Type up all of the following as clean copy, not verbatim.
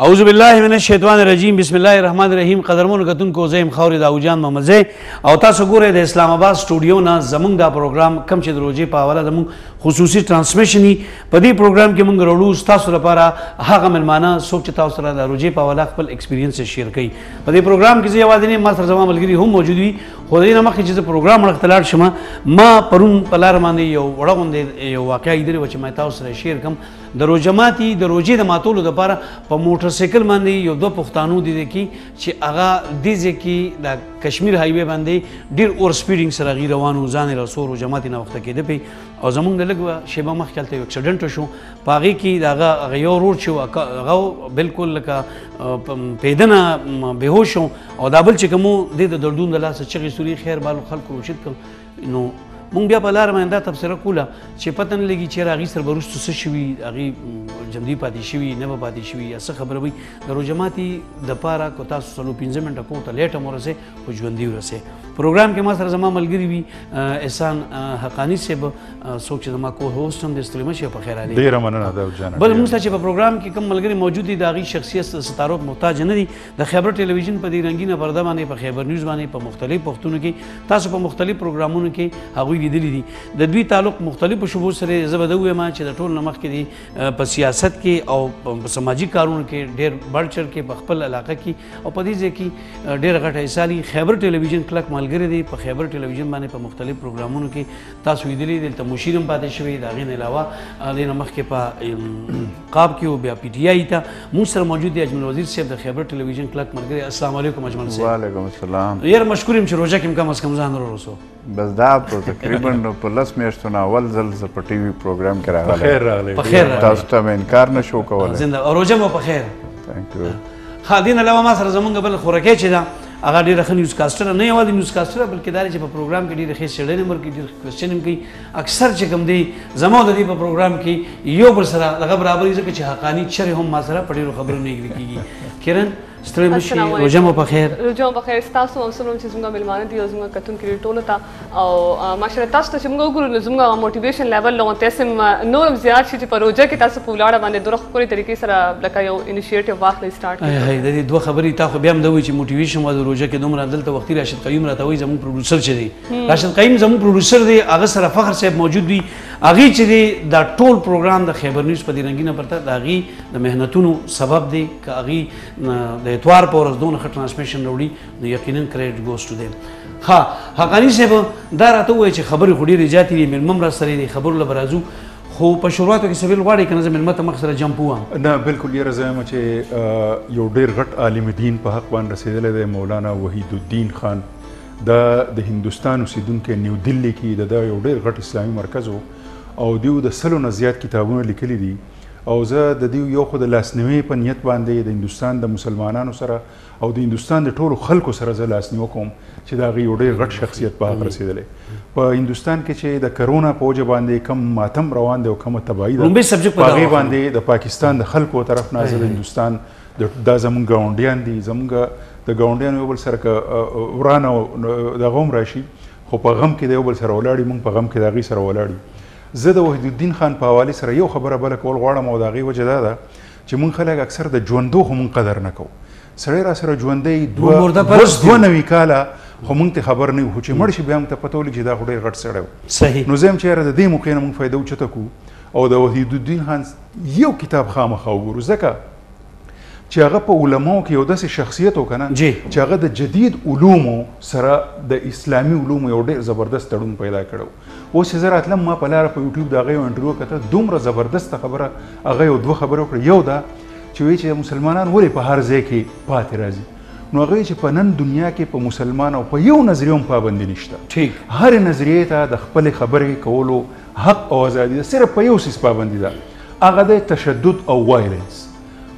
औज़ुबिल्लाहि मिनश्शैतानिर्रजीम बिस्मिल्लाहिर्रहमानिर्रहीम कदरमन गतुन कोज़ेम खौरी दाउजान ममज़े او تاسو ګورئ د اسلام آباد سټوډیو نه زمونږ دا پروګرام کم چې د روجې په حواله زمونږ خصوصي ترانسمیشني په دې پروګرام کې مونږ راوړو تاسو لپاره هغه ملمانه څوک چې تاسو سره د روجې په حواله خپل ایکسپیرینس شیر کوي په دې پروګرام کې زه یوازې ما سره زما ملګري هم موجود وي خو د دې نه مخکې چې زه پروګرام راختلاړ شم ما پرون په لار باندې یو وړه غوندې یو واقعه لیدلې وه چې ما تاسو سره شیر کوم د روژه ماتي د روژې د ماتولو دپاره په موټر سیکل باندې یو دوه پښتانه دي چې هغه دې کې د کشمیر هایوې باندې ډېر اور سپیډینګ سره هغوی روان وو ځان یې رسو روژه ماتي ناوخته کېده پی او زموږ د لږ شیبه مخکې هلته یو اکسیډنټ وشو په هغې کې د هغه یو ورور چې هغه بلکل لکه پیده نه بېهوش شو او دا بل چې کوم دې د دردون د لاسه چغې سورې خیر بالو خلکو روشد کړل نو مونږ بیا په لاره باندې دا تبصره کوله چې پته نه لګي چېرې هغې سره به وروسته څه شوي هغې جمدي پاتې شوي نه به پاتې شوي یا څه خبره وي د روژه ماتي دپاره که تاسو څلور پنځه منټه کور ته لیټ هم ورسئ خو ژوندي ورسئ پروګرام کې ما سره زما ملګري وي احسان حقاني صاحب څوک چې زما کو هوسټ هم دی ستلمشي پخیر علي ډېره مننه ده جانه بل موږ ته چې په پروګرام کې کوم ملګري موجود دي د هغې شخصیت ستارو محتاج نه دي د خیبر ټلویزیون په دې رنګینه پرده باندې په خیبر نیوز باندې په مختلف وختونو کې تاسو په مختلف پروګرامونو کې هغوی لیدلی دي د دوی تعلق مختلفو شعبو سره زه به دا ووایم چې د ټول نه مخکې دي په سیاست کې او په سماجي کارونو کې ډېر بړچر کې په خپل علاقه کې او په دې ځای کې ډېر غټ حصه لري خیبر ټلویزیون کلک ملګری دی په خیبر ټلویزیون باندې په مختلف پروګرامونو کې تاسو لیدلی دلته مشیر هم پاتې شوی د هغې نه علاوه دې نه مخکې په قاب کې و بیا پی ټي آی ته موږ سره موجود دی اجمل وزیر صاحب د خیبر ټلویزیون کلک ملګری السلام علیکم اجمل صاحب وعلیکم السلام ډېر مشکور یم چې روژه کې کم از کم ځان راورسو بس دا تقریباً په لس میاشتو نه اول ځل زه په ټي وي پروګرام کې راغلی پخیر تاسو ته مې انکار نه شو کولی زنده روژه مو پخیر تانک یو ښه دې نه علاوه ما سره زمونږ بل خورکۍ چې ده هغه ډېره ښه نیوزکاسټره نه یوازې نیوزکاسټره بلکې دا دی چې په پروګرام کې ډېرې ښې څېړنې هم ورکوي ډېر کوېسچن هم کوي اکثر چې کوم دی زما د دې په پروګرام کې یو بل سره دغه برابري ځکه چې حقاني چرې هم ما سره په ډېرو خبرو نه یې کېږي کرن ستړی مشي روژه مو پخیر روژه مو پخیر ستاسو هم سره هم چې زموږ مېلمانه دي او زموږ کتونکي دي ټولو ته او ماشاالله تاسو ته چې موږ وګورو نو زموږ موټیویشن لیول له تاسې نور هم زیات شي چې په روژه کې تاسو په ولاړه باندې دومره ښکلې طریقې سره لکه یو انیشیټیو واخلئ سټارټ کړئ د دې دوه خبرې تا خو بیا هم دا وایي چې موټیویشن وایي روژه کې دومره دلته وختي راشد قیم راته وایي زموږ پروډوسر چې دی راشد قیم زموږ پروډوسر دی هغه سره فخر صاحب موجود وي هغې چې دی دا ټول پروګرام د خیبر نیوز په دې رنګینه پرته د هغې د محنتونو سبب دی که هغې اتوار په ورځ دونه ښه ټرانسمیشن راوړي نو یقینا کریډ ګوز ټو دیم ښه حقاني صاحب دا راته ووایه چې خبرې خو ډېرې زیاتې دي میلمه هم راسره دي خبرو له به راځو خو په شروعاتو کې سبیل غواړئ که نه زه میلمه ته مخ سره جمپ ووهم نه بلکل یې رضا یم چې یو ډېر غټ عالم دین په حق باندې رسېدلی دی مولانا وحیدالدین خان دا د هندوستان اوسېدونکی نیودلي کې د دا یو ډېر غټ اسلامي مرکز و او دیو د سلو نه زیات کتابونه لیکلي دي او زه د دې یو خو د لاسنیوي په نیت باندې د هندوستان د مسلمانانو سره او د هندوستان د ټولو خلکو سره زه لاسنیوه کوم چې د هغې یو ډېر غټ شخصیت په حق رسېدلی په هندوستان کې چې د کرونا په وجه باندې کم ماتم روان دی او کومه تباهي ده په هغې باندې د پاکستان د خلکو طرف نه زه د هندوستان دا زموږ ګاونډیان دي زموږ د ګاونډیانو یو بل سره که ورانه دغه هم راشي خو په غم کې د یو بل سره ولاړي موږ په غم کې د هغې سره ولاړي زه د وحیدالدین خان په حواله سره یو خبره بله کول غواړم او د هغې وجه دا ده چې موږ خلک اکثر د ژوندو خو موږ قدر نه کوو سړی راسره ژوندی دوه نوي کاله خو موږ ته خبر نه وي خو چې مړ شي بیا موږ ته پته ولګي چې دا خو ډېر غټ سړی و نو زه یم چې یاره د دې موقع نه موږ فایده اوچته کړو او د وحیدالدین خان یو کتاب خامخا وګورو ځکه چې هغه په علماو کې یو داسې شخصیت و که نه چې هغه د جدید علومو سره د اسلامي علومو یو ډېر زبردست تړون پیدا کړی و اوس چې زه راتلم ما په لاره په یوټیوب د هغه یو انټرویو کته دومره زبردسته خبره هغه یو دوه خبرې وکړې یو دا چې وایي چې مسلمانان ولې په هر ځای کې پاتې راځي نو هغه چې په نن دنیا کې په مسلمان او په یو نظریه هم پابندي نشته هرې نظریې ته د خپلې خبرې کولو حق او ازادي ده صرف په یو سیز پابندي ده هغه د تشدد او وایلنس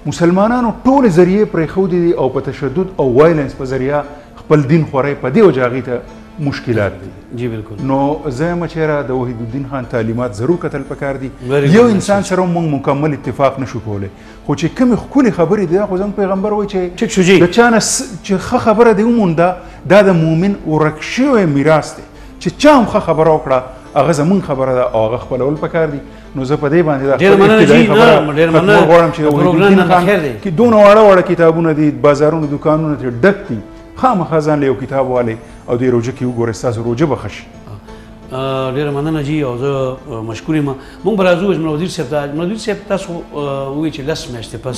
مسلمانانو ټولې ذریعې پرېښودې دي او په تشدد او وایلنس په ذریعه خپل دین خورۍ په دې وجه هغې ته مشکلات دي نو زه یمه چې یاره د وحیدالدین خان تعلیمات ضرور کتل پکار دي یو انسان سره موږ مکمل اتفاق نشو کولی خو چې کومې ښکلې خبرې دي دا خو زموږ پیغمبر وایي چې د چا نه چې ښه خبره دې ومونده دا د مؤمن ورک شوی میراث دی چې چا هم ښه خبره وکړه هغه زمون خبره ده هغه خپلول پکار دي نو زه په دې باندې دا ډېر مننه جی نه ډېر مننه غواړم چې ولې خیر دي کې دونه وړه وړه کتابونه دي بازارونو دکانونو ته ډک دي خامخا ځان له یو کتاب والي او دې روجه کې وګورې ستاسو روجه به ښه شي ډېر مننه جی او زه مشکور یم موږ به راځو اجمل وزیر صاحب ته اجمل وزیر صاحب تاسو وایي چې لس میاشتې پس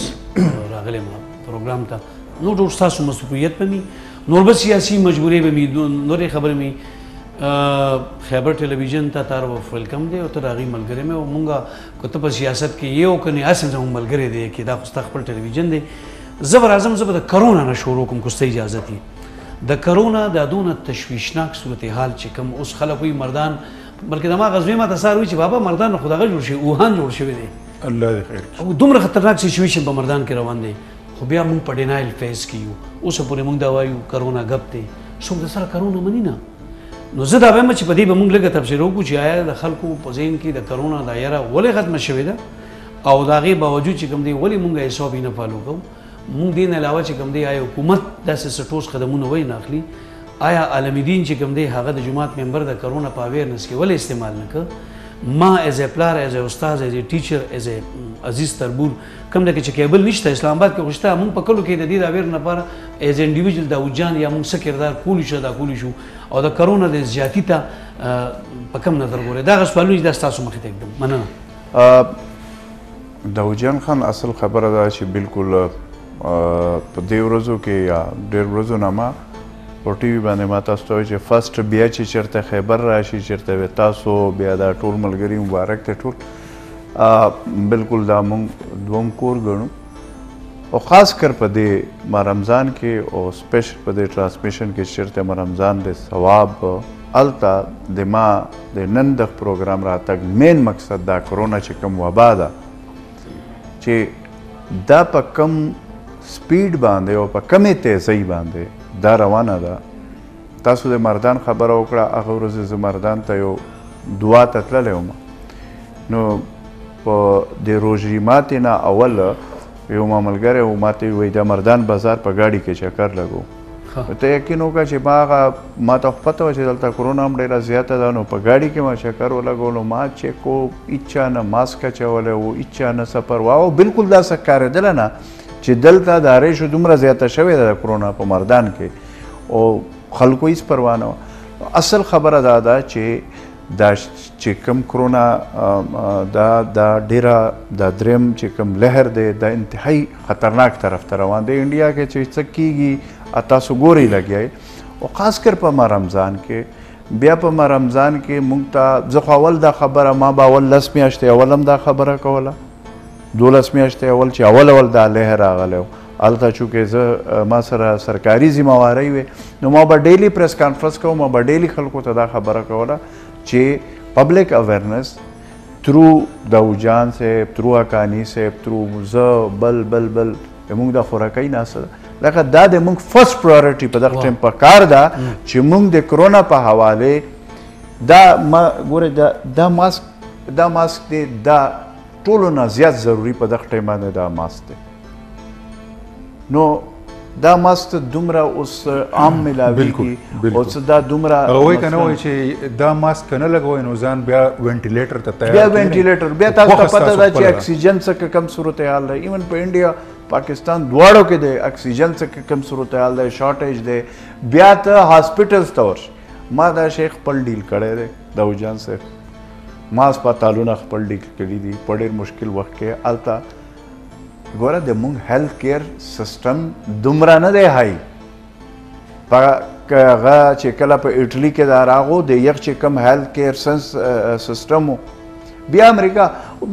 راغلی ما پروګرام ته نو جوړ تاسو مسؤلیت به می نور به سیاسي مجبورې به می نورې خبرې می خیبر ټلویزیون ته تار ویلکم دی او تر هغې ملګری مې او مونږ که ته په سیاست کې یې وکنې هسې زموږ ملګری دی کې دا خو ستا خپل ټلویزیون دی زه به راځم زه به د کرونا نه شروع کوم که ستا اجازه تي د کرونا دا دونه تشویشناک صورتحال چې کوم اوس خلک وایي مردان بلکې زما غزوي ماته سهار وایي چې بابا مردان نه خو دغه جوړ شوی اوهان جوړ شوی دی الله دې خیر کړي دومره خطرناک سچویشن په مردان کې روان دی خو بیا مونږ په ډینایل فیز کې یو اوس پورې مونږ دا وایو کرونا ګپ دی څوک د سره کرونا مني نه نو زه دا وایم چې په دې به موږ لږه تبصره وکړو چې آیا د خلکو په ذهن کې د کرونا دا یره ولې ختمه شوې ده او د هغې باوجود چې کوم دی ولې موږ حساب یې نه فالو کوو موږ دې نه علاوه چې کوم دی آیا حکومت داسې سټوس قدمونه ولې نه اخلي آیا عالمي دین چې کوم دی هغه د جماعت ممبر د کرونا په اویرنس کې ولې استعمال نه کړ ما ایز اے پلار ایز اے استاد ایز اے ټیچر ایز اے عزیز تربور کوم دی چې کیبل نشته اسلام آباد کې خو شته موږ په کلو کې د دې د اویرنس لپاره ایز انډیویجل دا وجان یا موږ څه کردار کولی شو دا کولی شو او د کرونا د زیاتی ته په کم نظر ګورې دغه سوالونه دا ستاسو مخې ته ږدم مننه داوجان خان اصل خبره ده چې بالکل په دې ورځو کې یا ډېر ورځو نه ما په ټي وي باندې ما تاسو ته وایي چې فسټ بیا چې چېرته خیبر راشي چېرته به تاسو بیا دا ټول ملګري مبارک ته ټول بالکل دا موږ دوم کور ګڼو او خاص کر په دې ما رمضان کې او سپیشل په دې ټرانسمیشن کې چیرته ما رمضان د ثواب الته د ما د نن د پروګرام راتګ مین مقصد دا کرونا چې کوم وبا ده چې دا په کم سپیډ باندې او په کمې تیزۍ باندې دا روانه ده تاسو د مردان خبره وکړه هغه ورځ زه مردان ته یو دعا ته تللی وم نو په د روژې ماتې نه اول یو ما ملګری و ماته وایي د مردان بازار په ګاډي کې چکر لګو ته یقین وکړه چې ما هغه ما ته پته وه چې دلته کرونا هم ډېره زیاته ده نو په ګاډي کې ما چکر ولګولو ما چک و هیچا نه ماسک اچولی و هیچا نه څه پروا او بالکل داسې ښکارېدله نه چې دلته دا ریشو دومره زیاته شوې ده د کرونا په مردان کې او خلکو هېڅ پروا نه وه اصل خبره دا ده چې دا چې کوم کرونا دا ډېره دا دریم چې کوم لهر دی دا انتهایي خطرناک طرف ته روان دی انډیا کې چې څه کېږي تاسو ګورئ لګیا او خاص کر په ما رمضان کې بیا په ما رمضان کې موږ ته زه خو اول دا خبره ما به اول لس میاشتې اول هم دا خبره کوله دولس میاشتې اول چې اول دا لهر راغلی و هلته چونکې زه ما سره سرکاري ذموارۍ وې نو ما به ډیلي پریس کانفرنس کوم ما به ډیلي خلکو ته دا خبره کوله چې پبلک اویرنس تھرو داوجان صاحب تھرو اکانی صاحب تھرو زه بل بل بل موږ دا خوراکۍ ناسته ده لکه دا د موږ فرست پرایورټي په دغه ټایم په کار ده چې موږ د کرونا په حواله دا ما ګورې دا ماسک دی دا ټولو نه زیات ضروري په دغه ټایم باندې دا ماسک دی نو دا ماست دومره اوس عام میلاویږي اوس دا دومره وایي که نه وایي چې دا ماسک که نه لګوئ نو ځان بیا وینټیلیټر ته تیار بیا وینټیلیټر بیا تاسو ته پته ده چې اکسیجن څه کم صورتحال دی ایون په انډیا پاکستان دواړو کې دی اکسیجن څه کم صورتحال دی شارټیج دی بیا ته هاسپټلز ته ورشي ما دا شی خپل ډیل کړی دی داوجان صاحب ما هسپتالونه خپل ډیل کړي دي په ډېر مشکل وخت کې هلته ګوره د موږ هیلث کیر سسټم دومره نه دی هایي هغه چې کله په اټلي کې دا راغو د یغ چې کوم هیلث کیر سسټم بیا امریکا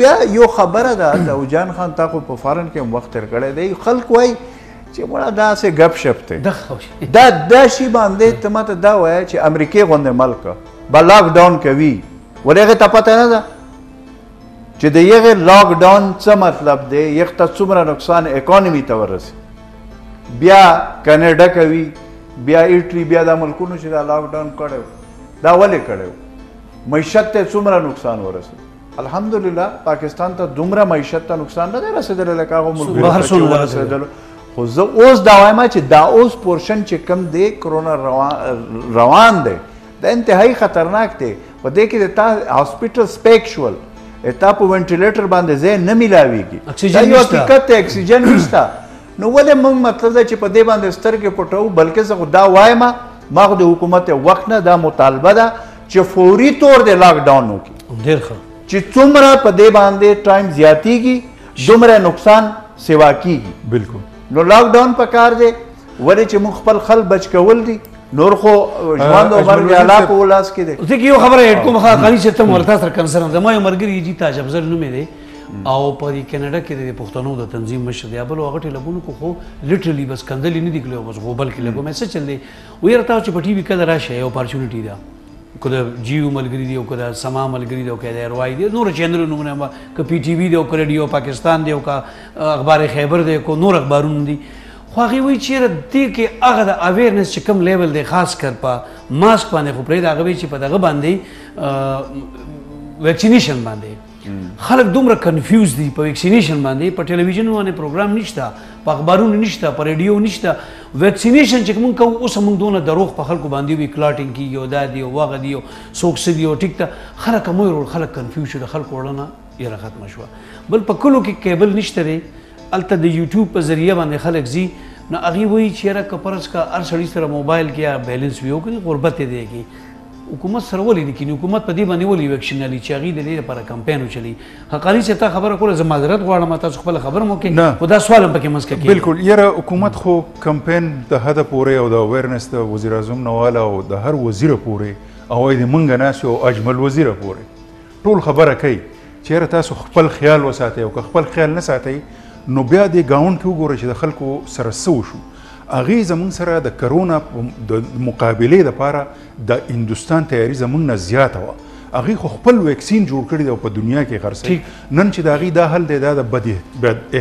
بیا یو خبره ده داوجان خان تا خو په فارن کې هم وخت تېر کړی دی خلک وایي چې مړه داسې ګپ شپ دی دا شي باندې ته ماته دا وایه چې امریکې غوندې ملک به لاک ډاون کوي ولې هغې ته پته نه ده چې د یغې لاک ډاون څه مطلب دی یغ ته څومره نقصان اکانمي ته ورسي بیا کنیډا کوي بیا ایټلي بیا دا ملکونو چې دا لاک ډاون کړی دا ولې کړی معیشت ته څومره نقصان ورسي الحمدلله پاکستان ته دومره معیشت ته نقصان نه دی رسېدلی لکه هغو ملکونو ورسېدلو خو زه اوس دا وایم چې دا اوس پورشن چې کوم دی کرونا روان دی دا انتهایي خطرناک دی वो देखिए देता हॉस्पिटल स्पेक्चुअल एता पे वेंटिलेटर बांधे जे न मिलावेगी ऑक्सीजन हकीकत ऑक्सीजन मिलता नो वले मंग मतलब जे په دې باندې ستر کې پټو بلکې زه خدا وایم ما د حکومت وخت نه دا مطالبه ده چې فوري تور د لاک ډاون وکړي ډیر ښه چې څومره په دې باندې ټایم زیاتېږي دومره نقصان سیوا کیږي بالکل نو لاک ډاون په کار دی ولې چې موږ خپل خل بچ کول دي نور خو ژوند او مرګ الله په ولاس کې دی ځکه یو خبره هډ کوم خاني چې تم ورته سره کنسرن زما یو مرګ یې جیتا جبزر نومې دی او په کینیډا کې د پښتنو د تنظیم مشر دی بل هغه ټلیفون کو خو لټرلی بس کندلی نه دی ګلو بس غوبل کې لګو میسج چل دی وې راته چې په ټي وی کې راشه یو اپورتونټی دا کله جیو ملګری دی او کله سما ملګری دی او کله روای دی نور چینل نومونه ک پی ټي وی دی او کله ډیو پاکستان دی او کا اخبار خیبر دی کو نور اخبارونه دی خو هغه وی چې د کې هغه د اویرنس چې کوم لیول دی خاص کر په ماسک باندې خو پرې د هغه چې په دغه باندې ویکسینیشن باندې خلک دومره کنفیوز دي په ویکسینیشن باندې په ټلویزیون باندې پروګرام نشته په اخبارونو نشته په ریډیو نشته ویکسینیشن چې موږ کوو اوس موږ دونه دروغ په خلکو باندې وی کلاټینګ کیږي او دا دی او هغه دی او څوک څه دی او ټیک ته خلک مو خلک کنفیوز شو د خلکو وړاندې یې ختم شوه بل په کلو کې کیبل نشته دی الته د یوټیوب په ذریعہ باندې خلک زی نو هغه وی چیرې کپرس کا ار سړی سره موبایل کې بیلنس ویو کې قربت دی کې حکومت سره ولې د کې حکومت په دې باندې ولې ویکشن علی چاغي د لپاره پر کمپاین چلی حقانی چې تا خبره کوله زمادرت غواړم تاسو خپل خبر مو کې خدا سوال هم پکې مسکه کې بالکل یره حکومت خو کمپاین د هدا پورې او د اویرنس د وزیر اعظم نواله او د هر وزیر پورې او د منګ ناس او اجمل وزیر پورې ټول خبره کوي چیرې تاسو خپل خیال وساتئ او خپل خیال نه ساتئ نو بیا د ګاون کې وګوره چې د خلکو سره څه وشو هغې زموږ سره د کرونا د مقابلې دپاره د هندوستان تیاري زموږ نه زیاته وه هغې خو خپل ویکسین جوړ کړي دی او په دنیا کې خرڅوي نن چې د هغې دا حل دی دا د بد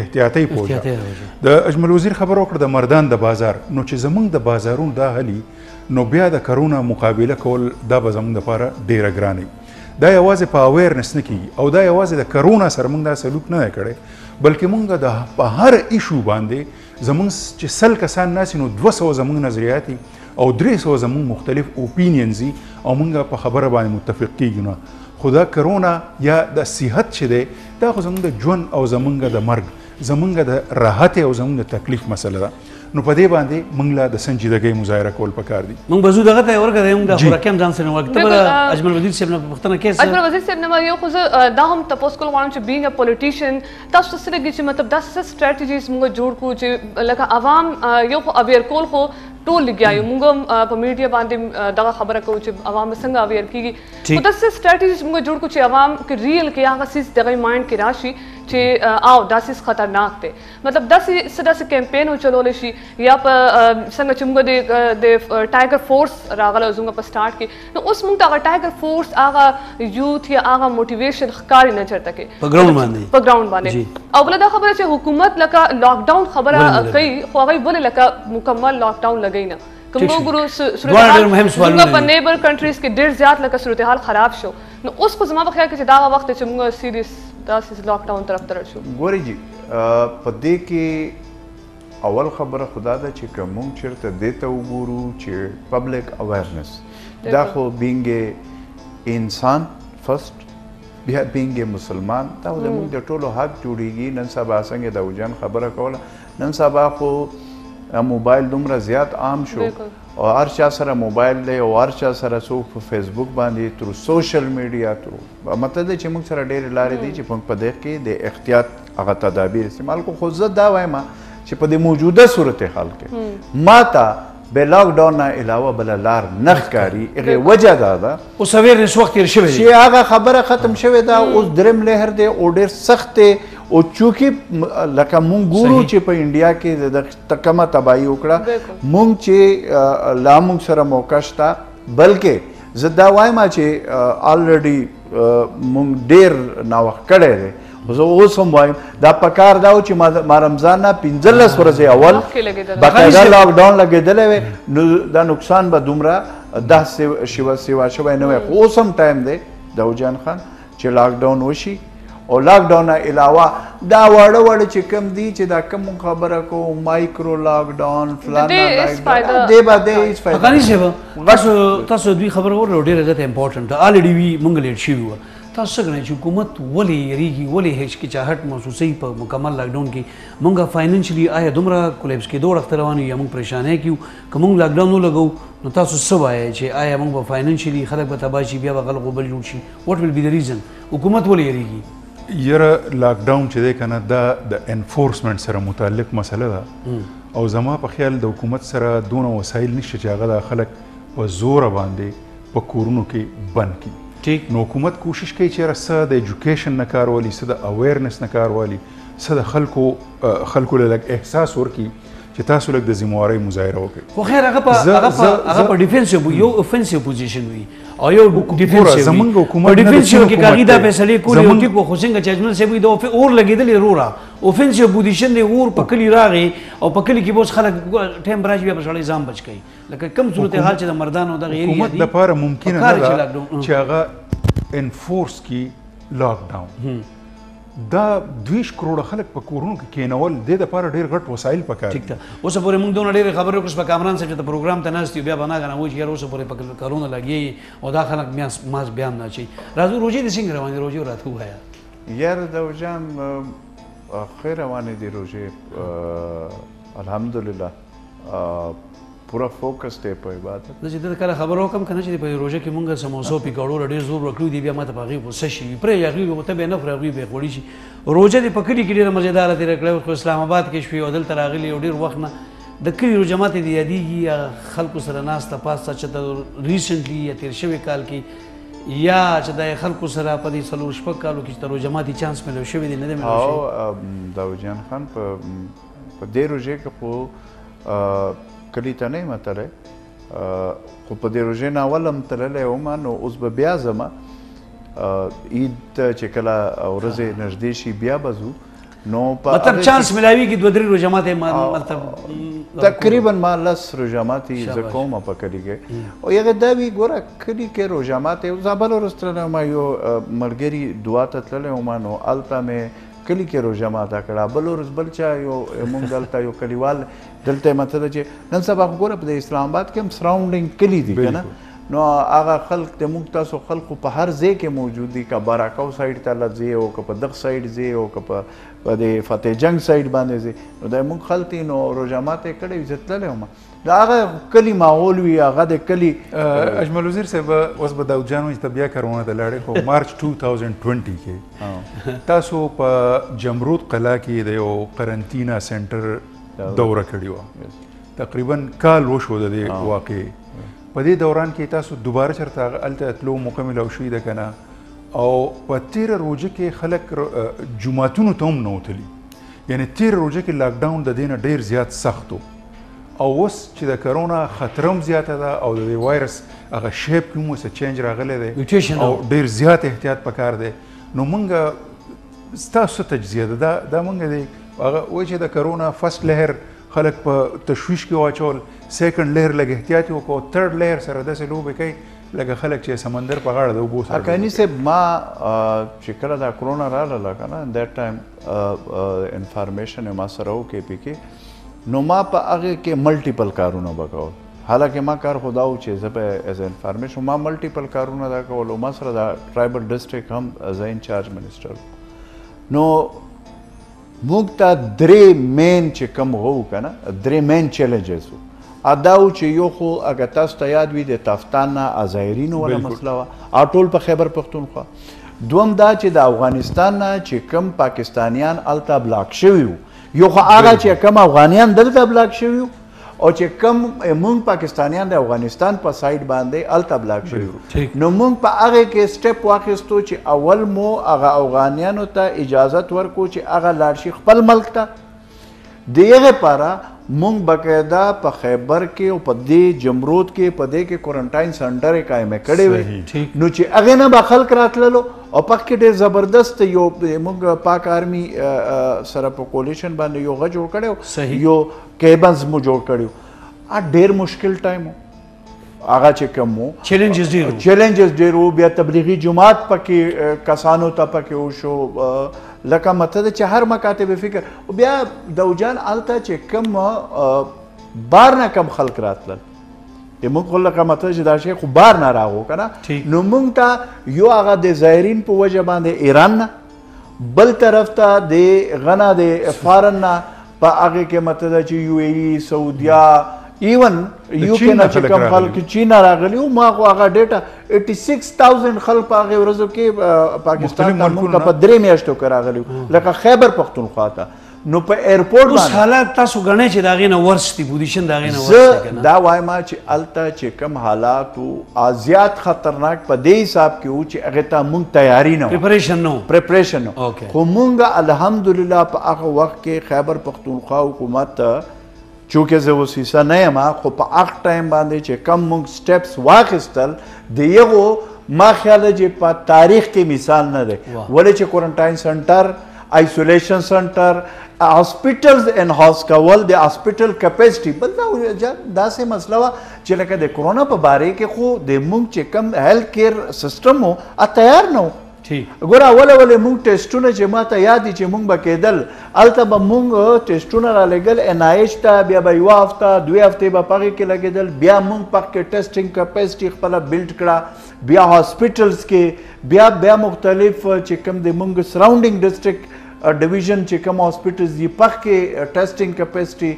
احتیاطۍ پوجه د اجمل وزیر خبره وکړه د مردان د بازار نو چې زموږ د بازارونو دا حل نو بیا د کرونا مقابله کول دا به زموږ دپاره ډېره ګرانه دا یوازې په اویرنس نه کیږي او دا یوازې د کرونا سره موږ دا سلوک نه دی کړی بلکې موږ د په هر ایشو باندې زمونږ چې سل کسان ناسي نو 200 زمونږ نظریاتي او 300 زمونږ مختلف اوپینینزي او موږ په خبره باندې متفق کیږو نه خو دا کرونا یا د صحت چې دی دا خو زمونږ د ژوند او زمونږ د مرګ زمونږ د راحت او زمونږ د تکلیف مسله ده نو په دې باندې موږ لا د سنجیدګۍ مظاهره کول پکار دي موږ به زو دغه ته ورکړی موږ د خوراکي هم ځان سره وکړه اجمل وزیر صاحب نه په پوښتنه کې اجمل وزیر صاحب نه یو خو دا هم تپوس کول غواړم چې بینګ ا پولیټیشن تاسو سره کې چې مطلب دا څه سټریټجیز موږ جوړ کړو چې لکه عوام یو خو اویر کول خو ټول لګیا یو موږ په میډیا باندې دغه خبره کوو چې عوام څنګه اویر کیږي خو دا څه سټریټجیز موږ جوړ کړو چې عوام کې ریل کې هغه څه دغه مایند کې راشي چې او داسې خطرناک دی مطلب داسې څه داسې کیمپین وچلولی شي یا په څنګه چې موږ د ټایګر فورس راغله زموږ په سټارټ کې نو اوس موږ د هغه ټایګر فورس هغه یوت یا هغه موټیویشن ښکاري نه چرته کې په ګراوند باندې او بله دا خبره چې حکومت لکه لاکډاون خبره کوي خو هغوی ولې لکه مکمل لاکډاون لګوي نه که موږ ګورو په نیبر کنټریز کې ډېر زیات لکه صورتحال خراب شو نو اوس خو زما په خیال کې چې دغه وخت دی چې موږ سیریس داسې لاکډاون طرف ته رد شو ګورئ جي په دې کې اول خبره خدا ده چې که موږ چېرته دې ته وګورو چې پبلک اویرنس دا خو بینګ انسان فرست بیا بینګ مسلمان دا خو زموږ د ټولو حق جوړېږي نن سبا څنګه د اوجان خبره کوله نن سبا خو موبایل دومره زیات عام شو او هر چا سره موبایل دی او هر چا سره څوک په فیسبوک باندې ترو سوشل میډیا ترو مطلب دی چې موږ سره ډېرې لارې دي چې موږ په دې کې د احتیاط هغه تدابیر استعمال کو خو زه دا وایم چې په دې موجوده صورتحال کې ما ته بې لاکډاون نه علاوه بله لار نه ښکاري هغې وجه دا ده اوس اویرنس وخت تېر شوی دی چې هغه خبره ختم شوې ده اوس دریم لهر دی او ډېر سخت دی او چونکه لکه مونږ ګورو چې په انډیا کې د کمه تباهي وکړه مونږ چې لا مونږ سره موقع شته بلکې زه دا وایم چې آلریډي مونږ ډېر ناوخت کړی دی خو زه اوس هم وایم دا پکار دا و چې ما رمضان نه 15 ورځې اول باقاعده لاکډاون لګېدلی وی نو دا نقصان به دومره داسې سیوا شوی نه وی خو اوس هم ټایم دی داود جان خان چې لاکډاون وشي او لاکډاون علاوه دا وړه وړه چې کم دی چې دا کم خبره کو مایکرو لاکډاون فلان لاکډاون دی باندې هیڅ فائدہ غنی شه تاسو تاسو دوی خبر ورو ډیره زیات امپورټنت الډي وی مونږ لید شي و تاسو څنګه چې حکومت ولې یریږي ولې هیڅ کی چاهټ محسوسې په مکمل لاکډاون کې مونږه فاینانشلی آیا دومره کولیپس کې دوه اختلافونه یا مونږ پریشانې کیو کوم لاکډاون نو لګو نو تاسو سوای چې آیا مونږ فاینانشلی خلک به تباشي بیا غل غبل جوړ شي what will be the reason حکومت ولې یریږي یره لاکډاون چې د کانادا د انفورسمنت سره متعلق مسله ده او زما په خیال د حکومت سره دونه وسایل نشته چې هغه د خلک په زور باندې په کورونو کې بند کړي ټیک نو حکومت کوشش کوي چې رسا د ایجوکیشن نه کار والی سره د اویرنس نه کار والی سره د خلکو لږ احساس ورکړي چې تاسو لږ د ذموارۍ مظاهره وکړئ خو خیر هغه په ډیفینسیو یو افنسیو پوزیشن وي او یو ډیفینسیو زمونږ حکومت په ډیفینسیو کې کاغی دا فیصلې کولې او ټیک خو څنګه چې اجمل صاحب دا اور لګېدلې رورا افنسیو پوزیشن دی اور په کلی راغی او په کلی کې بوس خلک ټیم براج بیا په شړې ځام بچ کوي لکه کم صورت حال چې د مردانو د غیر حکومت لپاره ممکن نه ده چې هغه انفورس کی لاک ډاون دا 2 کروڑ خلک په کورونو کې کېنول د دې لپاره ډېر غټ وسایل پکار دي ټیک ده اوس پورې موږ دونه ډېر خبرې وکړو په کامران صاحب ته پروګرام ته ناست یو بیا بنا غنه وایي چې اوس پورې په کارونه لګي او دا خلک ماس بیا نه چي راځو روجي د څنګه رواني روجي راته وایا یار دا وجام خیر رواني دي روجي الحمدلله پورا فوکس ته په عبادت د دې کله خبرو کم کنه چې په روزه کې مونږه سموسو پیکاړو ډېر زور ورکړو دی بیا ماته په غیب وسه شي پرې یغیو ته به نفر غیب به غوړی شي روزه د پکړی کې ډېر مزیدار دی رکړو خو اسلام آباد کې شوی عدالت راغلی ډېر وخت نه د کلی روزه ماته دی یادیږي خلکو سره ناس ته پاسه چې ریسنټلی یا تیر شوی کال کې یا چې د خلکو سره په دې سلو شپه کالو کې چې روزه ماته چانس ملو شوی دی نه ملو شي دا وجان خان په دې روزه کې په کلی ته نه متره خو په دې روژې نه اول هم تللی ومه نو اوس به بیا ځمه عید ته چې کله ورځې نږدې شي بیا به ځو نو مطلب چانس میلاویږي دوه درې روژه ماتې تقریبا ما 10 روژه ماتې زه کومه په کلي کې او هغه دا وي ګوره کلي کې روژه ماتې زه بله ورځ تللی وم یو ملګري دعا ته تللی وم نو هلته مې کلي کې روژه ماته کړه بل ورځ بل چا یو مونږ دلته یو کلیوال دلته مته چې نن سبا خو ګوره په اسلام آباد کې هم سراونډنګ کلي دي که نه نو هغه خلک د موږ تاسو خلکو په هر ځای کې موجود دي که باراکو سایډ ته له ځې او که په دغ سایډ ځې او که په دې فتح جنګ سایډ باندې ځې نو دا موږ خلک دي نو روژه ماته یې کړې وي زه تللی وم د هغه کلي ماحول وي هغه د کلي اجمل وزیر صاحب اوس به داود جان وایي چې ته بیا کرونه ته لاړې خو مارچ 2020 کې تاسو په جمرود قلعه کې د یو قرنطینه سینټر دوره کړې وه تقریبا کال وشو د دې واقعې په دې دوران کې تاسو دوباره چېرته هلته تلو موقع مې لو شوي ده که نه او په تېره روژه کې خلک جوماتونو ته هم نه وتلي یعنې تېره روژه کې لاکډاون د دې نه ډېر زیات سخت و او اوس چې د کرونا خطرم زیاته ده او د دې وایرس هغه شیپ کې هم اوسه چینج راغلی دی او ډېر زیات احتیاط پکار دی نو موږ ستاسو تجزیه ده دا موږ دی هغه وایي چې د کرونا فرست لهر خلک په تشویش کې واچول سیکنډ لهر لږ احتیاط یې وکړو او ترډ لهر سره داسې لوبې کوي لکه خلک چې سمندر په غاړه د اوبو سره حقاني صاحب ما چې کله دا کرونا راغله که نه دیټ ټایم انفارمیشن یې ما سره و کې پي کې نو ما په هغه کې ملټیپل کارونه به کول حالانکه ما کار خو دا و چې زه به ایز انفارمیشن ما ملټیپل کارونه دا کول او ما سره دا ټرایبل ډسټرک هم ایز انچارج منسټر نو موږ ته درې مین چې کوم وو که نه درې مین چیلنجز وو دا و چې یو خو اګه تاسو ته یاد وي د تفتان نه ازایرینو ولا مسله وه ټول په خیبر پښتونخوا دوم دا چې د افغانستان نه چې کوم پاکستانیان هلته بلاک شوي وو یو خو هغه چې کم افغانیان دلته بلاک شوي او چې کم موږ پاکستانیان د افغانستان په سایډ باندې هلته بلاک شوي نو موږ په هغې کې سټیپ واخیستو چې اول مو هغه افغانیانو ته اجازت ورکو چې هغه لاړ شي خپل ملک ته د هغې پاره موږ باقاعده په خیبر کې او په دې جمرود کې په دې کې کورنټاین سنټر یې قایمې کړې وې نو چې هغې نه به خلک راتللو او پک کې ډېر زبردست یو موږ پاک آرمی سره په کولیشن باندې یو غږ جوړ کړی یو کیبنز مو جوړ کړی ډېر مشکل ټایم و آغا چه کمو چیلنجز دیرو بیا تبلیغی جماعت پا که کسانو تا پا که اوشو لکه مطلب چه هر مکاتب فکر بیا دوجان آلتا چه کم بار نکم خلق راتلن مونږ خو لکه مطلب چې دا شی خو بار نه راغو که نه نو مونږ ته یو هغه د زایرین په وجه باندې ایران نه بل طرف ته د غنا د فارن نه په هغې کې مطلب ده چې یو اي سعودیا ایون یو کې نه چې کوم خلک چین نه راغلي وو ما خو هغه ډیټا 86,000 خلک په هغې ورځو کې پاکستان ته مونږ ته په 3 میاشتو کې راغلي وو لکه خیبر پختونخوا ته نو په ایرپورټ باندې حالات تاسو غنئ چې دا غینه ورستی پوزیشن دا غینه ورسته نه دا وای ما چې التا چې کم حالات او زیات خطرناک په دې حساب کې و چې هغه ته مونږ تیاری نه پریپریشن نو خو مونږ الحمدلله په هغه وخت کې خیبر پختونخوا حکومت چونکه زه اوس حصه نه یم خو په هغه ټایم باندې چې کم مونږ سټیپس واخیستل د یغو ما خیال چې په تاریخ کې مثال نه دی ولې چې کورنټاین سنټر isolation centre hospitals and हॉस्कवल द हॉस्पिटल कैपेसिटी बल्कि दासे मसला हुआ चले के दे कोरोना पर बारे के खो दे मुंग चेकम हेल्थ केयर सिस्टम हो आ तैयार ना हो ठीक गोरा वाले वाले मुंग टेस्टों ने जमा तैयार दी चेमुंग बकेदल अल्ता बा मुंग टेस्टों ना रालेगल एनआईएच ता बिया बा युवा हफ्ता दुई हफ्ते बा पागे के लगेदल बिया मुंग पाक के टेस्टिंग कैपेसिटी खपला बिल्ड करा बिया हॉस्पिटल्स के बिया बिया मुख्तलिफ चेकम दे मुंग सराउंडिंग डिस्ट्रिक्ट डिवीजन चेकम हॉस्पिटल्स ये पख के टेस्टिंग कैपेसिटी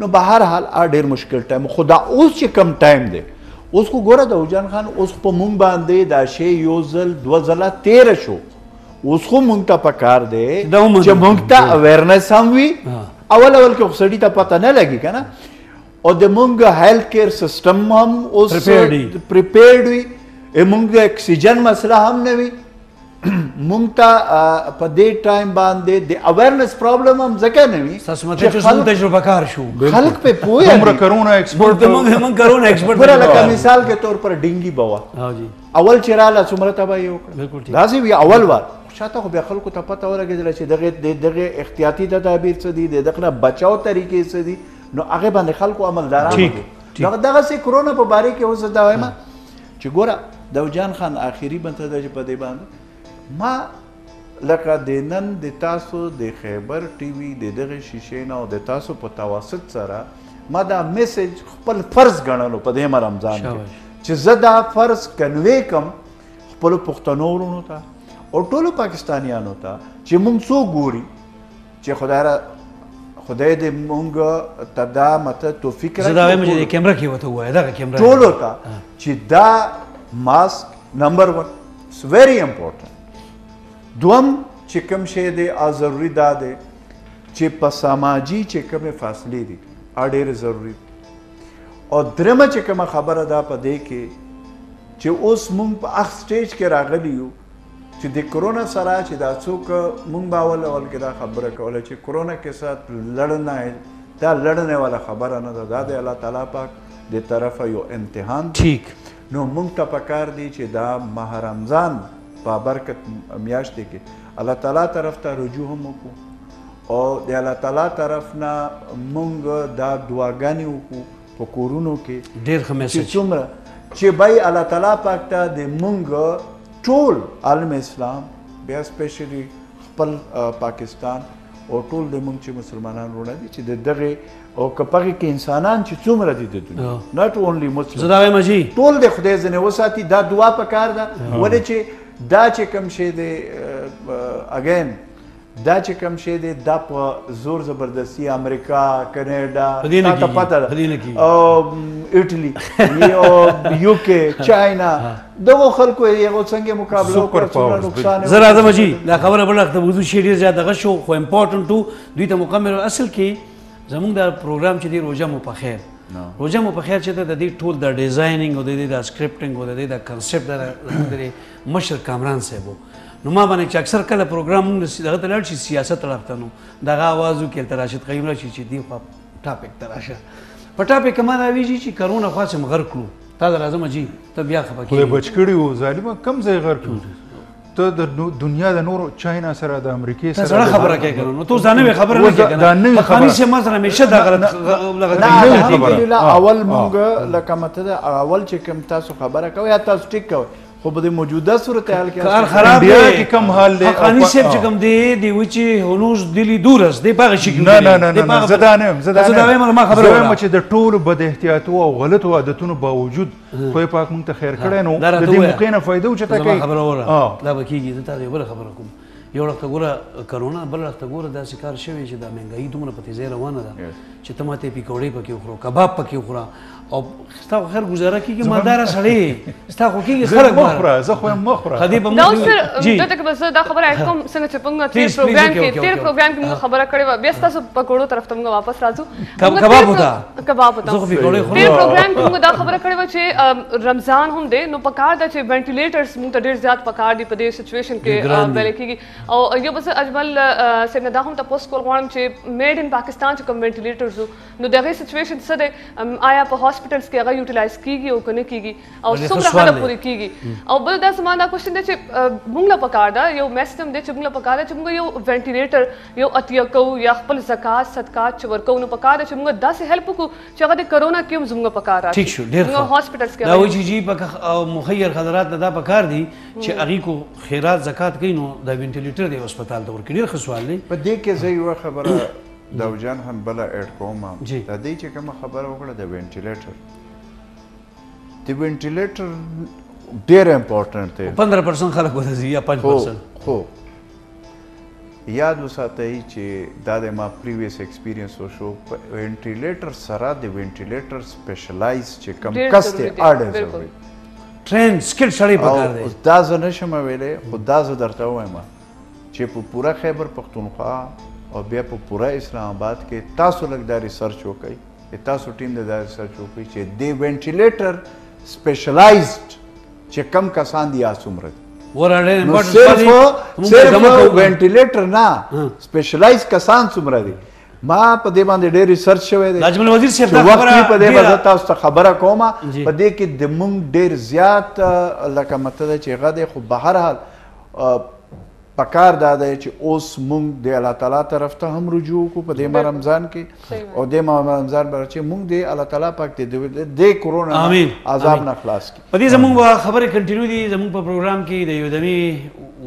नो बाहर हाल आ ढेर मुश्किल टाइम खुदा उस चेकम टाइम दे उसको गोरा दाऊजान खान उसको मुंग बांधे दाशे योजल 2013 शो उसको मुंगता पकार दे जब मुंगता अवेयरनेस हम भी अवल के उखसड़ी तब पता नहीं लगी क्या ना और जब मुंग हेल्थ केयर सिस्टम हम उस प्रिपेयर्ड हुई ए मुंग ऑक्सीजन मसला हमने भी मुंगता पदे टाइम बांधे दे अवेयरनेस प्रॉब्लम हम जगह नहीं ससमते चुस्म तजुर्बाकार शू खलक पे पूरे हम करोना एक्सपर्ट हम करोना एक्सपर्ट पूरा लगा मिसाल के तौर पर डिंगी बवा हाँ जी अवल चिराला सुमरता भाई हो बिल्कुल ठीक लाजी भी अवल बार शाता को बेखल को तपता हो लगे जलाचे दगे दगे इख्तियाती तदाबीर से दी दगना बचाव तरीके से दी नो आगे बंद खल को अमलदारा ठीक दगा से कोरोना पर बारे के हो सकता है मां चिगोरा दाऊजान खान आखिरी बनता था पदे बांध ما لکه د نن د تاسو د خیبر ټي وي د دغه شیشې نه او د تاسو په توسط سره ما دا میسج خپل فرض ګڼلو په دې رمضان کې چې زه دا فرض کنوی کم خپلو پښتنو وروڼو ته او ټولو پاکستانیانو ته چې موږ څو ګوري چې خدای دې موږ ته دا مطلب توفیق راکړي زه دا وایم چې د کیمره کې ورته ووایه دغه کیمره ټولو ته چې دا ماسک نمبر 1 اټس ویری امپورټنټ دوم چې کوم شی دی ضروري دا دی چې په سماجي چې کومې فاصلې دي ډېرې ضروري او درېمه چې کومه خبره ده په دې کې چې اوس موږ په هغه سټیج کې راغلي یو چې د کرونا سره چې دا څوک موږ به اول کې دا خبره کوله چې کرونا کې سات لړنه دا لړنې والا خبره نه ده دا د الله تعالی پاک د طرفه یو امتحان ټیک نو موږ ته پکار دی چې دا ماه رمضان بابرکت میاشتې کې الله تعالی طرف ته رجوع هم وکړو او د الله تعالی طرف نه موږ دا دعاګانې وکړو په کورونو کې ډېر ښه میسج څومره چې بای الله تعالی پاک ته د موږ ټول عالم اسلام بیا سپیشلي خپل پاکستان او ټول د موږ چې مسلمانان وروڼه دي چې د دغې او که پغې کې انسانان چې څومره دي د دنیا ناټ اونلی مسلم زه دا وایم چې ټول د خدای ځنې وساتي دا دعا پکار ده ولې چې دا چې کم شی دی اګین دا چې کم شی دی دا په زور زبردستی امریکا کنیډا تا پته ده او ایټلی او یوکے چاینا دغو خلکو یو څنګه مقابله وکړه څومره نقصان زه راځم جی دا خبره بل وخت د وضو شی ډېر زیات دغه شو خو امپورټنټ و دوی ته مکمل اصل کې زموږ دا پروګرام چې دی روژه مو پخیر روژه مو پخیر چې د دې ټول د ډیزایننګ او د دې د سکرپټنګ او د دې د کنسپټ د مشر کامران صاحب نو ما باندې چې اکثر کله پروګرام موږ دغه ته لاړ شي سیاست طرف ته نو دغه اواز وکړ تر راشد قیم راشي چې دی خو ټاپک ته راشه په ټاپک ما راویږي چې کرونا خاصه مغر کړو تا د لازم جی ته بیا خبر کړي خو بچ کړي و ظالمه کم ځای غر کړو ته د دنیا د نورو چاینا سره د امریکای سره خبره کوي نو ته ځانې خبره نه کوي دا نه خبره چې ما سره همیشه دا غلط خبره اول مونږ لکه مته اول چې کوم تاسو خبره کوي یا تاسو ټیک کوي خو په موجوده صورت حال کې کار خراب دی کم حال دی خاني سیب چې کوم دی دی وچی هلوز دلی دورس دی باغ شي نه نه نه زدانم ما خبره وایم چې د ټولو بد احتیاط او غلط عادتونو باوجود خو پاک مونږ ته خیر کړي نو د دې ممکن نه فائدو چې تا کوي خبره وره دا بکیږي ته یو بل خبره کوم یو وخت ګوره کرونا بل وخت ګوره دا شکار شوی چې دا مهنګي دومره په تیزه روانه ده چې تماته پیکوړې پکې وخورو کباب پکې وخورا او ستا خو خیر گزاره کیږي مالداره سړی ستا خو کیږي خلک مخوره زه خو مخوره خدیب موږ دا ته بس دا خبره کوم څنګه چې پنګ تیر پروګرام کې موږ خبره کړې و بیا تاسو پکوړو طرف ته موږ واپس راځو کباب وتا زه خو پیکوړې خورم تیر پروګرام کې موږ دا خبره کړې و چې رمضان هم دی نو پکار دا چې وینټیلیټرز موږ ډېر زیات پکار دی په دې سچویشن کې بل کېږي او یو بس اجمل سیب نداهم ته پوس کول غواړم چې میډ ان پاکستان چې کوم وینټیلیټرز نو دغه سچویشن څه دی آیا په هاسپټلز کې هغه یوټیلایز کیږي او کنه کیږي او څومره خلک پوری کیږي او بل دا سامان دا کوشن دی چې موږ پکار دا یو میسج هم دی چې موږ پکار دا چې موږ یو وینټیلیټر یو اتیا کو یا خپل زکات صدقات چې ورکو نو پکار دا چې موږ داسې هیلپ کو چې هغه د کرونا کې هم موږ پکار راځي ٹھیک شو ډېر هاسپټلز کې دا وجی جی مخیر حضرات دا پکار دي چې هغه کو خیرات زکات کین نو دا وینټیلیټر لیټر دی هسپتال ته ورکړي ډېر خسوال دی په دې کې زه یوه خبره داوجان هم بله ایډ کوم دا دی چې کومه خبره وکړه د وینټیلیټر د وینټیلیټر ډېر امپورټنټ دی 15% خلک ورځي یا 5% خو یاد وساتئ چې دا د ما پریویس ایکسپیرینس وشو وینټیلیټر سره د وینټیلیټر سپیشلایز چې کوم کس دی اړ ټرین سکل سړی پکار دی دا زه نشم ویلی خو دا زه درته ووایم چې په پوره خیبر پختونخوا او بیا په پوره اسلام آباد کې تاسو لږ دا ریسرچ وکړئ تاسو ټیم د دا ریسرچ وکړئ چې د وینټیلیټر سپیشلایزډ چې کم کسان دي یا څومره دي نو صرف وینټیلیټر نه سپیشلایز کسان څومره دي ما په دې باندې ډېر ریسرچ شوی دی اجمل وزیر صاحب دا خبره په دې باندې تاسو ته خبره کوم په دې کې د مونږ ډېر زیات لکه متده چې غد خو به هر حال پکار دا دی چې اوس مونږ د الله تعالی طرف ته هم رجوع وکړو په دې رمضان کې او دې رمضان بر چې مونږ د الله تعالی پاک د کرونا عذاب نه خلاص کړي په دې زموږ خبره کنټینیو دي زموږ په پروګرام کې د یو دمې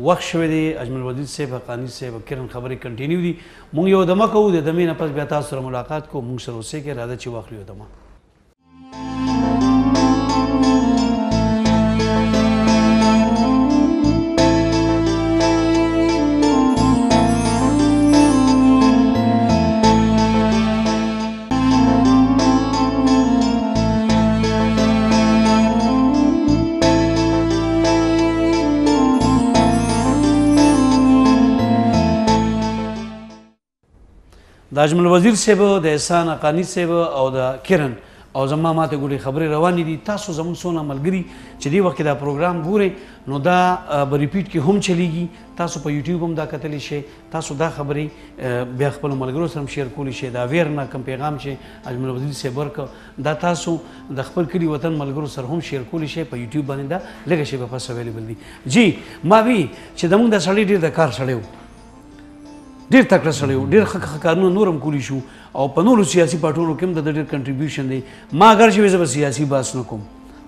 وخت شوی دی اجمل وزیر صاحب حقاني صاحب کرن خبرې کنټینیو دي موږ یو دمه کوو د دمې نه پس بیا تاسو سره ملاقات کوو موږ سره اوسئ کې راځه چې واخلو یو دمه د اجمل وزیر صاحب د احسان حقاني صاحب او د کرن او زما ماته ګوډې خبرې روانې دي تاسو زموږ څونه ملګري چې دې وخت کې دا پروګرام ګورئ نو دا به ریپیټ کې هم چلیږي تاسو په یوټیوب هم دا کتلی شئ تاسو دا خبرې بیا خپلو ملګرو سره هم شیر کولی شئ د اویرنه کوم پیغام چې اجمل وزیر صاحب ورکړ دا تاسو د خپل کلي وطن ملګرو سره هم شیر کولی شئ په یوټیوب باندې دا لږه شی به پس اویلیبل دي جی ما وی چې زموږ دا سړی ډېر د کار سړی ډېر تکړه سړی و ډېر ښه کارونه نور هم کولی شو او په نورو سیاسي پارټیو کې هم د ده ډېر کنټریبیوشن دی ما اګر چې وایي زه به سیاسي بحث نه کوم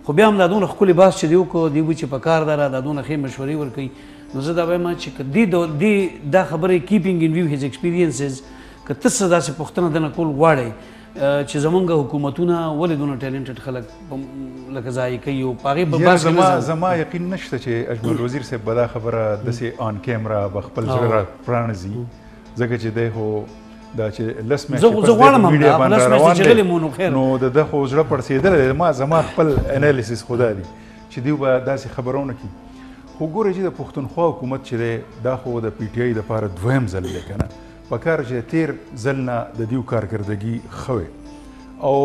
خو بیا هم دا دونه ښکلي بحث چې دې وکړو دې وایي چې په کار ده دا دونه ښې مشورې ورکوي نو زه دا وایم چې که دې دا خبرې کیپینګ ان ویو هیز ایکسپیرینسز که ته څه داسې پوښتنه دنه کول غواړئ چې زمونږ حکومتونه ولې دونه ټیلنټډ خلک لکه ضایع کوي او په هغې په بحث کې زما یقین نه شته چې اجمل وزیر صاحب به دا خبره داسې آن کیمرا به خپل زړه را پرانځي ځکه چې دی خو دا چې لس میاشتې نو د ده خو زړه پړسېدلی دی زما خپل انالیسس خو دا دي چې دوی به داسې خبرونه کوي خو ګورئ چې د پښتونخوا حکومت چې دی دا خو د پی ټی آی دپاره دویم ځل دی که نه پکار چې تیر ځل نه د دوی کارکردګي ښه وې او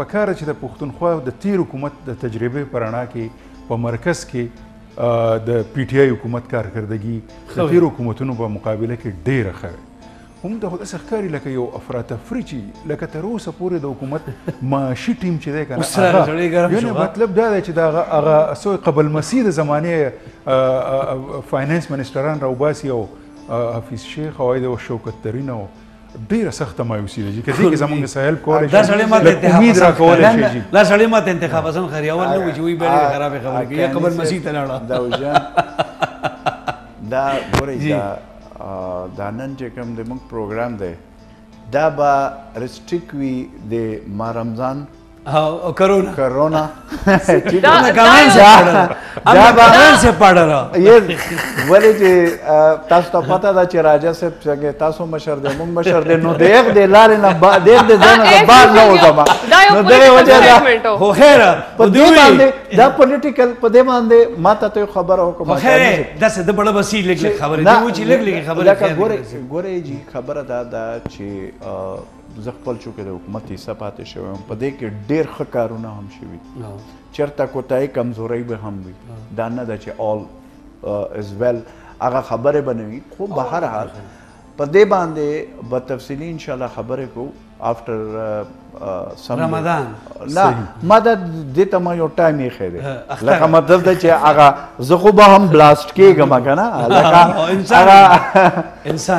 پکاره چې د پښتونخوا د تیر حکومت د تجربې په رڼا کې په مرکز کې د پی ټی آی حکومت کارکردګي د تیر حکومتونو په مقابله کې ډېره ښه هم ده خود اسخکاری لکه یو افراط افریچی لکه تروس پوره د حکومت ماشی ټیم چې ده کنه یعنی مطلب دا دی چې دا هغه سو قبل مسید زمانه فاینانس منیسټران راوباسي او حفیظ شیخ او د شوکت ترین او ډیره سخته مایوسي ده چې کله زمونږ سره هیلپ کولی دا سړی ماته امید راکولی شي لا سړی ماته انتخاباتن خریول نه وي چې وی به خرابې خبرې کوي قبل مسید ته لاړه دا ورې दानन जेकम दे मुंग प्रोग्राम दे दाबा रिस्ट्रिक्ट वी दे मारमजान हाँ करोना करोना कमेंट से पढ़ा दाबा कमेंट से पढ़ा रहा ये वाले जे तास तो पता था चिराजा से जगे तासो मशर दे मुंग मशर दे नो देख दे लारे ना देख दे जाना का बात ना होता बा नो देख वजह दा हो है रा पद्धति दा पॉलिटिकल पदे मांदे माता तो खबर हो को खैर दस द बड़ा वसी लिख ले खबर है वो चिलक लिख खबर है गोरे गोरे जी खबर दादा چې زغپل چوکې د حکومت حساب ته شوم پدې کې ډېر خکارونه هم شوي چرته کوتای کمزوري به هم وي دا نه د چې all as well هغه خبره بنوي خو به هر حال پدې باندې په تفصیل ان شاء الله خبره کو after Ramadan. No, I don't have your time. I don't have your time. I blast you. That's the truth. That's the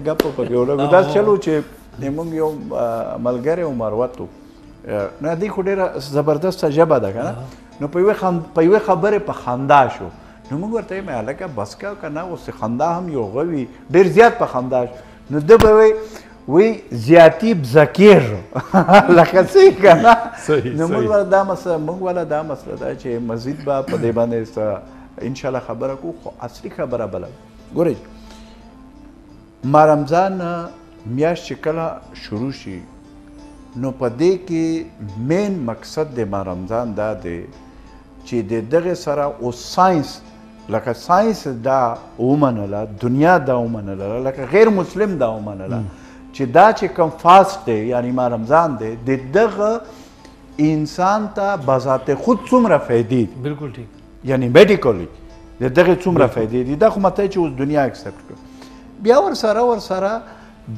truth. That's the truth. وی زیاتی بذکر لکسی کنا نمون ور دامس مون ور دامس داده چه مزید با پدیبانه است انشالله خبره کو اصلی خبره بله گریج ما رمضان میاش چکلا شروع شی نو پدی که مین مقصد ده ما رمضان داده چه ده دغه سرا او ساینس لکه ساینس دا اومنلا دنیا دا اومنلا لکه غیر مسلم دا اومنلا چې دا چې کم فاست دی یعنی ما رمضان دی د دغه انسان ته بذات خود څومره فایدې بالکل ټیک یعنی میډیکلی د دغه څومره فایدې دي دا خو مته چې اوس دنیا اکسپټ کړو بیا ور سره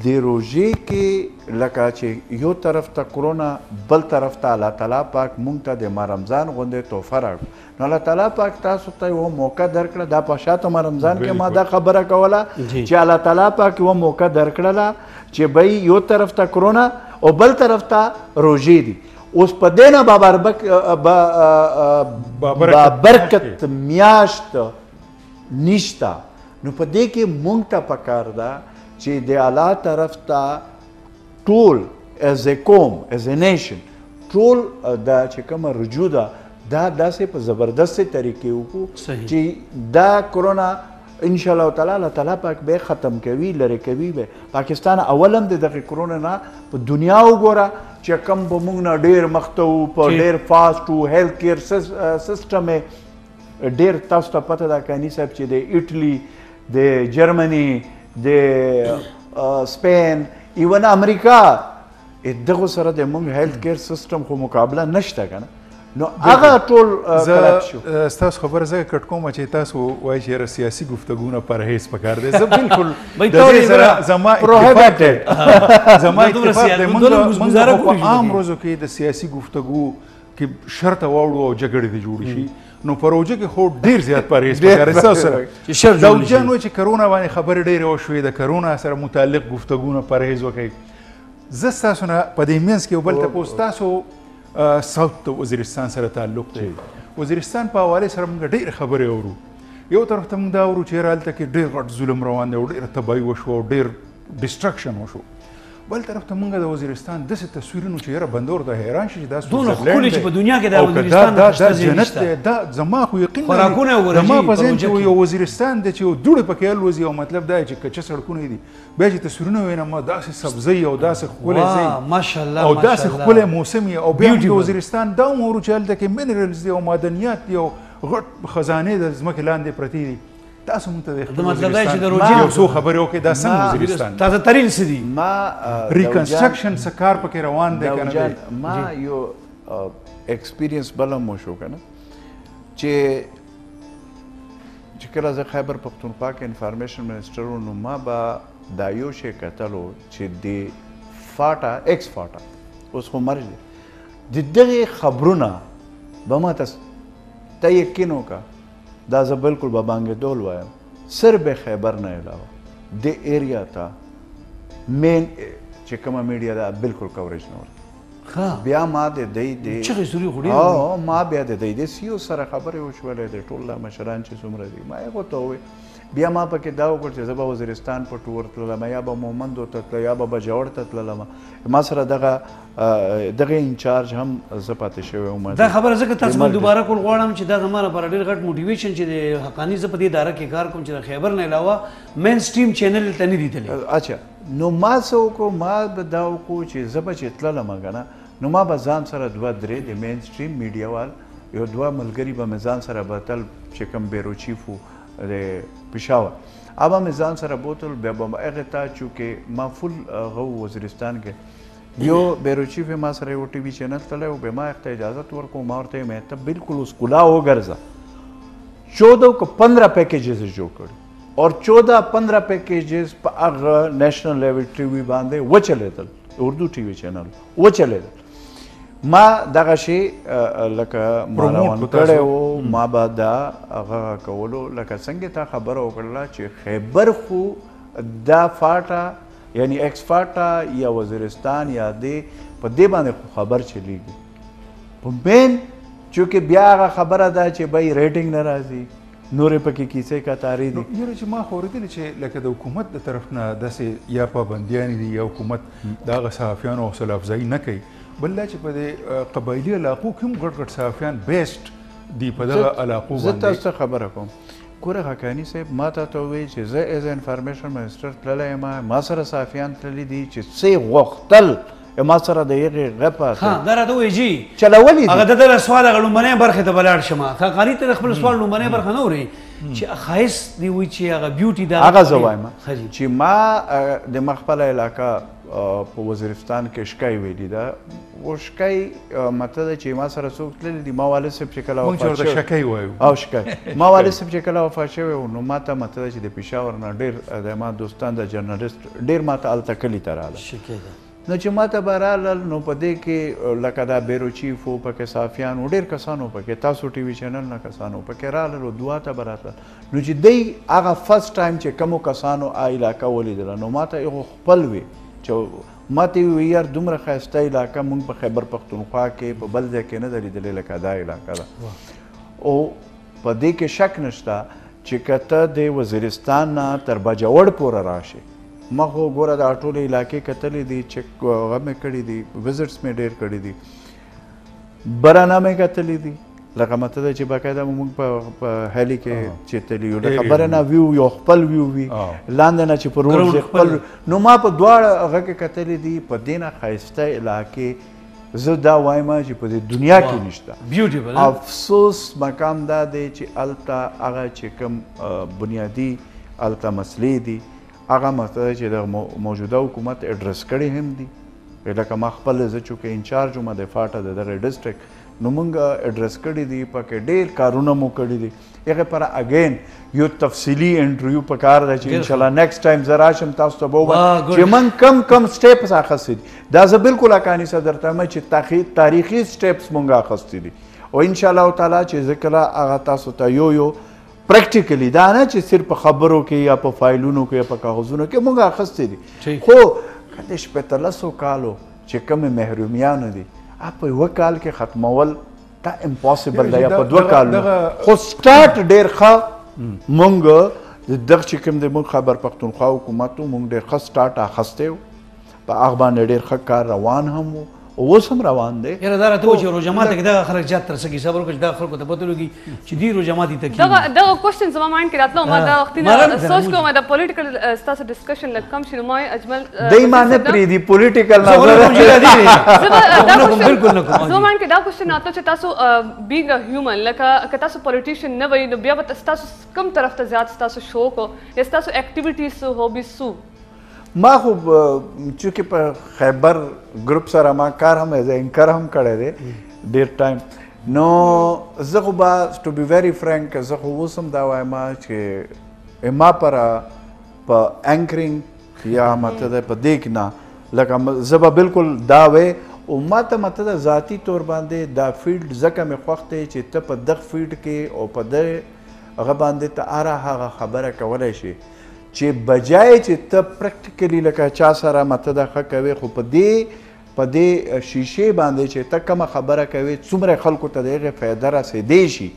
د روژې کې لکه چې یو طرف ته کرونا بل طرف ته الله تعالی پاک مونږ ته د ما رمضان غوندې تحفه راکړو نو الله تعالی پاک تاسو ته یوه موقع درکړه دا په شاته ما رمضان کې ما دا خبره کوله چې الله تعالی پاک یوه موقع درکړله چې بای یو طرف ته کرونا او بل طرف ته روژې دي اوس په دې نه بابرکت میاشت نشته نو په دې کې موږ ته پکار ده چې د الله طرف ته ټول as a قوم as a nation ټول دا چې کومه رجوع ده دا داسې په زبردستې طریقې وکړو چې دا کرونا ان شاء الله تعالی الله تعالی پاک به ختم کوي لري کوي به پاکستان اولم د کرونا نه په دنیا وګوره چې کم به موږ نه ډیر مخته وو په ډیر فاست وو هیلث کیر سیستم ډیر تاسو ته پته ده کاني صاحب چې د ایټلی د جرمني د سپین ایون امریکا دغه سره د موږ هیلث کیر سیستم خو مقابله نشته کنه نو اگر تول استاس خبر زه کټ کوم چې تاسو وایي چې سیاسي گفتگوونه پرهیز پکار دي زه بالکل زما پروهیبټډ زما اتفاق د موږ عام روزو کې د سیاسي گفتگو کې شرط واوړو او جګړې دې جوړې شي نو پروژه کې خو ډیر زیات پرهیز پکار دي تاسو سره داوجان و چې کرونا باندې خبر ډیره و شوې د کرونا سره متعلق گفتگوونه پرهیز وکړي زه تاسو نه په دې منځ کې وبل تاسو ساوت ته وزیرستان سره تعلق دی وزیرستان په حواله سره موږ ډېر خبرې اورو یو طرف ته موږ دا اورو چې هرهلته کې ډېر غټ ظلم روان دی او ډېره تباهي وشوه او ډېر ډسټرکشن وشو بل طرف ته موږ د وزیرستان داسې تصویرونه چې یاره بندور ته حیران شي چې دا دونه ښکلي چې په دنیا کې دا وزیرستان دا جنت دی دا زما خو یقین زما په ذهن کې یو وزیرستان دی چې یو دوړې پکې الوزي او مطلب دا چې کچه سړکونه دي بیا چې تصویرونه وینم داسې سبزی او داسې ښکلی ځای او داسې ښکلی موسم یې او بیا د وزیرستان دا هم اورو چې هلته کې منرلز دي او معدنیات دي او غټ خزانې د ځمکې لاندې پرتې دي تاسو موږ ته د مطلب دا چې د روژې یو څو خبرې وکړې دا څنګه وزیرستان تازه ترین څه دي ریکنسټرکشن څه کار پکې روان دی که ما یو اکسپیرینس بل هم وشو که نه چې کله زه خیبر پښتونخوا کې انفارمیشن منسټر وم نو ما به दायोश कहता लो चिद्दी FATA ex FATA उसको merge दे जिद्दगी खबरुना बमा तस तयकिनों का दाज़ बिल्कुल बबांगे दोलवाया सिर बे खैबर न अलावा दे एरिया था मेन चिकमा मीडिया दा बिल्कुल कवरेज न हो بیا ما د دې چې زوري غوډي ما بیا د دې سیو سره خبرې وشولې د ټوله مشران چې څومره دي ما یو ته وې بیا ما پکې دا وکړ چې زبا وزیرستان په ټور تلل ما یا به مومند ته یا به بجوړ ته تلل ما سره دغه انچارج هم زپاتې شوی اومه دا خبره زکه تاسو مل دوباره کول غواړم چې دا زماره پر ډیر غټ موټیویشن چې د حقانی زپدې اداره کې کار کوم چې خیبر نه علاوه مین سټریم چینل ته نه دیتل اچھا نو ما سو کو ما بداو کو چې زبا چې تلل ما غنا نو ما به ځان سره دوه درې د مین سټریم میډیا وال یو دوه ملګري به مې ځان سره بتل چې کوم بیرو چیف وو د پېښور هغه مې ځان سره بوتل بیا به هغه ته چونکې ما فل غو وزیرستان کې یو بیرو چیف ما سره یو ټي وي چینل تللی و بیا ما هغه ته اجازت ورکړو ما ورته مې ته بالکل اوس کلا وګرځه 14 کو 15 پیکیجز جوړ کړي اور 14-15 پیکیجز په هغه نیشنل لیول ټي وي باندې و چلېدل اردو ټي وي چینل و چلېدل ما دغه شی لکه مروان کړو ما بعد هغه کولو لکه څنګه تا خبر وکړل چې خیبر خو دا فاټا یعنی ایکس فاټا یا وزیرستان یا دې په دې باندې خبر چلیږي په بین چې بیا هغه خبره ده چې بای ریټینګ نه راځي نورې پکې کیسې کا تاری دي یره چې ما خوریدل چې لکه د حکومت د طرف نه داسې یا پابندیان دي یا حکومت دا صحافیان او حوصله افزایي نه کوي بل چې په دې قبایلي علاقو کې هم ګډ ګډ صحافیان بیسټ دی په دغه علاقو باندې زه تاسو ته خبره کوم کوره حقاني صاحب ما ته وویل چې زه ایز انفارمیشن منسټر تللی یم ما سره صحافیان تللی دي چې څه غوښتل ما سره د هغې غپه ها دا راته ووایي جي چلولي دي هغه د دغه سوال هغه لومبنۍ برخې ته به لاړ شم حقاني ته د خپل سوال لومبنۍ برخه نه اوري چې ښایست دی وایي چې هغه بیوټي دا هغه زه وایم چې ما د ما خپله علاقه په وزیرستان کې شکای ویلي ده و شکای مطلب ده چې ما سره څوک تللی دي ما والد صاحب چې کله وفات شوی شکای وایو او شکای ما والد صاحب چې کله وفات شوی نو ما ته مطلب ده چې د پېښور نه ډېر د ما دوستان د جرنالست ډېر ما ته هلته کلي ته راغله نو چې ما ته به رالل نو په دې کې لکه دا بیرو چیف و پکې صافیان و ډېر کسان و پکې تاسو ټي وي چینل نه کسان و پکې رالل و دعا ته به راتلل نو چې دی هغه فرست ټایم چې کمو کسانو علاقه ولیدله نو ما ته هغو خپل وي چې ما ته وی یار دومره ښایسته علاقه مونږ په خیبر پختونخوا کې په بل ځای کې نه ده لیدلې لکه دا علاقه ده او په دې کې شک نشته چې که ته د وزیرستان نه تر بجوړ پورې راشې ما خو ګوره دا ټولې علاقې کتلې دي چک هغه مې کړي دي وزټس مې ډېر کړي دي برانه مې کتلې دي لکه مته ده چې باقاعده مونږ په هلي کې چې تلي یو لکه برانه ویو یو خپل ویو وي لاندې نه چې په روز خپل نو ما په دواړه هغه کې کتلې دي په دې نه ښایسته علاقې زه دا وایم چې په دې دنیا کې نشته بیوټیفل افسوس مقام دا دی چې هلته هغه چې کوم بنیادي هلته مسلې دي هغه مسله چې د موجوده حکومت اډرس کړې هم دي لکه ما خپل زه چونکې انچارج وم د فاټه د دغه ډسټرکټ نو مونږ اډرس کړي دي پکې ډېر کارونه مو کړي دي هغه پر اګین یو تفصیلي انټرویو په کار ده چې انشاءالله نیکسټ ټایم زه راشم تاسو ته به ووایم چې موږ کم سټیپس اخیستي دي دا زه بالکل حقاني صدر ته وایم چې تاریخي سټیپس موږ اخیستي دي او انشاءالله تعالی چې زه کله هغه تاسو ته یو پریکټیکلي دا نه چې صرف په خبرو کې یا په فایلونو کې یا په کاغذونو کې موږ اخیستي دي خو که 15 کالو چې کومې محرومیانو دي آپ یو کال کې ختمول تا امپاسیبل دی یا په دوه کالو خو سټارټ ډېر ښه مونږ د دغه چې کوم د مونږ خبر پښتونخوا حکومت مونږ ډېر ښه سټارټ اخیستی و په هغه باندې ډېر ښه کار روان هم و اوس هم روان دی یاره دا راته وایي چې روژه ماته کې دغه خلک زیات تر څه حساب وکړو چې دغه خلکو ته پته ولګي چې دوی روژه ماتې ته کېږي دغه کوشچن زما مایند کې راتله ما دا وختي نه سوچ کوم دا پولیټیکل ستاسو ډسکشن لږ کم شي نو ما اجمل دی ما نه پرېږدي پولیټیکل نه زما مایند کې دا کوشچن راته چې تاسو بینګ ا هیومن لکه که تاسو پولیټیشن نه وئ نو بیا به ستاسو کوم طرف ته زیات ستاسو شوق و یا ستاسو ایکټیویټیز هوبیز سو ما خو چونکې په خیبر ګروپ سره ما کار هم ایز اینکر هم کړی دی ډېر ټایم نو زه خو به ټو بي ویری فرینک زه خو اوس هم دا وایم چې ما پر په اینکرینګ یا متدا په دیکنا لکه زبا بالکل دا وې او ماته متدا ذاتی تور باندې دا فیلډ زکه مې خوخته چې ته په دغه فیلډ کې او په دغه غ باندې ته اره هغه خبره کولای شي چې بجای چې ته پریکټیکلی لکه چا سره متدا خکوي خو په دې شیشه باندې چې ته کوم خبره کوي څومره خلکو ته دغه فائدہ را سي دی شي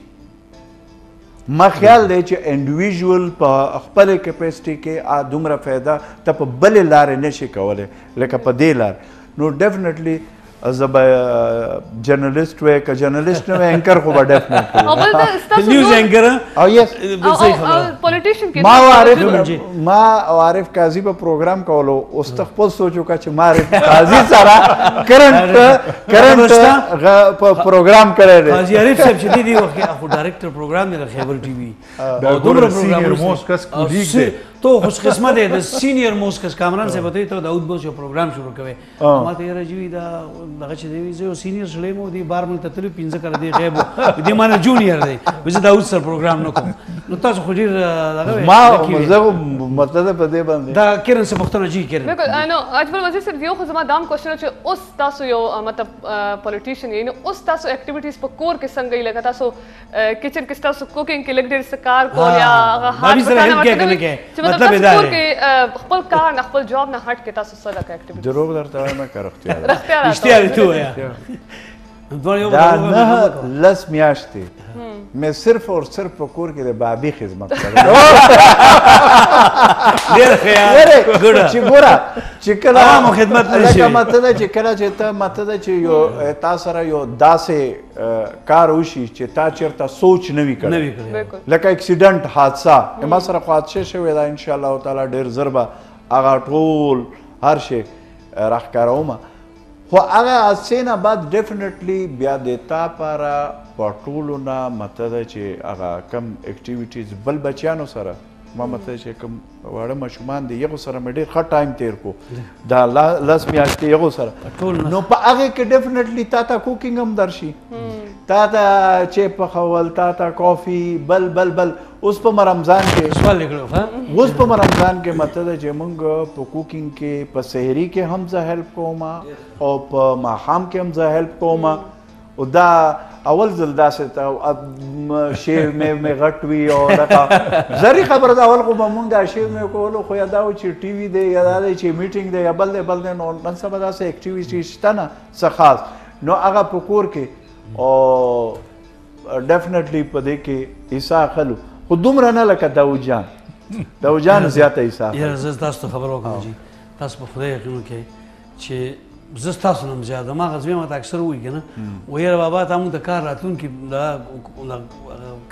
ما خیال دی چې انډیویژوال په خپل کیپیسټي کې دومره فایده ته په بلې لارې نشي کولی لکه په دې لار نو ډیفینیټلی زه به جرنالسټ وی که جرنالسټ نه وی اینکر خو به ډیفینیټلی نیوز اینکر او یس او پولیټیشن کې ما عارف قاضي په پروګرام کولو اوس ته خپل سوچ وکړه چې ما عارف قاضي سره کرنټ په پروګرام کړی دی قاضي عارف صاحب چې دې وخت کې خو ډایرکټر پروګرام دی خیبر ټي وي او دومره پروګرام موست کس کولیګ دی تو خوش قسمت ہے سینئر موسٹ کس کامران سے بتائی تو داؤد بوس یو پروگرام شروع کوي ما ته راځي دا هغه چې دی زه سینئر شلم دی بار مل تتل پینځه کړ دی غیب دی مانه جونیئر دی وځه داؤد سر پروگرام نو کوم نو تاسو خو دې ما زه متدا په دې باندې دا کرن څه پختنه جی کرن بالکل انا اجمل وزیر صاحب یو خو زما دام کوشن چې اوس تاسو یو مطلب پولیټیشن یې نو اوس تاسو اکټیویټیز په کور کې څنګه یې لګا تاسو کچن کې تاسو کوکینګ کې لګ ډېر سکار کول یا هغه मतलब इधर के خپل کار نه خپل جواب نه هټ کې تاسو سره کا اکټیویټی ضرور درته ما کارختیا اشتیار تو یا لس میاشتې مې صرف اور صرف په کور کې د بابي خدمت کړم ډیر خیال چې ګورا چې کله مو خدمت نشي ماته نه چې کله چې ته ماته د چې یو تاسو را یو داسې کار وشي چې تا چیرته سوچ نه وکړي لکه اکسیډنٹ حادثه ما سره حادثه شوې ده ان شاء الله تعالی ډیر زربا هغه ټول هر شي راخکاروم خو هغه حادثه بعد ډیفینیټلی بیا د تا پاره پټولونه متده چې هغه کم اکټیویټیز بل بچیانو سره ما متده چې کم واړه مشومان دی یو سره مې ډېر ښه ټایم تیر کو دا لاس میاشتې یو سره نو په هغه کې ډیفینیټلی تا ته کوکینګ هم درشي تا ته چې پخول تا ته کافي بل اوس په رمضان کې سوال لیکلو اوس په رمضان کې متده چې موږ په کوکینګ کې په سحری کې هم زه هیلپ کوم او په ماښام کې هم زه هیلپ کوم او دا اول ځل داسې ته شیف مې غټ وي او دغه زری خبره ده اول خو به مونږ شیف مې کولو خو یا دا و چې ټي وي دی یا دا دی چې میټینګ دی یا بل دی نو نن سبا داسې اکټیویټي شته نه څه خاص نو هغه په کور کې او ډیفینیټلی په دې کې حصه اخلو خو دومره نه لکه داود جان زیاته حصه اخلو یاره زه تاسو ته خبره وکړم جي تاسو په خدای یقین وکړئ چې زه ستاسو نه هم زیاده ما غزوې ماته اکثر وایي که نه وایي یاره بابا تا مونږ د کار راتلونکي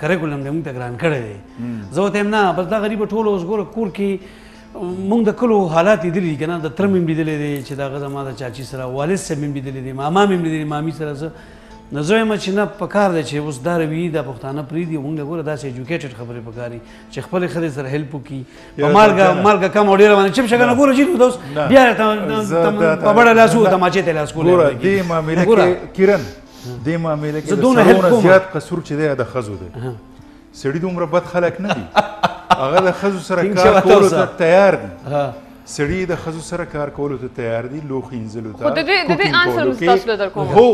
کریکولم دی مونږ ته ګران کړی دی زه ورته یم نه بس دا غریبه ټوله اوس ګوره کور کې مونږ د کلو حالات لیدلي دي که نه د تره مې هم لیدلی دی چې دغه زما د چاچي سره والد صاحب مې هم لیدلی دی ماما مې هم لیدلی مامي سره زه نو زه وایم چې نه پکار دی چې اوس دا روي دا پښتانه پرېږدي او مونږ له ګوره داسې ایجوکیټډ خبرې پکار دي چې خپلې ښځې سره هیلپ وکړي په مالګه کم او ډېره باندې چپ شکه نه ګوره چې نو اوس بیا په بډه لاس وو تماچې ته لاس کولی ګوره دې معاملې کې کرن دې معاملې کې څومره زیات قصور چې دی د ښځو دی سړي دومره بد خلک نه دي هغه د ښځو سره کار کولو ته تیار دي سړي د ښځو سره کار کولو ته تیار دي لوښي اینځلو ته خو د دې انسر ستاسو له درکوم هو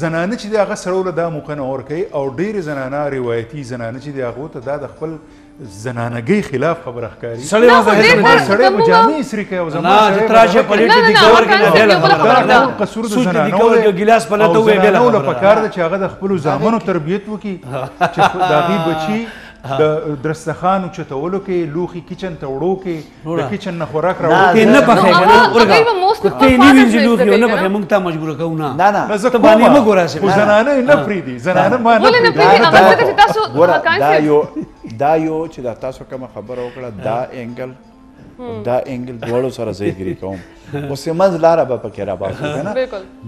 زنانه چې دی هغه سره له دا موقع نه اور کوي او ډېرې زنانه روایتي زنانه چې دی هغو ته دا د خپل زنانګۍ خلاف خبره ښکاري سړی به جامې اسري کوي او زما د تراژه پلیټې د ګور کې نه قصور د زنانو یو ګیلاس پلته وویې بیا له پکار ده چې هغه د خپلو زامنو تربیت وکړي چې د هغې بچي د درستخانو چتولو کې لوخي کچن ته وړو کې د کچن نه خوراک راوړو کې نه پخېږه که ته یې نه وینځي لوښي او نه پخې موږ تا مجبوره کوو نه ته باندې مه ګوراسې خو زنانه یې نه پرېږدي زنانه ما نه پرېږدي دا یو چې دا تاسو کومه خبره وکړه دا انګل دواړو سره زه اګري کوم اوس یې منځ لاره به پکې راباسو که نه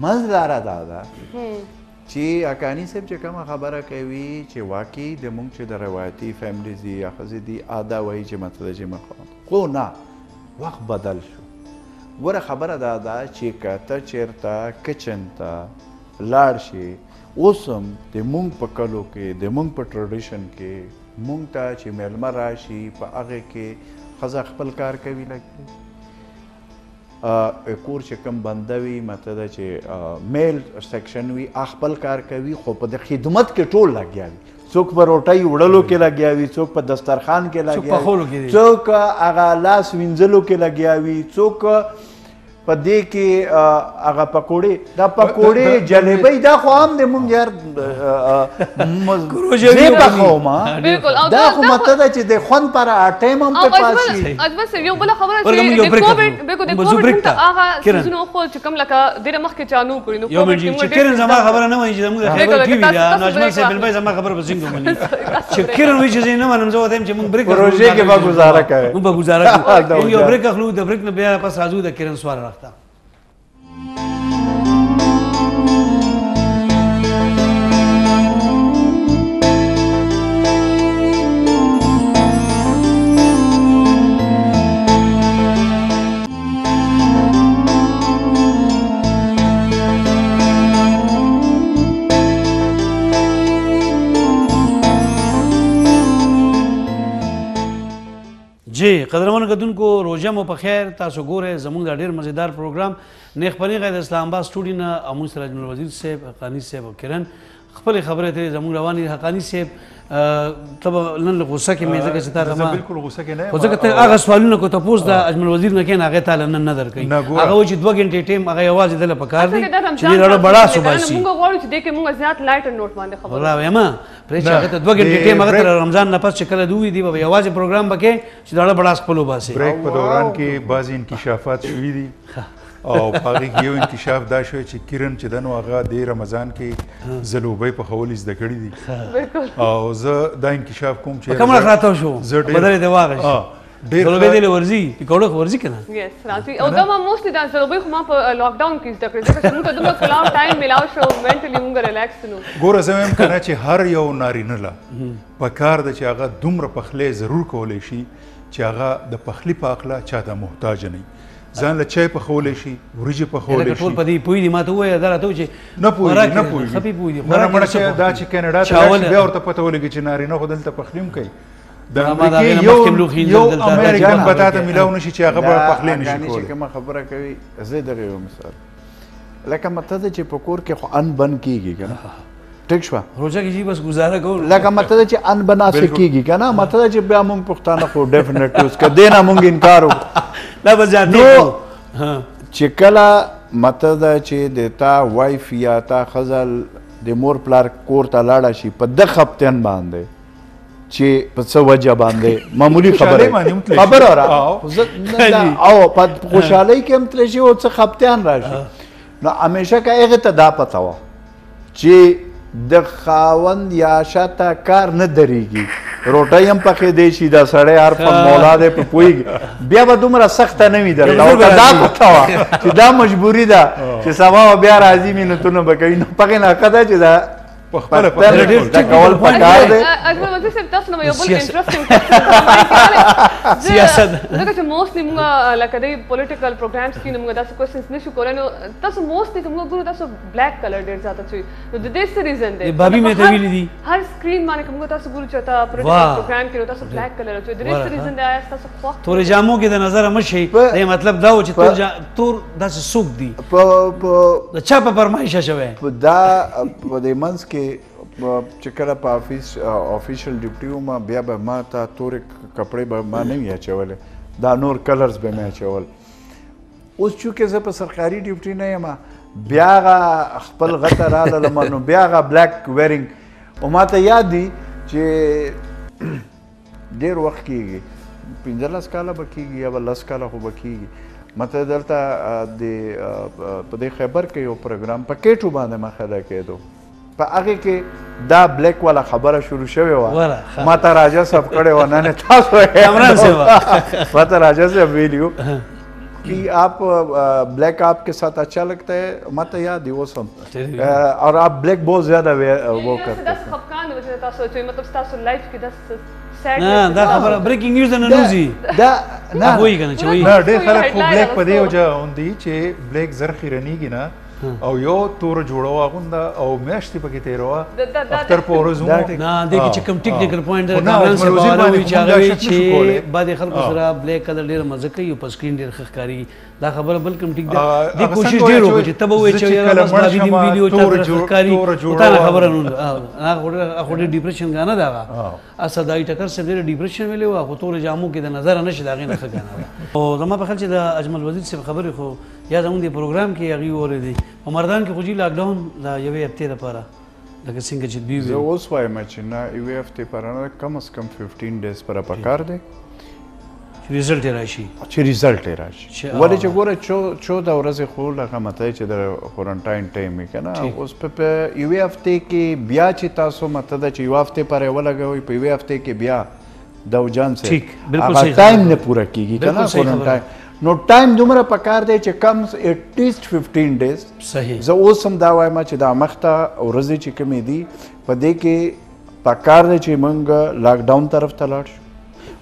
منځ لاره دا ده چې اکاني صاحب چې کومه خبره کوي چې واقعي د موږ چې د روایتي فیملیز دي یا ښځې دي ادا وایي چې مطلب چې مخ خو نه وخت بدل شو ګوره خبره دا ده چې که ته چېرته کچن ته لاړ شې اوس هم د موږ په کلو کې د موږ په ټریډیشن کې موږ ته چې میلمه راشي په هغې کې ښځه خپل کار کوي لږ کور چې کم بندوي مته چې میل سیکشن وی خپل کار کوي خو په خدمت کې ټول لګیاوي څوک په روټۍ وړلو کې لګیاوي څوک په دسترخوان کې لګیاوي څوک هغه لاس وینځلو کې لګیاوي څوک په دې کې هغه پکوړې دا پکوړې جلبۍ دا خو هم د مونږ یار نه پخوم دا خو مته ده چې د خوند پر ټایم هم په پاسي اجمل صاحب یو بله خبره چې د کووډ بېکو د کووډ ته هغه څیزونه خو چې کوم لکه ډېره مخکې چانو کړي نو کووډ چې کرن زما خبره نه وایي چې زموږ د خبره ټي وي دا نو اجمل صاحب بل زما خبره به څنګه ومني چې کرن وایي چې نه منم زه وایم چې مونږ بریک پروژې کې به گزاره کوي مونږ به گزاره کوو یو بریک اخلو د بریک نه بیا پس راځو د کرن سوال जी قدرمن کدن کو روجا مو پخیر تاسو ګوره زموږ د ډیر مزیدار پروګرام نیک پنی غید اسلام آباد سټوډیو نه امون سراج مل وزیر صاحب حقانی صاحب کرن خپل خبره ته زموږ رواني حقانی صاحب طب نن غوسه کې مې ځکه چې تا غما بالکل غوسه کې نه غوسه کې هغه سوالونه کو تاسو د اجمل وزیر نه کین هغه تعالی نن نظر کوي هغه چې 2 غنټې ټیم هغه आवाज دل پکار دي چې ډېر بڑا صبحاسي موږ غواړو چې دکې موږ زیات لایټ نوټ باندې خبره ولا یما پرې چې هغه 2 غنټې ټیم هغه رمضان نه پس شکل دوی دی به आवाज پروګرام بکې چې ډېر بڑا خپل وباسي بریک په دوران کې بعضی انکشافات شوې دي او پاره یو انکشاف دا شوی چې کرن چې دنو هغه د رمضان کې زلوبۍ په خول زده کړې دي بالکل او زه دا انکشاف کوم چې کومه خاطر شو بدل دی واغش زلوبۍ دې ورزي پکوړو ورزي کنه یس راځي او دا ما موستلی دا زلوبۍ خو ما په لاک ډاون کې زده کړې ځکه چې موږ دمو کلاو ټایم ملاو شو منټلی موږ ریلیکس نو ګوره زه هم کنه چې هر یو نارینه لا په کار د چې هغه دومره پخلې ضرور کولې شي چې هغه د پخلی پاکله چا د محتاج نه ځان له چای په خولې شي ورجه په خولې شي ټول په دې پوی دي ماته وای دا راته چې نه پوی خپي پوی دي مرګ دا چې کینیډا ته بیا ورته پته ولګی چې ناري نه خدل ته پخلیم کوي دا یو امریکایان پتاته ملاو نشي چې هغه په پخلې نشي کولای چې کومه خبره کوي زه دغه یو مثال لکه مته چې په کور کې خو ان بن کیږي کنه ټیک شو روزه کې بس گزاره کوو لکه مته چې ان بنا سکیږي کنه مته چې بیا موږ پښتانه خو ډیفینټلی اوس کا دینا موږ انکار وکړو دا به ځان نو چې کله مته چې دیتا وایف یا تا خزل د مور پلار کور ته لاړه شي په د خپتن باندې چې په څه وجه باندې معمولی خبره را او په خوشحالۍ کې هم ترې شي او څه خپتن راشي نو همیشه که هغه ته دا پته وه چې د خاوند یا شاته کار نه درېږي روټۍ هم پخې دی شي دا سړی هر په مولا دی په پوهېږي بیا به دومره سخته نه وي درته ورته دا پته وه چې دا مجبوري ده چې سبا به بیا راځي مینتونه به کوي نو پخې ناقه ده چې دا پخپله دا کول پکار دی اجمل وزیر صاحب تاسو نه یو بل انټرسټینګ سیاست ځکه چې موستلي موږ لکه دی پولیټیکل پروګرامس کې موږ داسې کوېشنز نشو کولی نو تاسو موستلي موږ ګورو تاسو بلیک کلر ډېر زیاته شوي نو د دې څه ریزن دی بابي مې ته ویلي دي هر سکرین باندې موږ تاسو ګورو چې تا پولیټیکل پروګرام کې تاسو بلیک کلر شوي د دې څه ریزن دی آیا تاسو خوښ تورې جامو کې د نظر هم شي دا مطلب دا و چې تور داسې سوق دي د چا په فرمایشه شوی دا په دې منځ کې چې کله په آفیشیل ډیوټي وم بیا به ما ته تورې کپړې به ما نه وي اچولې دا نور کلرز به مې اچول اوس چونکې زه په سرکاري ډیوټي نه یم بیا هغه خپل غته راله لمه نو بیا هغه بلیک ویرینګ او ما ته یاد دي چې ډېر وخت کېږي 15 کاله به کېږي یا به 10 کاله خو به کېږي ماته دلته په دې خیبر کې یو پروګرام په کیټو باندې ما خدا کېدو په هغه کې دا بلیک والا خبره شروع شوې وه ما ته راجا صاحب کړې وه نه نه تاسو ما ته راجا صاحب ویلي و कि आप ब्लैक आपके साथ अच्छा लगता है मत याद वो सब और आप ब्लैक बहुत ज्यादा वो करते हैं ना ना खबर ब्रेकिंग न्यूज़ है ना न्यूज़ी ना ना वही करना चाहिए ना देख खराब ब्लैक पढ़े हो जाओ उन्हें चे ब्लैक जरखी रहनी की ना او یو تور جوړوا غوندا او میاشتې پکې تیروا اختر پورزو نه د کی کوم ټیکنیکل پوینټ د کانفرنس باندې چاغوي چې بعد خلکو سره بلیک کلر ډیر مزه کوي په سکرین ډیر خخکاری دا خبره بل کوم ټیک دی کوشش ډیر وکړي چې تبه وي چې یاره د ویډیو تور جوړ خبره نه اخو ډیپریشن غانه دا اسدای ټکر سره ډیر ډیپریشن ویلو او تور جامو کې د نظر نشه داغه نه خګانه او زما په خیال چې د اجمل وزیر سره خبرې خو یا زموږ د پروګرام کې هغه ورېدي په مردان کې خوږي لاکډاون د یوې هفتې لپاره لکه څنګه چې دوی وي زه اوس وایم چې نه یوې هفتې پر نه کم از کم 15 ډیز پر پکار دی چې ریزلټ یې راشي ولې چې ګوره 14 ورځې خو لکه مته چې د کورنټاین ټایم یې که نه اوس په یوې هفتې کې بیا چې تاسو مته ده چې یوه هفتې پر یې ولګوئ په یوې هفتې کې بیا د وجان صاحب هغه ټایم نه پوره کېږي که نه کورنټاین نو ټایم دومره پکار دی چې کم ایټلیسټ 15 ډیز صحیح زه اوس هم دا وایم چې دا مخته ورځې چې کومې دي په دې کې پکار دی چې موږ لاکډاون طرف ته لاړ شو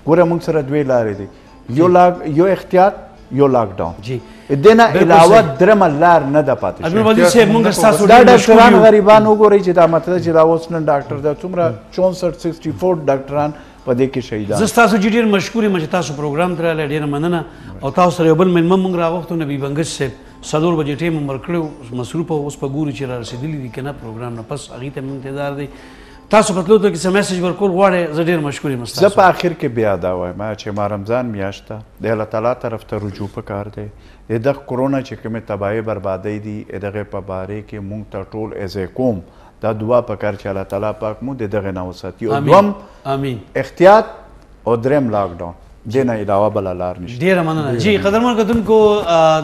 ګوره موږ سره دوې لارې دي یو احتیاط یو لاکډاون دې نه علاوه درمه لار نه ده پاتې شوې دا ډاکټران غریبان وګورئ چې دا مطلب چې دا اوس نن ډاکټر دا څومره 64 ډاکټران په دې کې شهیدان زه ستاسو چې ډېر مشکور یم چې تاسو پروګرام ته راغلی ډېره مننه او تاسو سره یو بل میلمه موږ راغوښتو نبي بنګش صاحب څلور بجې ټایم عمر کړی مصروف او اوس په ګورو چې رارسېدلي دي که نه پروګرام نه پس هغې ته مونږ انتظار دی تاسو په تلو ته کې څه میسج ورکول غواړئ زه ډېر مشکور یم زه په آخر کې بیا دا وایم چې ما رمضان میاشت ته د الله تعالی طرف ته رجوع پکار دی د دغه کرونا چې کومې تباهۍ بربادۍ دي د هغې په باره کې موږ ته ټول از قوم دا دعا پکار چې الله تعالی پاک مو د دغې نه وساتي او دوم احتیاط او دریم لاکډاون دینا علاوه بله لار نشته ډېره مننه جی قدرمنو کتونکو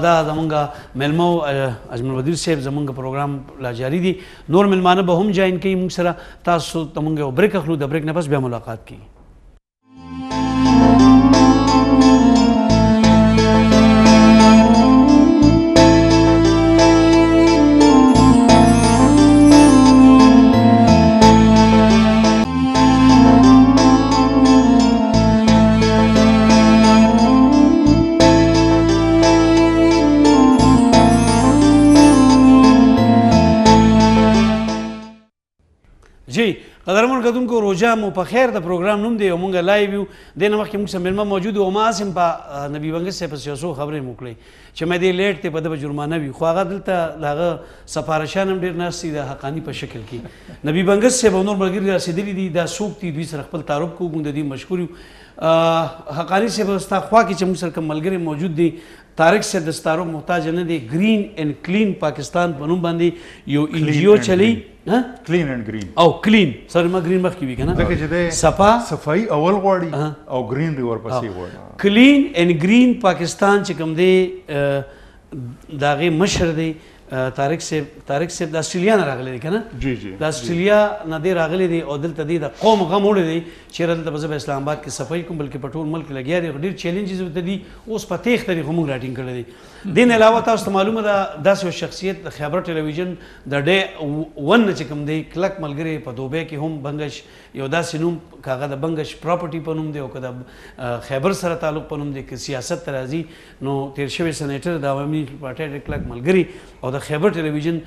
دا زمونږ میلمه اجمل وزیر صاحب زمونږ پروګرام لا جاري دي نور میلمانه به هم جاین کوي موږ سره تاسو ته موږ یو بریک اخلو د بریک نه پس بیا ملاقات کوي قدرمن کتونکو روجا مو پخیر د پروګرام نوم دی او موږ لایو یو دې نه مخکې موږ سره میلمه موجود و او ما هسې هم په نبي بنګش صاحب پسې یو څو خبرې مو وکړې چې مې دې لیټ دی په ده به جرمانه وي خو هغه دلته د هغه سفارشان هم ډېر ناست دي د حقاني په شکل کې نبي بنګش صاحب او نور ملګري رارسېدلي دي دا څوک دي دوی سره خپل تعارف کوو موږ د دې مشکور یو حقاني صاحب ستا خوا کې چې موږ سره کوم ملګري موجود دي طارق صاحب د ستارو محتاج نه دی ګرین اینډ کلین پاکستان په نوم باندې یو ان جی او چلی کلین اینډ ګرین او کلین سر ما ګرین مخکې وي که نه صفا صفایي اول غواړي او ګرین دی ورپسې غواړي کلین اینډ ګرین پاکستان چې کوم دی د هغې مشر دی طارق صاحب د آسټرالیا نه راغلی دی که نه جی جی د آسټرالیا نه دی راغلی دی او دلته دی د قوم غم وړی دی چې یاره دلته به زه په اسلام آباد کې صفایي کوم بلکې په ټول ملک کې لګیا دی خو ډېر چیلنجز ورته دي اوس په تېښته دی خو موږ راټینګ کړی دی دې نه علاوه تاسو ته معلومه ده داسې یو شخصیت د خیبر ټلویزیون د ډې ون نه چې کوم دی کلک ملګری په دوبۍ کې هم بنګش یو داسې نوم که هغه د بنګش پراپرټي په نوم دی او که د خیبر سره تعلق په نوم دی که سیاست ته راځي نو تېر شوی سینیټر د عوامي پارټۍ ډېر کلک ملګري او د خیبر ټلویزیون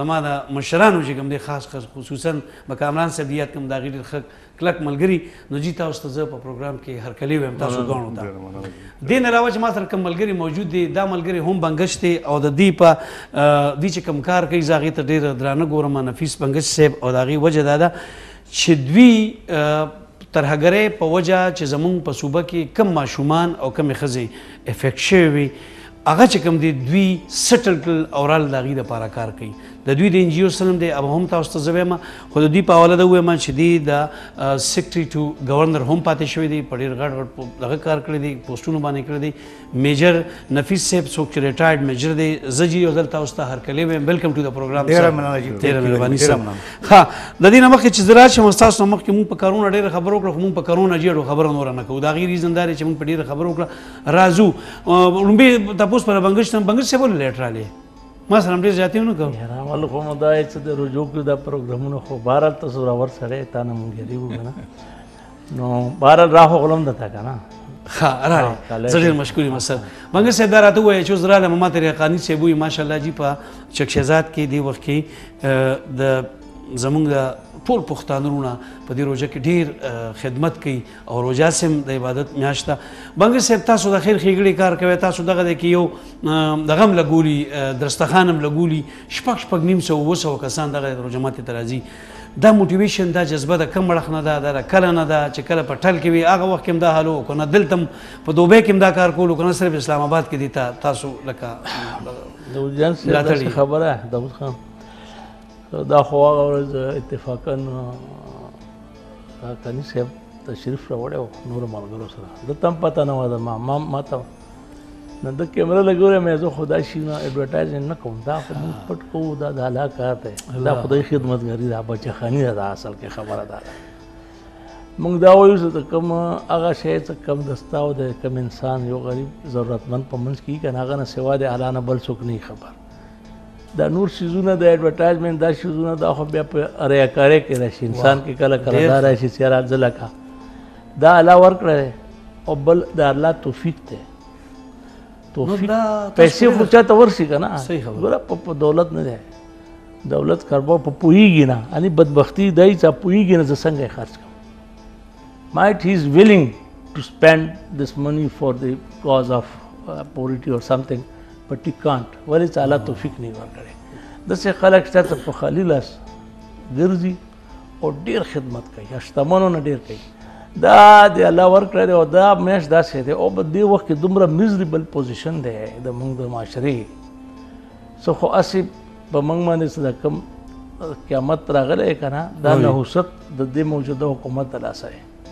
زما د مشرانو چې کوم دی خاص خصوصا به کامران صاحب یاد کوم د هغې ډېر ښه کلک ملګري نو جي تاسو ته زه په پروګرام کې هرکلی وایم تاسو دواړو ته دې نه علاوه چې ما سره کوم ملګري موجود دي دا ملګري هم بنګش دی او د دې په دوی چې کوم کار کوي زه هغې ته ډېره درانه ګورم نفیس بنګش صاحب او د هغې وجه دا ده چې دوی ترهګرۍ په وجه چې زموږ په صوبه کې کم ماشومان او کمې ښځې افیکټ شوې وي هغه چې کوم دی دوی سټل کړل او رال د هغې دپاره کار کوي د دوی د ان جي او سره هم دی اب هم تاسو ته زه وایم خو د دوی په حواله ده ووایم چې دوی د سیکرټري ټو ګورنر هم پاتې شوی دی په ډېر غټ غټ دغه کار کړی دی پوسټونو باندې کړی دی میجر نفیس صاحب څوک چې ریټایرډ میجر دی زه جي او دلته تاسو ته هرکلی وایم ویلکم ټو د پروګرام ډېره مننه ډېره مهرباني ښه د دې نه مخکې چې زه راشم ستاسو نه مخکې موږ په کارونه ډېره خبره وکړه خو موږ په کارونه جېړو خبره نوره نه کوو د هغې ریزن دا دی چې موږ په ډېره خبره وکړه راځو لومبې تاسو پر بنګش صاحب ولې لیټ راغلی ما سره هم ډېر زیاتې ونه کوم یاره ولې خو نو دا یې څه د رجوع کړو دا پروګرامونه خو بهرحال ته زورور سړی تا نه مونږ یاري وو که نه نو بهرحال راغلم درته که نه ها زړه مشکوري مسر منګر سي دراته وای چې زړه له ماما طریقه قانی سي بوې ماشالله جی په چکشزات کې دی وخت کې د زمونږ د ټول پښتانونه په دې روزه کې ډیر خدمت کوي او روزه سم د عبادت میاشته بنګر صاحب تاسو د خیر خېګړي کار کوي تاسو دغه د کې یو د غم لګولي درستخانم لګولي شپږ شپږ نیم سو وسو کسان دغه روزه ماته ترازی دا موټیویشن دا جذبه د کم مړخ نه ده د کله نه ده چې کله په ټل کې وي هغه وخت کې دا حالو کنه دلته په دوبه کې دا کار کولو کنه صرف اسلام آباد کې دي تاسو لکه د وجان سره خبره داود خان دا خو هغه ورځ اتفاقاً قاني صاحب تشریف راوړی و نورو ملګرو سره دلته هم پته نه وه ما ته نه د کیمره لګولی مې زه خو دا شي نه ایډورټایزمنټ نه کوم دا خو موږ پټ کوو دا د الله کار دی دا خدای خدمتګاري دا بچهخاني ده دا اصل کې خبره ده موږ دا وایو چې د کوم هغه شی چې کم دسته او د کم انسان یو غریب ضرورتمند په منځ کې که نه هغه نه سوا د الله نه بل څوک نه خبر دا نور سیزونه د ایډورټایزمنټ دا سیزونه دا خو بیا په ریاکارۍ کې راشي انسان کې کله کله دا راشي چې یاره زه لکه دا الله ورکړی او بل د الله توفیق دی توفیق پیسې خو چاته ورشي که نه ګوره په دولت نه دی دولت کاروبار په پوهېږي نه یعنې بدبختي دی چې پوهېږي نه زه څنګه یې خرڅ کړم مایټ هی از ویلینګ ټو سپینډ دس منی فار د کاز آف پورټی اور سمثینګ but he can't. Well, it's Allah Tawfiq nahi warkare. Dase khalak sta ta khali las girzi aur der khidmat kai ashtamano na der kai da de Allah warkare aur da mesh da se de ob de waqt dumra miserable position de the mong the mashari so kho asib bamang man sada kam qiyamत ragale kana da lahusat de maujuda hukumat ala sa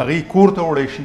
هغوی کور ته وړی شي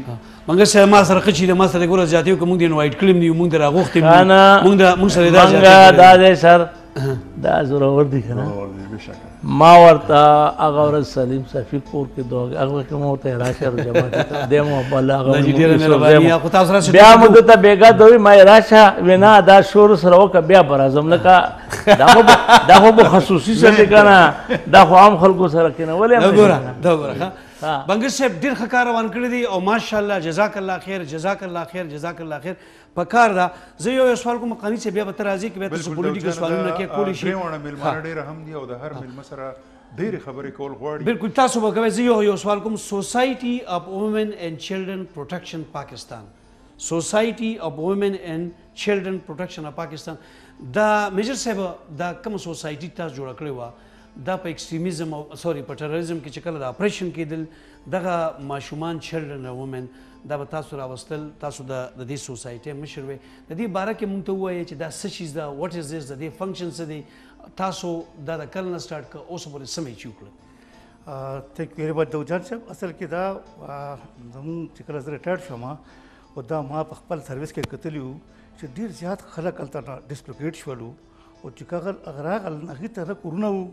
منګر صاحب ما سره ښه چې د ما سره ګوره زیاتې وکړه موږ د انوایټ کړي دي موږ د راغوښتې موږ سره دا زیاتې دا دی سر دا زورور دي که نه ما ورته هغه ورځ سلیم صفي کور کې دوه هغه وخت ما ورته راشه رجمات دی مو بله هغه بیا مو دته بېګا ته وایي ما یې راشه وایي نه دا شور سره وکړه بیا به راځم لکه دا خو به خصوصي سر دی که نه دا خو عام خلکو سره کېنولی هم دا ګوره بنګر صاحب ډېر ښه کار روان کړی دی او ماشاءالله جزاک الله خیر جزاک الله خیر جزاک الله خیر په کار ده زه یو سوال کوم قاني صاحب بیا به ته راځي کې بیا تاسو پولیټیکل سوالونه کې کولی شي درېواړه میلمانه ډېر هم دي او د هر میلمه سره ډېرې خبرې کول غواړي بلکل تاسو به کوئ زه یو سوال کوم سوسایټي آف وومن اینډ چلډرن پروټکشن پاکستان سوسایټي آف وومن اینډ چلډرن پروټکشن آف پاکستان دا میجر صاحب دا کوم سوسایټي تاسو جوړه کړې وه دا په اکستریمیزم او سوري په ټیرریزم کې چې کله د اپریشن کېدل دغه ماشومان چلډرن او وومن دا به تاسو راوستل تاسو د دې سوسایټۍ مشر وئ د دې باره کې موږ ته ووایئ چې دا څه شیز ده واټ از دس د دې فنکشن څه دی تاسو دا د کله نه سټارټ کړه اوس پورې څه میچ وکړل تینک یو ویری مچ داودجان صاحب اصل کې دا زموږ چې کله زه ریټایر شوم او دا ما په خپل سرویس کې کتلی وو چې ډېر زیات خلک هلته ډسلوکیټ شولو او چې کله راغل هغې ته نه کورونه وو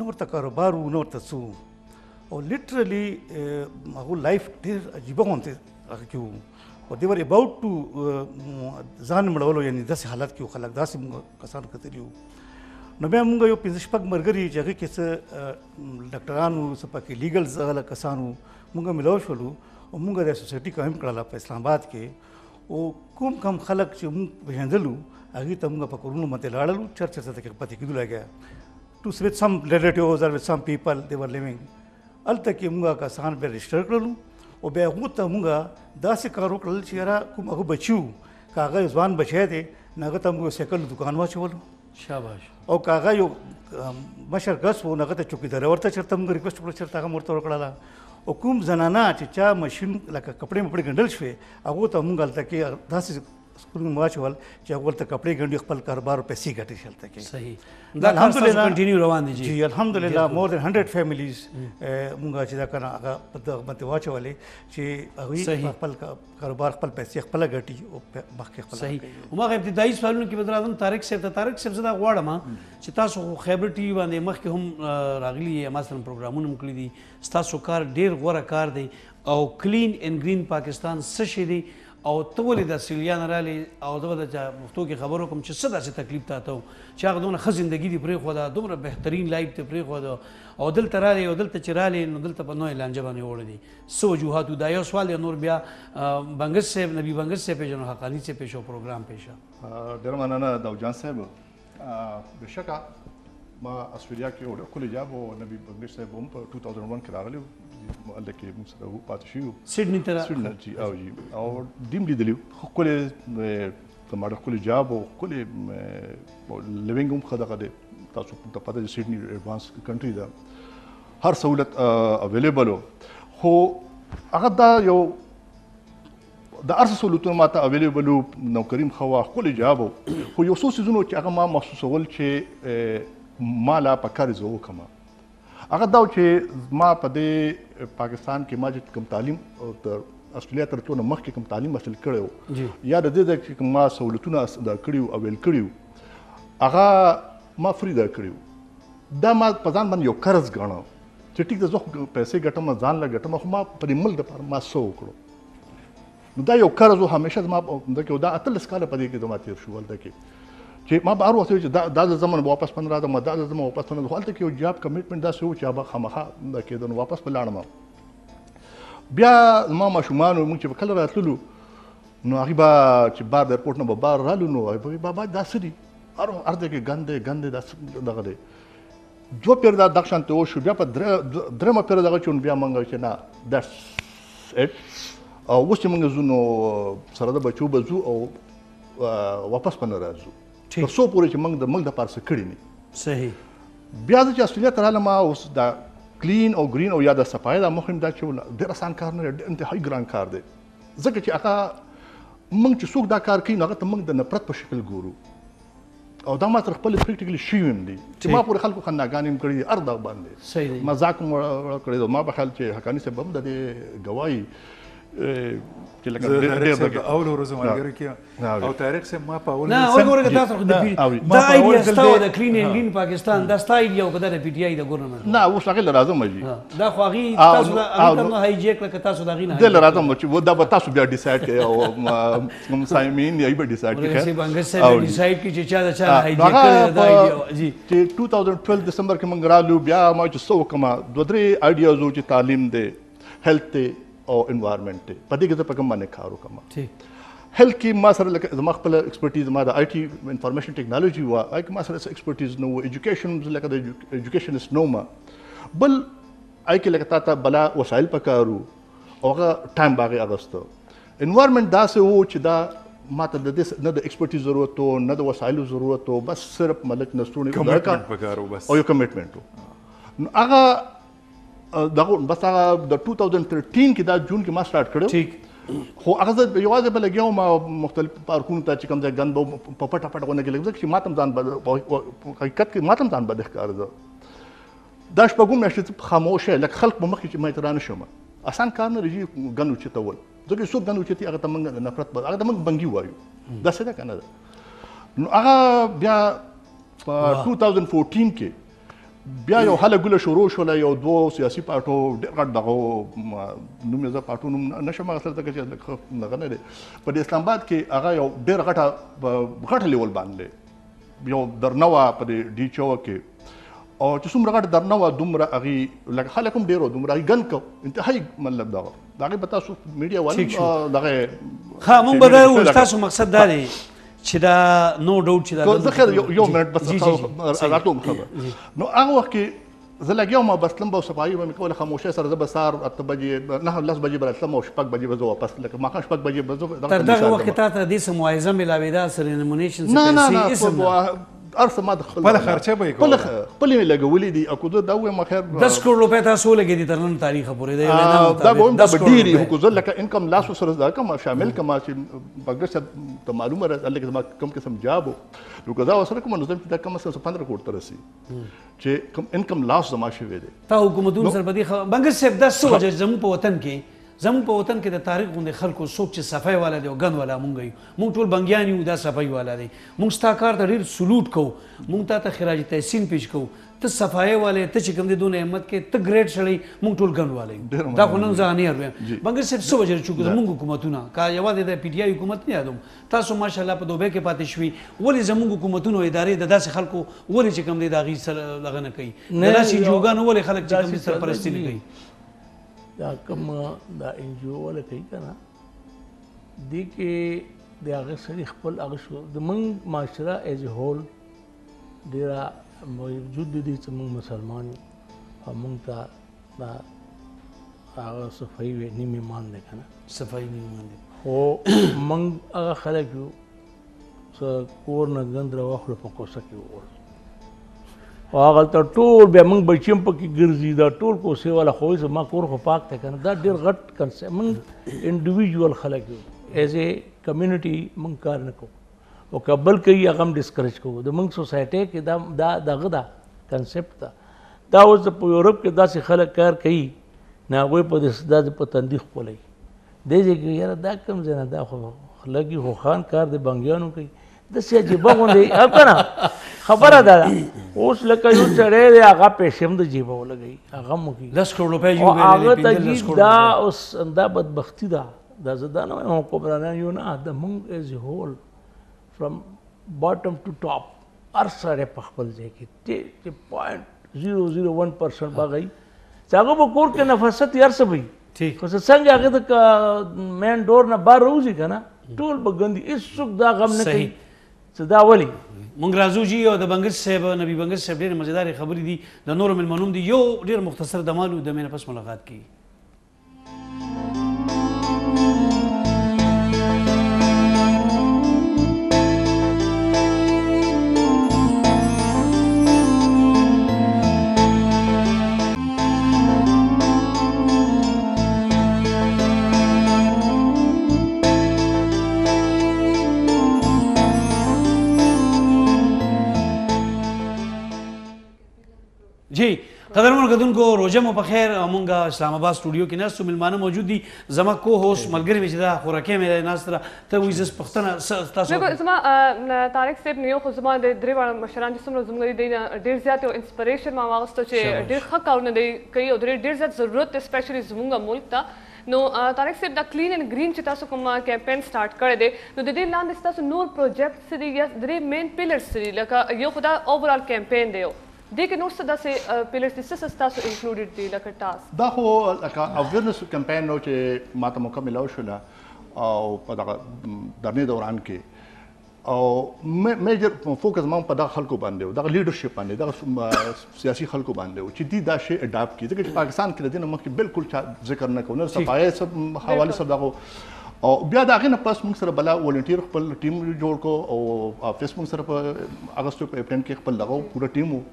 نه ورته کاروبار وو نه ورته څه وو او لټرلي هغو لایف ډېر عجیبه غوندې هغه کې وو او دی ور اباوټ ټو ځان مړولو یعنې داسې حالت کې وو خلک داسې موږ کسان کتلي وو نو بیا موږ یو پنځه شپږ ملګري چې هغې کې څه ډاکټران وو څه پکې لیګلز هغه کسان وو موږ ملاو شولو او موږ دا سوسایټي قایم کړله په اسلام آباد کې او کوم کم خلک چې موږ پېژندلو هغې ته موږ په کورونو باندې لاړلو چرچ څه تکې پتې کېدو لګیا to with some relatives or with some people they were living alta ki munga ka san be register karlu o be huta munga das karo karl chera kum ago bachu kaga zwan bache de naga tam go cycle dukan wa cholo shabash o kaga yo mashar gas wo naga ta chukidar warta chartam request pro charta ga murta karla o kum zanana cha machine la ka kapde mapde gandal shwe ago ta munga alta ki das school में माच वाल चावल तक कपड़े गंडी खपल कारोबार पैसे घटे चलते के सही अल्हम्दुलिल्लाह कंटिन्यू रवान जी अल्हम्दुलिल्लाह मोर देन 100 फैमिलीज मुंगा चिदा करा आगा मत वाच वाले चे अभी खपल कारोबार खपल पैसे खपल घटी बाकी खपल सही उमा ابتدائی سوالونو کې بدر اعظم طارق صاحب ته طارق صاحب زدا غواړم چې تاسو خیبر ټي وی باندې مخ کې هم راغلی یا مثلا پروګرامونه مکلي دي تاسو کار ډیر غوړه کار دی او کلین ان گرین پاکستان سشي دی او تولې د سیلیان رالی او د مفتو کې خبرو کوم چې څه داسې تکلیف تاته چې هغه دونه خ زندگی دی پرې خو دا دومره بهترین لایف ته پرې خو دا او دلته رالی او دلته چرالی نو دلته په نوې لانجه باندې وړ دي سو وجوهات دا یو سوال نور بیا بنګر صاحب نبی بنګر صاحب جن حقانی صاحب شو پروګرام پېښه درمانانه داوجان صاحب بشکا ما استرالیا کې وړ کولې جاب او نبی بنګر صاحب هم په 2001 کې راغلی لکه موږ سره پاتشیو سیدنی ترا سیدنی او جی او دیم لیدلو خپل تماره خپل جاب او خپل لیوینګ هم خدغه ده تاسو ته پته ده سیدنی ایڈوانس کنټری ده هر سہولت اویلیبل هو هغه دا یو د ارس سہولتونه ماته اویلیبل نو کریم خوا خپل جاب خو یو څه زونه چې هغه ما مخصوص ول چې مالا پکار زو کما اگر داو چې ما په دې پاکستان کې ما چې کم تعلیم او تر استرالیا تر ټولو مخکې کم تعلیم حاصل کړو یا د دې چې ما سہولتونه ادا کړیو او ویل کړیو هغه ما فری دا کړیو دا ما په ځان باندې یو قرض غاڼه چې ټیک د زو پیسې ګټم ځان لا ګټم خو ما په ملک د پر ما سو وکړو نو دا یو قرض همیشه ما دا اتل سکاله په دې کې د ما تیر شو ولته کې چې ما بهر وته چې دا زمون واپس 15 د مدد زمون واپس نه خپلته کې یو جاب کمټمنټ دا سو چې به خامخا دا کېدون واپس بلاړم بیا ما مشومان موږ چې کله راتللو نو هغه با چې بار د ایرپورټ نه بار رالو نو بابا دا سړي ارته کې ګنده دا دغه دی دوه پیر دا دښان ته وشو بیا په درمه پیر دغه چون بیا مونږ چې نه دټس اټ او اوس چې موږ زونو سره د بچو بزو او واپس پنه راځو سو پوره چې موږ د ملک د پارسه کړی نه صحیح بیا د استرالیا تر علامه اوس دا کلین او گرین او یا د صفای د مخم دا چې ډیر آسان کار نه انتهای ګران کار دی ځکه چې هغه موږ چې څوک دا کار کوي هغه ته موږ د نفرت په شکل ګورو او دا ما تر خپل پریکټیکلی شیوم دي چې ما پورې خلکو خنداګانې کړې دي اردا باندې مزاق مو کړې ما بخیل چې حقانی صاحب هم د دې گواہی اول ورځ ملګری کې او تاریخ سه ما په اول نه اول ورځ تاسو خو د دا ایډیا ستو د کلین ان گرین پاکستان دا ستا ایډیا او د پی ټی آی د ګورنمنت نه اوس هغه راځم جی دا خو هغه تاسو هغه هایجیک لکه تاسو دا غینه دل راځم چې دا به تاسو بیا ډیسایډ کړئ او کوم سایمین یې به ډیسایډ کړئ چې څنګه سه ډیسایډ کړئ چې چا هایجیک دا ایډیا جی 2012 دسمبر کې مونږ رالو بیا ما چې سو کما دوه درې ایډیاز او چې تعلیم دې هیلث او انوایرنمنت په دې کې ته کوم باندې کار وکم ٹھیک هل کې ما سره لکه زما خپل ایکسپرټیز ما د آی ټی انفارمیشن ټیکنالوژي وا ما سره ایکسپرټیز نو ایجوکیشن لکه د ایجوکیشنس نو ما بل آی کې لکه تاته بلا وسایل پکارو او ټایم باغې اغستو انوایرنمنت دا سه و چې دا ما ته د دې نه د ایکسپرټیز ضرورت او نه د وسایلو ضرورت او بس صرف ملک نستونه کمټمنټ پکارو بس او یو کمټمنټ نو هغه دغه بس د 2013 کې دا جون کې ما سٹارټ کړو ٹھیک خو هغه یوازې بل لګیو ما مختلف پارکونو ته چې کوم ځای غند پپټ پپټ غونه کې لګځ چې ماتم ځان حقیقت کې ماتم ځان بده کار ده دا شپږم نشته خاموشه لکه خلک مخ کې ما ترانه شوم آسان کار نه رجی غنو چې تول ځکه څوک غنو چې هغه تمنګ نفرت هغه تمنګ بنګي وایو دا څه کنه ده نو هغه بیا 2014 کې بیا یو هله ګله شروع شول یو دوه سیاسي پارټو ډېر غټ دغه نوم یې زه پارټو نوم نشم اخیستلی ځکه چې دغه نه دی په د اسلام آباد کې هغه یو ډېر غټه لیول باندې یو درنه وه په دې ډي چوک کې او چې څومره غټه درنه وه دومره هغې لکه خلک هم ډېر وو دومره هغې ګند کو انتهایي مطلب دغه د هغې به تاسو میډیا والو دغه ښه مونږ به دا وو ستاسو مقصد دا دی چې دا نو ډاوټ چې دا زه خیر یو منټ بس راټوم خبر نو هغه وخت کې زه لګیا وم بس لمبه او صفایي به مې کوله خاموشۍ سره زه به سهار 8 بجې نه 10 بجې به راتلم او شپږ بجې به زه واپس لکه ماښام 6 بجې به زه دغه وخت ته داسې موایزه ملاوېده سره نمونې شن څه پیسې ارث ما دخل بل خرچه به کول بل می لګولې دي اكو دا و ما خیر 10 کروڑ روپے تاسو لګې دي ترنن تاریخ پورې دی دا به د ډیری حکومت لکه انکم لاس سره دا کم شامل کما چې بغیر ته معلومه راځي لکه کم قسم جابو نو کدا وسره کوم نظام چې دا کم سره 15 کروڑ تر سي چې کم انکم لاس زما شي وي دي تا حکومتونو سره بدی بغیر سب 10 وجه زم په وطن کې زموږ په وطن کې د تاریخ غوندې خلکو څوک چې صفای والا دی او ګند والا مونږ یو مونږ ټول بنګیان یو دا صفای والا دی مونږ ستا کار ته ډېر سلوټ کوو مونږ تا ته خراج تحسین پیش کوو ته صفای والی ته چې کوم دی دونه احمد کې ته ګریډ شړی مونږ ټول ګند والا یو دا خو نن زه نه یارویم بنګر صاحب څه وجه چې زموږ حکومتونه که یوازې د پی ټي آی حکومت نه یادوم تاسو ماشاءالله په دوبۍ کې پاتې شوي ولې زموږ حکومتونو ادارې د داسې خلکو ولې چې کوم دی د هغې سره لغه نه کوي د داسې جوګانو ولې خلک چې کوم دی سرپرستي نه کوي دا کم دا انجیو والا کوي که نه دې کې د هغه سړي خپل هغه شو زموږ معاشره ایز اے هول ډېره موجود دي چې موږ مسلمان یو او موږ ته دا هغه صفایي وي نیم ایمان دی که نه صفایي نیم ایمان دی خو موږ هغه خلک یو چې کور نه ګند راواخلو په کوڅه کې وغورځو او هغلته ټول بیا موږ بچي هم پکې ګرځي دا ټول کوڅې والا خو زما کور خو پاک دی که نه دا ډېر غټ کنسپټ موږ انډیویجول خلک یو ایز اے کمیونټي موږ کار نه کوو او که بلکې هغه هم ډسکریج کوو د موږ سوسایټۍ کې دا دغه دا کنسپټ ده دا اوس په یورپ کې داسې خلک کار کوي نه هغوی په داسې په تندیخ کولی دې ځای کې یاره دا کوم ځای نه دا خو لږې خو خان کار د بنګیانو کوي داسې عجیبه غوندې که نه خبره دا ده اوس لکه یو سړی دی هغه پیسې هم د جیبه ولګوي هغه هم وکړي 10 کروڑ روپۍ هغه ته دا اوس دا بدبختي ده دا زه دا نه وایم حکمرانان یو نه د موږ ایز اے هول فرام باټم ټو ټاپ هر سړی په خپل ځای کې 0.001% به هغه وي چې هغه به کور کې نفاست هر څه وي خو چې څنګه هغه د مین ډور نه بار روځي که نه ټول به ګندي هېڅوک دا غم نه کوي چې دا ولې مونږ راځو جي او د بنګر صاحب نبي بنګر صاحب ډېرې مزیدارې خبرې دي د نورو مېلمنوم دي یو ډېر مختصر د مالو د مینه پس ملاقات کوي जी قدرمن کتونکو روجا مو پخیر مونږه اسلام آباد سټوډیو کې ناستو مېلمانه موجود دي زما کو هوس ملګری مې چې دا خوراکۍ مې دی ناست ده ته وایي زه پښتنه تاسو زما طارق صاحب نه یو خو زما د درې واړه مشران چې څومره زموږ دی نه ډېر زیات یو انسپریشن ما واغسته چې ډېر ښه کارونه دی کوي او ډېر زیات ضرورت دی سپیشلي زموږ ملک ته نو طارق صاحب دا کلین اینڈ گرین چې تاسو کوم کیمپین سټارټ کړی دی نو د دې لاندې تاسو نور پروجیکټس دي یا درې مین پیلرس دي لکه یو خو دا اوورال کیمپین دی دیکھیں نور صدا سے پیلرز دی سستا سو انکلوڈیڈ دی لکه ټاسک دا خو لکه اویرنس کمپین نو چې ماته موقع ملاو شوله او په دغه درنې دوران کې او میجر فوکس ما په دغه خلکو باندې و دغه لیډرشپ باندې دغه سیاسي خلکو باندې و چې دوی دا شی اډاپټ کړي ځکه چې پاکستان کې د دې نه مخکې بالکل چا ذکر نه کوو نه صفایي سب حواله سب دغه او بیا د هغې نه پس موږ سره بله والنټیر خپل ټیم جوړ کړو او افس موږ سره په اګست په اپریل کې خپل دغه پوره ټیم و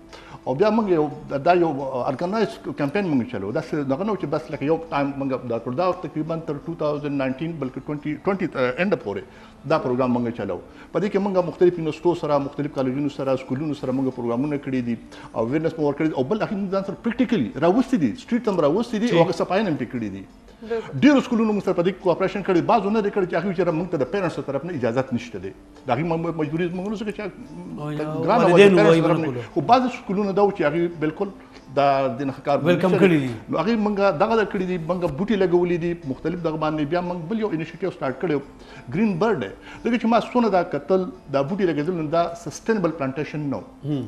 او بیا موږ یو دا یو ارګنایز کمپین موږ چلو داسې دغه نه و چې بس لکه یو ټایم موږ دا کړو دا تقریباً تر 2019 بلکې 20 اینډ پورې دا پروګرام موږ چلو په دې کې موږ مختلف یونیورسټو سره مختلف کالجونو سره سکولونو سره موږ پروګرامونه کړي دي اویرنس مو ورکړي دي او بل اخر ځان سره پریکټیکلي راوستي دي سټریټ هم راوستي دي او هغه صفایي هم پې کړي دي ډېرو سکولونو موږ سره په دې کوپریشن کړی بعضو نه دی کړی چې هغوی چېرې موږ ته د پیرنټسو طرف نه اجازت نشته دی د هغوی مجبوري موږ نه شو چې ګرانه خو بعضو سکولونو دا و چې هغوی بالکل دا د نه کار ویلکم کړي دي نو هغوی موږ دغه کړي دي موږ بوټي لګولي دي مختلف دغه باندې بیا موږ بل یو انیشیټیو سټارټ کړی ګرین برډ دی ځکه چې ما څونه دا کتل دا بوټي لګېدل نو دا سسټینبل پلانټیشن نه و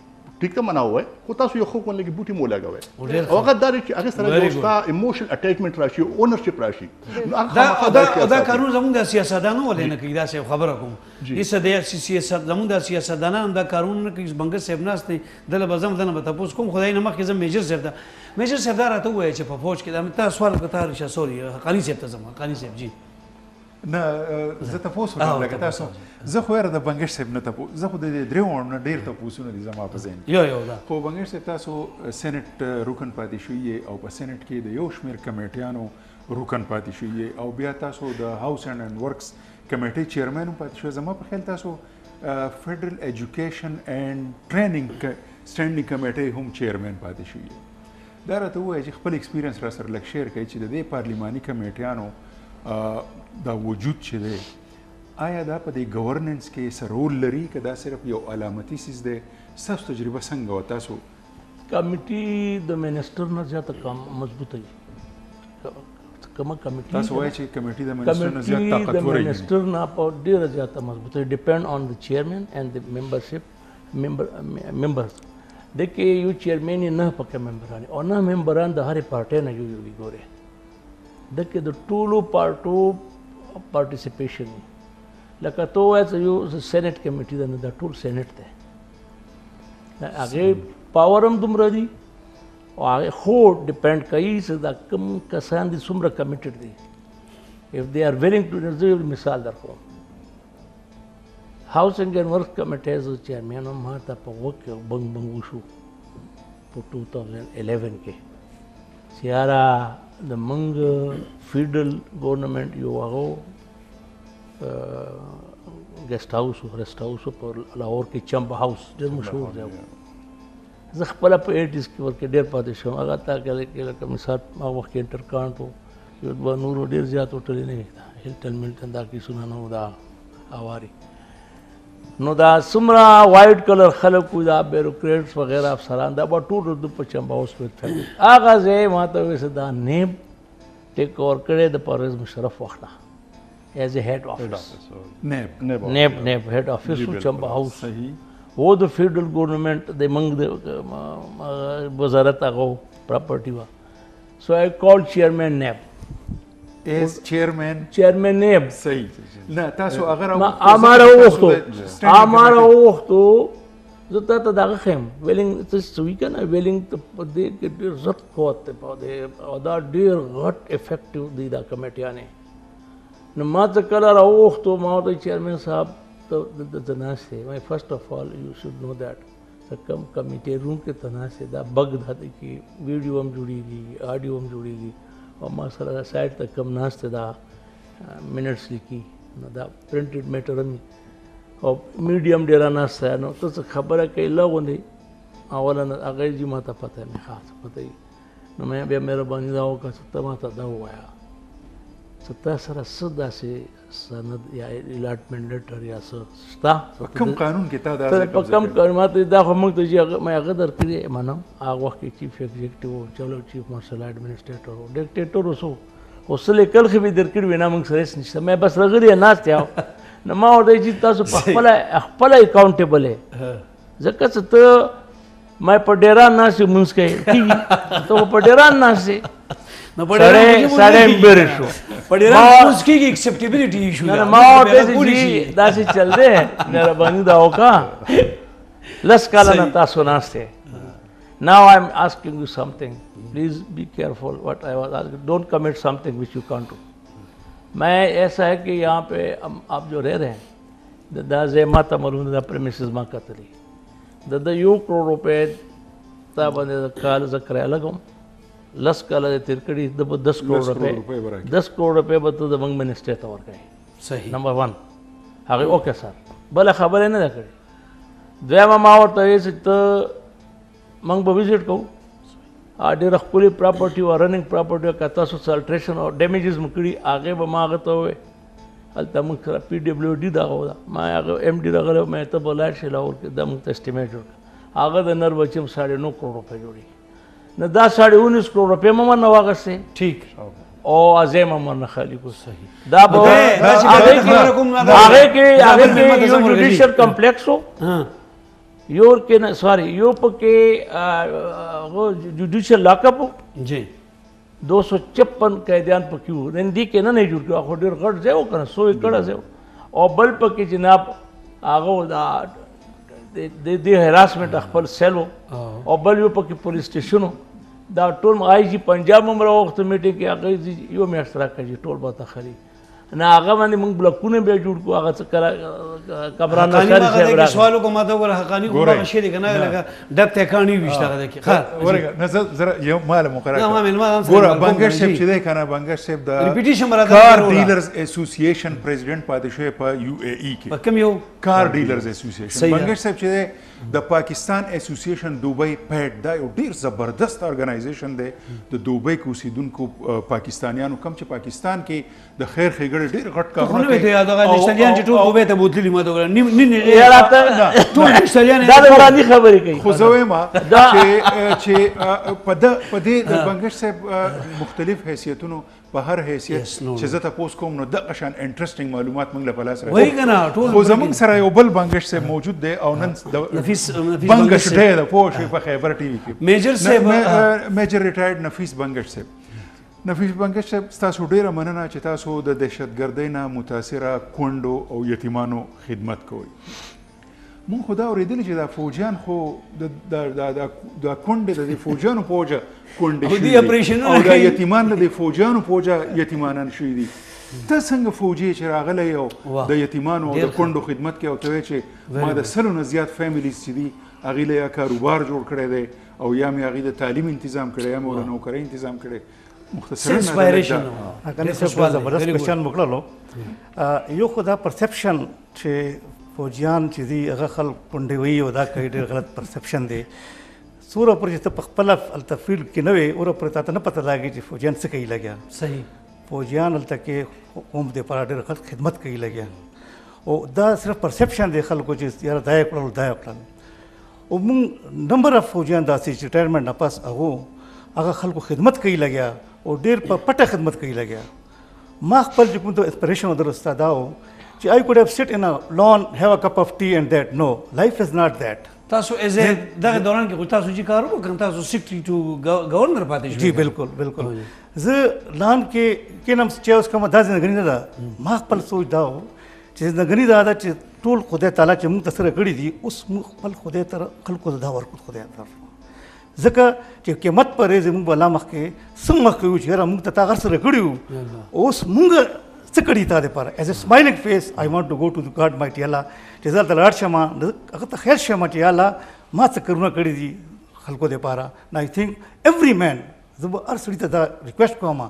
دقيقة ما ناوي خطاس يخوك ولا جبوتي مولا جوي. وقت دارك أكثر دوستا إيموشن أتاتمنت راشي أونرشيب راشي. دا كارون زمون دا سياسة دانو ولا إنك إذا سيف خبركم. إذا دا سياسة زمون دا سياسة دانان دا كارون إنك إيش بنجر سيف ناس تي دل بزام دنا بتابوس كم خداي نماخ كذا ميجر سيف دا ميجر سيف دا راتو وياه شيء فوش كده متى سوار كتار إيش سوري قاني سيف تزمان قاني سيف جي. نه زتفوس میکنم لگت است. زخویر داد بانگش سب نتابو زخود دریوم ندیر تابوسون دیزم آپزین. یا یا دا. خو بانگش سب تاسو سنت رکن پادشویی او با سنت که دیوش میر کمیتیانو رکن پادشویی او بیا تاسو دا هاوس اند ورکس کمیتی چیرمنو پادشوی زمان بخیل تاسو فدرال ایژوکیشن اند ترینینگ استندینگ کمیتی هم چیرمن پادشویی. در اتو اجی خبر اکسپریانس را سر لکشیر که چی داده پارلمانی کمیتیانو دا وجود چیده آیا دا پدی گورننس که سرول لری که دا صرف یا علامتی سیز ده سخت تجربه سنگ و تاسو کمیتی دا منیستر نه زیاده کم مضبوطه کم کمیتی تاسو وای چی کمیتی دا منیستر نه زیاده طاقت وری منیستر نه پاور ډیر زیاده مضبوطه ډیپند آن د چیرمن اند د ممبرشپ ممبرز دکه یو چیرمن نه پکې ممبران او نه ممبران د هر پارټي نه یو یو ګوره دکه د ټولو پارټو पार्टिसिपेशन लगा तो ऐसा जो सेनेट कमेटी था ना द टूल सेनेट थे आगे पावर हम तुम रही और आगे खोट डिपेंड कई से द कम कसान दी सुम्र कमेटेड थी if they are willing to result मिसाल दर को हाउस एंड वर्क कमेटीज़ उस चेयरमैन हम हर तापवों के बंग बंगुशु फॉर 2011 के सियारा The Mung federal government you go guest house, rest house, or Lahore ki Chamba house. There must be there. Zakhpala pe 80s ki work there padisham. Agar ta kele kamisat awak ke interkan to yudwa nuru there jato tali nahi tha. Hilton Milton da ki suna na uda awari. No da sumra white color khalq kuda bureaucrats वगैरह अफसरान दा बट टूट दुप चंबा हाउस में थे आगाज है वहाँ तो वैसे दा नेम टेक और करे द परवेज मुशर्रफ वखना as a head office NAB NAB NAB NAB head office उस चंबा हाउस वो द फेडरल गवर्नमेंट दे मंग दे वज़ारत आगो प्रॉपर्टी वा so I call chairman NAB एस चेयरमैन चेयरमैन नेब सही ना तासो अगर आमारा वक्तो जो ताता दाग खेम वेलिंग तो स्वीका ना वेलिंग तो पदे के डेर रत कोते पदे अदा डेर रत इफेक्टिव दी दा कमेटी आने न मात कलर वक्तो माउंट चेयरमैन साहब तो तनासे my first of all you should know that the come committee room के तनासे दा बग धाते की वीडियो हम जुड़ीगी ऑडियो हम जुड़ीगी और मास्टर साइड तक कम नाश्ते दा मिनट्स लिखी ना दा प्रिंटेड मैटर में और मीडियम डेरा नाश्ता है ना तो सब खबर है कई लोगों ने आवारा ना अगर जी माता पता है मैं खास पता ही ना मैं भी मेरा बनी दावों का सत्ता माता दावों आया सत्ता सरा सदा से सनद या इलाटमेंट लेटर या सस्ता कम कानून किता दा तो कम करमाते दा हमक तो जी मैं अगर करिए मानो आग वक्त चीफ एग्जीक्यूटिव चलो चीफ मार्शल एडमिनिस्ट्रेटर हो डिक्टेटर हो उसले कल भी दरकिर बिना मंग सरेस नहीं मैं बस रगड़िया नाच आओ न मां और जी तासो पला पला अकाउंटेबल है जकस तो मैं पडेरा नाच मुंस के तो पडेरा नाच से न पडेरा सारे एम्बेरेशो पडेरा उसकी एक्सेप्टेबिलिटी इशू ना मां और जी दासी चल दे मेरा बनी दाओ का लस काला ना तासो नाचते Now I'm asking you something. Please be careful what I was asking. Don't commit something which you can't do. मैं ऐसा है कि यहाँ पे आप जो रह रहे हैं दा ज़ेमा तमरुन दा प्रेमिसेस मां कतली दा यू करोड़ रुपए ताबने दा काल दा कराया लगों लस काल दा तिरकड़ी दा बो 10 करोड़ रुपए बतो दा मंग मिनिस्टर तौर का है. सही. नंबर 1. आगे ओके सर. बला खबर है ना दकड़ी. ज़ेमा माओ तो ये सित्ता मंग विजिट को आधे रखपुली प्रॉपर्टी और रनिंग प्रॉपर्टी और कतासो सल्ट्रेशन और डैमेजेस मुकड़ी आगे बमागत होए अल्टा मंग करा पीडब्ल्यूडी दागा होगा मैं आगे एमडी दागा ले मैं तो बोलाया शिलाओं के दम टेस्टिमेट जोड़ आगे तो नर बच्चे में 9.5 करोड़ रुपए जोड़ी न 10 19 करोड़ रुपए मम्मा नवागत से ठीक और आज़ेम अमर न खाली को सही दाब आगे के यूनिवर्सिटी कम्प्लेक्स हो यूरोप के जुडिशियल लॉकअप जी 256 कैदियान पर क्यों रंदी के ना नहीं जुड़ के आखों डेर गढ़ जाओ करना 100 एकड़ जाओ और बल पर कि जनाब आगो दा दे दे हैरासमेंट अखबार सेल हो और बल यो पर कि पुलिस स्टेशन हो दा टोल माई जी पंजाब में मरा वक्त मीटिंग के आगे जी यो में अश्तराक कर जी टोल बात खरी ना आगा माने मंग ब्लकुने बे जुड़ को आगा करा कमरान नशर से सवालों को माता वर हकानी को बशे देखना लगा डब तकानी विस्तार देखी خلاص نزل زرا يوم مال مقرر गोरा बंगाश शेफ چه देखना बंगाश शेफ द कार डीलर्स एसोसिएशन प्रेसिडेंट पादशे प यूएई के कम यो कार डीलर्स एसोसिएशन बंगाश शेफ چه द पाकिस्तान एसोसिएशन दुबई पैट दा यो ډیر زبردست ऑर्गेनाइजेशन दे द दुबई को सिदुन को पाकिस्तानियानो कम چې पाकिस्तान کې د خیر خیګړ ډیر غټ کارونه کوي او استالیان چې ټول دوبه ته بوتلی ما دا نه یاراته ټول استالیان دا باندې خبرې کوي خو زه ما چې په دې د بنگش صاحب مختلف حیثیتونو په هر حیثیت چې زه تاسو کوم نو د قشان انټرېسټینګ معلومات موږ لپاره سره وایي کنه ټول خو زمونږ سره یو بل بنگش صاحب موجود دی او نن बंगश डे द पोश पे खैबर टीवी के मेजर रिटायर्ड नफीस बंगश साहब ستاسو ډیره مننه چې تاسو د دهشتګردۍ نه متاثره کونډو او یتیمانو خدمت کوئ مونږ خو دا اورېدلي چې دا فوجیان خو د کونډې د فوجیانو په وجه کونډې شوي او د یتیمان د فوجیانو په وجه یتیمانان شوي دي ته څنګه فوجي چې راغلی او د یتیمانو د کونډو خدمت کوي او ته وایي چې ما د 100 نه زیات فیملیز چې دي هغې له یا کاروبار جوړ کړی دی او یا مې هغې د تعلیم انتظام کړی یا مې د نوکرۍ انتظام کړی مختصرا زبردست کوشچن وکړلو یو خو دا پرسپشن چې فوجیان چې دي هغه خلک کونډې وي او دا کوي ډېر غلط پرسپشن دی څوره پورې چې ته په خپله هلته فیلډ کې نه وې اوره پورې تا ته نه پته لګي چې فوجیان څه کوي لګیا صحیح फौजियान हल तक होम दे पर खल खिदमत कही लगे और दा सिर्फ परसेप्शन दे खल को यार दायक और मुंग नंबर ऑफ फौजियान दासी रिटायरमेंट ना पास आगो आगा खल को खिदमत कही लगे और डेर पर पटा खिदमत कही लगे माँ पल जो तो एस्पिरेशन उधर उस्ताद आओ कि I could have sit in a lawn have a cup of tea and that no life is not that तासो एज दर दौरान के कुछ तासो जी कारो को तासो 62 गवर्नर पाते जी बिल्कुल बिल्कुल ज लान के केनम चेस कम दाज नगरी दादा माखपल सोच दाओ चेस नगरी दादा च टोल खुदा ताला च मुंग तसर गड़ी दी उस मुखपल खुदा तर खल को दादा वर खुदा तर जका के कीमत पर ज मुंग बला मख के संग मख के जरा मुंग तता घर सर गड़ीओ उस मुंग चकड़ी ता दे पर as a smiling face I want to go to the God my टीला रिजल्ट लड़ शमा अगत खैर शमा टीला मा च करुणा कड़ी दी खल को दे पारा ना आई थिंक एवरी मैन जब अर्सड़ी ता रिक्वेस्ट कोमा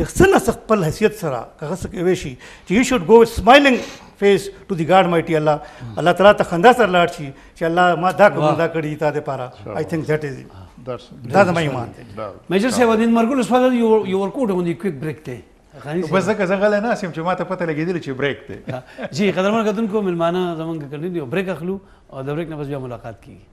जे सना सखपल हैसियत सरा कगस के वेशी you should go smiling face to the God mighty Allah Allah ताला त खंदा सर लाडची जे अल्लाह मा दा को दा कड़ी ता दे पारा I think that is that my man major साहब दिन मरगुल स्वागत your code on the quick break थे بس ځکه زه غلی ناست یم چې ما ته پته لګېدلې چې بریک دی جی قدرمن کتونکو مېلمانه زموږ کړنې دي یو بریک اخلو او د بریک نه پس بیا ملاقات کیږي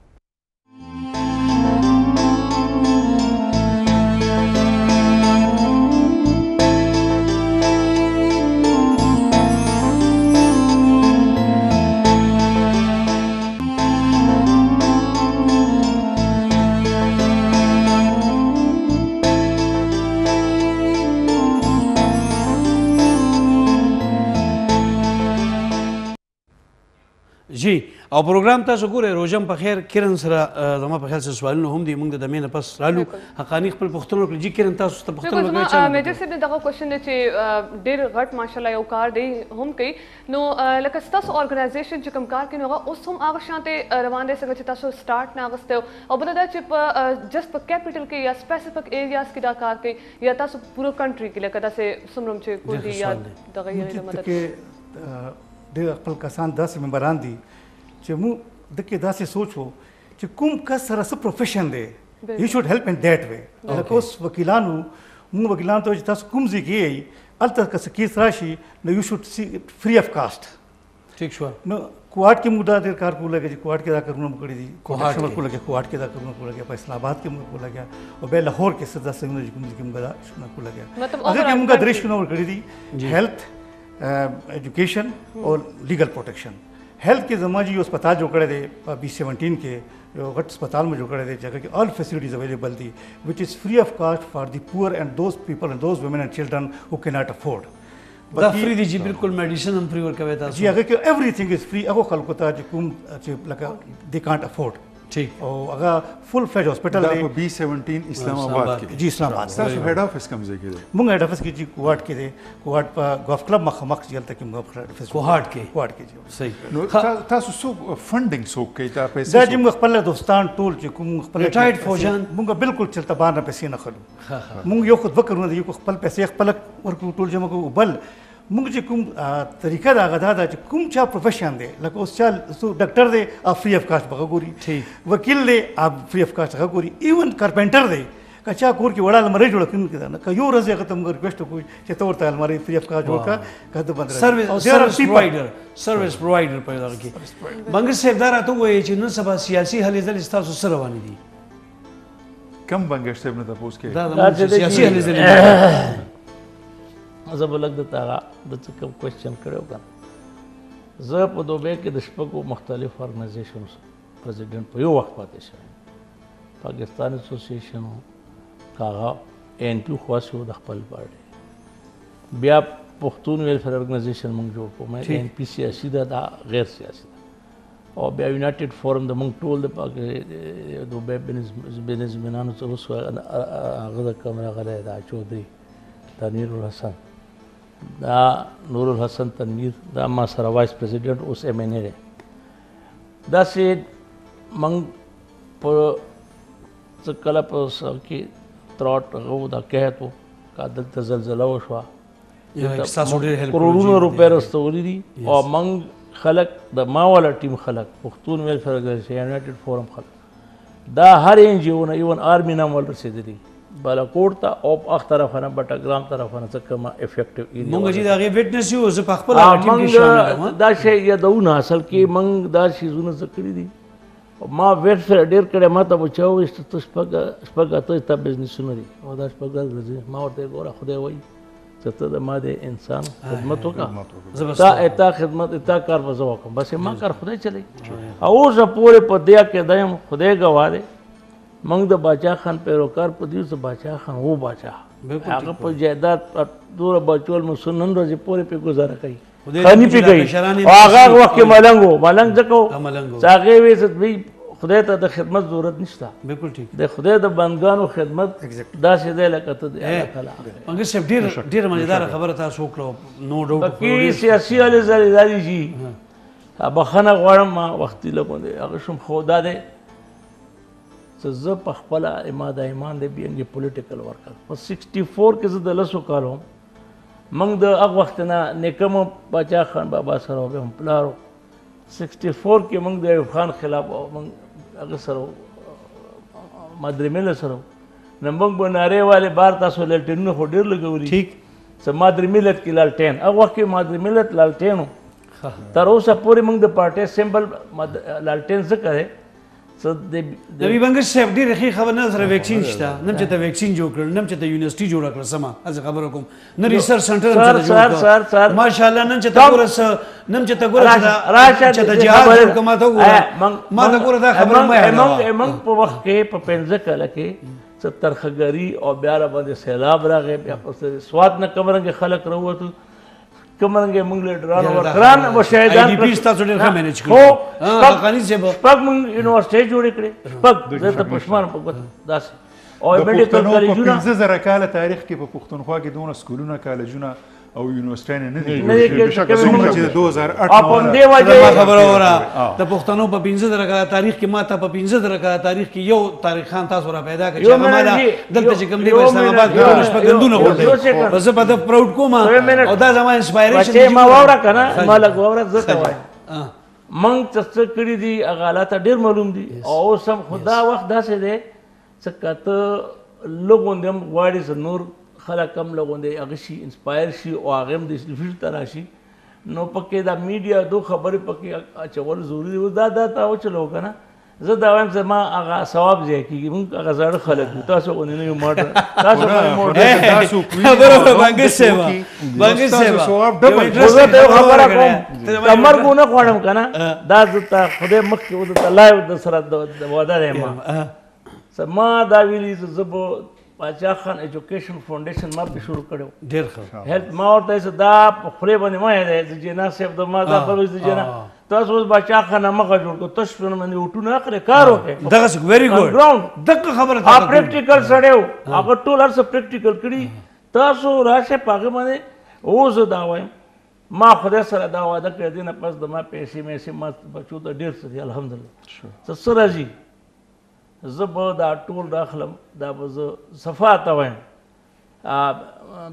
जी او پروګرام تاسو ګورئ روژه مو پخیر کرن سره زما په خیال سره سوالونه هم دي موږ د دمې نه پس رالو حقاني خپل پوښتنه وکړي جي کرن تاسو ته پوښتنه وکړئ چې مې درسره دغه کوشن چې ډېر غټ ماشالله یو کار دی هم کوي نو لکه ستاسو اورګنایزیشن چې کوم کار کوي نو اوس هم هغه شانته روان دی څنګه چې تاسو سټارټ نه اغسته او بل دا چې په جست په کیپټل کې یا سپیسیفک ایریاز کې دا کار کوي یا تاسو پورو کنټري کې لکه دا چې سمرم چې کوم دی یا دغه یې مدد ډېر خپل کسان داسې ممبران دي چې موږ دکې داسې سوچ و چې کوم کس سره څه پروفیشن دی یو شوډ هیلپ ان دیټ وی لکه اوس وکیلانو موږ وکیلانو ته چې تاسو کوم ځای کې یئ هلته که څه کیس راشي نو یو شوډ سی فری آف کاسټ ٹھیک شوه نو کوهاټ کې موږ دا ډېر کار کولو لګیا چې کوهاټ کې دا کارونه موږ کړي دي کوهاټ کې دا کارونه کولو لګیا په اسلام آباد کې موږ کولو لګیا او بیا لاهور کې څه داسې کوم ځای کې موږ دا شونه کولو لګیا هغه کې موږ درې شونه کړي دي هیلث एजुकेशन और लीगल प्रोटेक्शन हेल्थ के जमा जी अस्पताल जो करे थे B17 के जो घट अस्पताल में जो करे थे जगह की ऑल फैसिलिटीज़ अवेलेबल थी which is free of cost for the poor and those people and those women and children who can not afford free दी जी बिल्कुल मेडिसिन हम फ्री करवे था जी अगर कि एवरीथिंग इज़ फ्री अगो खलको था जो कुम लगा दे कांट अफोर्ड ठीक और अगर फुल फ्लेज हॉस्पिटल है B17 इस्लामाबाद के जी इस्लामाबाद सर हेड ऑफिस कमजे के मुंग हेड ऑफिस की जी कोहाट के कोहाट पर गोफ क्लब मखमख जल तक गोफ ऑफिस कोहाट के जी सही था सु फंडिंग सो के था पैसे जी मुंग खपल दोस्तान टोल जी मुंग खपल रिटायर्ड फौजान मुंग बिल्कुल चलता बार पैसे न खलो मुंग यो खुद बकरू न यो खपल पैसे खपल और टोल जमा को बल मुंग जी कुम तरीका दागा दादा जी कुम चा प्रोफेशन दे लग उस चा सो डॉक्टर दे आप फ्री ऑफ कास्ट बगा गोरी वकील दे आप फ्री ऑफ कास्ट बगा गोरी इवन कारपेंटर दे कच्चा कोर की वड़ा अलमारी जोड़ा किन के दाना कयो रज़े अगर तुम रिक्वेस्ट हो कोई चतौर ताल अलमारी फ्री ऑफ कास्ट जोड़ का कहते बंद सर्विस प्रोवाइडर पर दार की मंगल से दारा तो वो ये चीज़ न सब सियासी हलीजल इस्तार सुसरवानी दी कम बंगल से अपने तपोस के सियासी हलीजल जब अलग दारा दम क्वेश्चन करोगा जब दोबे के दशपक को मुख्तलिफ ऑर्गनाइजेशन प्रेसिडेंट पर यो वक्त पाते हैं पाकिस्तान एसोसिएशन कागा NPO ख्वास हो दखपल पार्टी ब्या पख्तून वेलफेयर ऑर्गनाइजेशन मंग जोड़ को मैं NP सियासी दा गैर सियासी और ब्या यूनाइटेड फोरम द मंग टोल द दोबे बिजनेसमैन से उस गदा कमरा गला चौधरी तनवीर हसन दा नूरुल हसन तनवीर दा माँ सरा वाइस प्रेसिडेंट उस MNA रहे दा से मंग कला की त्रॉट गो दा कह तो का दल तजलजला हुआ करोड़ों रुपए रस्तोरी दी और मंग खलक द माँ वाला टीम खलक Pakhtun welfare organisation united forum खलक दा हर NGO ना इवन आर्मी नाम वाले से दी बालाकोट ता ऑप आख तरफ है ना बटाग्राम तरफ है ना सब कमा इफेक्टिव मंग जी दागे विटनेस यू जो पाखपल आर्टिंग मंग दाशे या दाऊन हासिल की मंग दाशी जुना सकरी दी माँ वेटफेयर डेर करे माता बचाओ इस तो स्पग आता इतना बिजनेस सुनरी और दाश स्पग रजी माँ और तेरे गोरा खुदे वही चतुर्थ मादे इंसान खिदमत होगा ता इता खिदमत इता कार बजाओ कम बस ये माँ कार खुदे चले और जब पूरे पदिया के दायम खुदे गवारे मंग द बादशाह खान पैरोकार पदी से बादशाह खान वो बादशाह आगे पर जायदाद दूर बचोल में सुनन रोजे पूरे पे गुजारा करी खानी पे गई आगा वक्त के मलंगो मलंग जको जागे वे से भी खुदे ता खिदमत जरूरत निस्ता बिल्कुल ठीक दे खुदे द बंदगानो खिदमत दा से दे लकत दे मंग से ढेर मजेदार खबर था शौक लो नो डाउट की सियासी वाले जारी जी अब खाना गरम वक्त लगो दे अगर शुम खुदा दे तो जब पखपला इमादा ईमान दे भी अंगे पॉलिटिकल वर्कर पर 64 के जद लसो कालो मंग द अग वक्त ना नेकम बाचा खान बाबा सरो हम प्लारो 64 के मंग दे खान खिलाफ मंग अग सरो मदरे मेल सरो नंबंग बनारे वाले बार तासो लल्टेन हो डेर लगोरी ठीक सब मदरे मिलत की लालटेन अग वक्त की मदरे मिलत लालटेन तरोसा पूरे मंग द पार्टी सिंबल लालटेन से करे دبی بانگش سیف دی رخی خبر نه سر ویکسین شد نمیشه تا ویکسین جور کرد نمیشه تا یونیورسیتی جور کرد سما از خبر کم نه ریسرچ سنتر نمیشه جور کرد ماشاءالله نمیشه تا گورس نمیشه تا گورس نمیشه تا جهاز کم ما تا گورا ما تا گورا تا خبر ما امام پوخ که پپنزه کلا که سترخگری و بیاره بند سیلاب را که سواد نکمرنگ خالق رو و تو कमरंगे मंगले ड्रान और ड्रान वो शायद IDP स्टार्ट होने का मैनेज करो हाँ कहानी से पक मंग यूनिवर्सिटी जोड़े करे पक ज़रूरत पुष्मान पक दास और मेडिकल कॉलेज जुना पक ज़रूर काले तारीख के पख्तूनख्वा के दोनों स्कूलों ना काले जुना और यूनिवर्सिटी ने नहीं बेशक ज़रूर चीज़ 2008 अपन देवाजे खबर हो रहा तब पख्तूनों पर 15 का तारीख की माता पर 15 का तारीख की यो तारीख खान तासोरा पैदा कर जब हमारा दलते चिकन देव इस्लामाबाद के उस पर गंदू न होते बस बता प्राउड को माँ और दास हमारे इंस्पायरेशन चे मावावरा करना मालक वावरा ज़रूर है मंग चस्तर करी दी अगालता डेर मालूम दी और सब खुदा वक्त दासे दे सकत लोगों ने हम वाइड नूर खला कम लोगों ने अगशी इंस्पायर शी और आगे में दिस फिर तराशी नो पक्के दा मीडिया दो खबरें पक्के अच्छा वो जरूरी वो दादा ताऊ चलोगा ना زه دا وایم چې ما هغه ثواب ځای کیږي موږ هغه زړه خلک یو تاسو غوونه یو ماټ تاسو ماټ تاسو خبره بانګ سیوا ثواب ډبل زه ته خبره کوم تمر ګونه کوم کنه دا زته خدای مخ کې ود ته لایو د سره د ودا رحم سما دا ویلی زبو پاچا خان ایجوکیشن فاونډیشن ما به شروع کړو ډیر ښه هیلپ ما ورته دا خپل باندې ما دې جنا صاحب د ما دا خپل جنا تاسو بچا خانه مخه جوړ کو تاسو باندې وټونه اخره کارو کې دغه ویری ګډ ګراوند دغه خبره ده پریکټیکل سړیو هغه ټول هر څه پریکټیکل کړی تاسو راشه پاګه باندې اوس دا وایم ما خدای سره دا وعده کړې دینه پس د ما پیسې مې سم بچو ته ډیر څه الحمدلله تاسو راځي زبر دا ټول داخلم دا به صفه تا وایم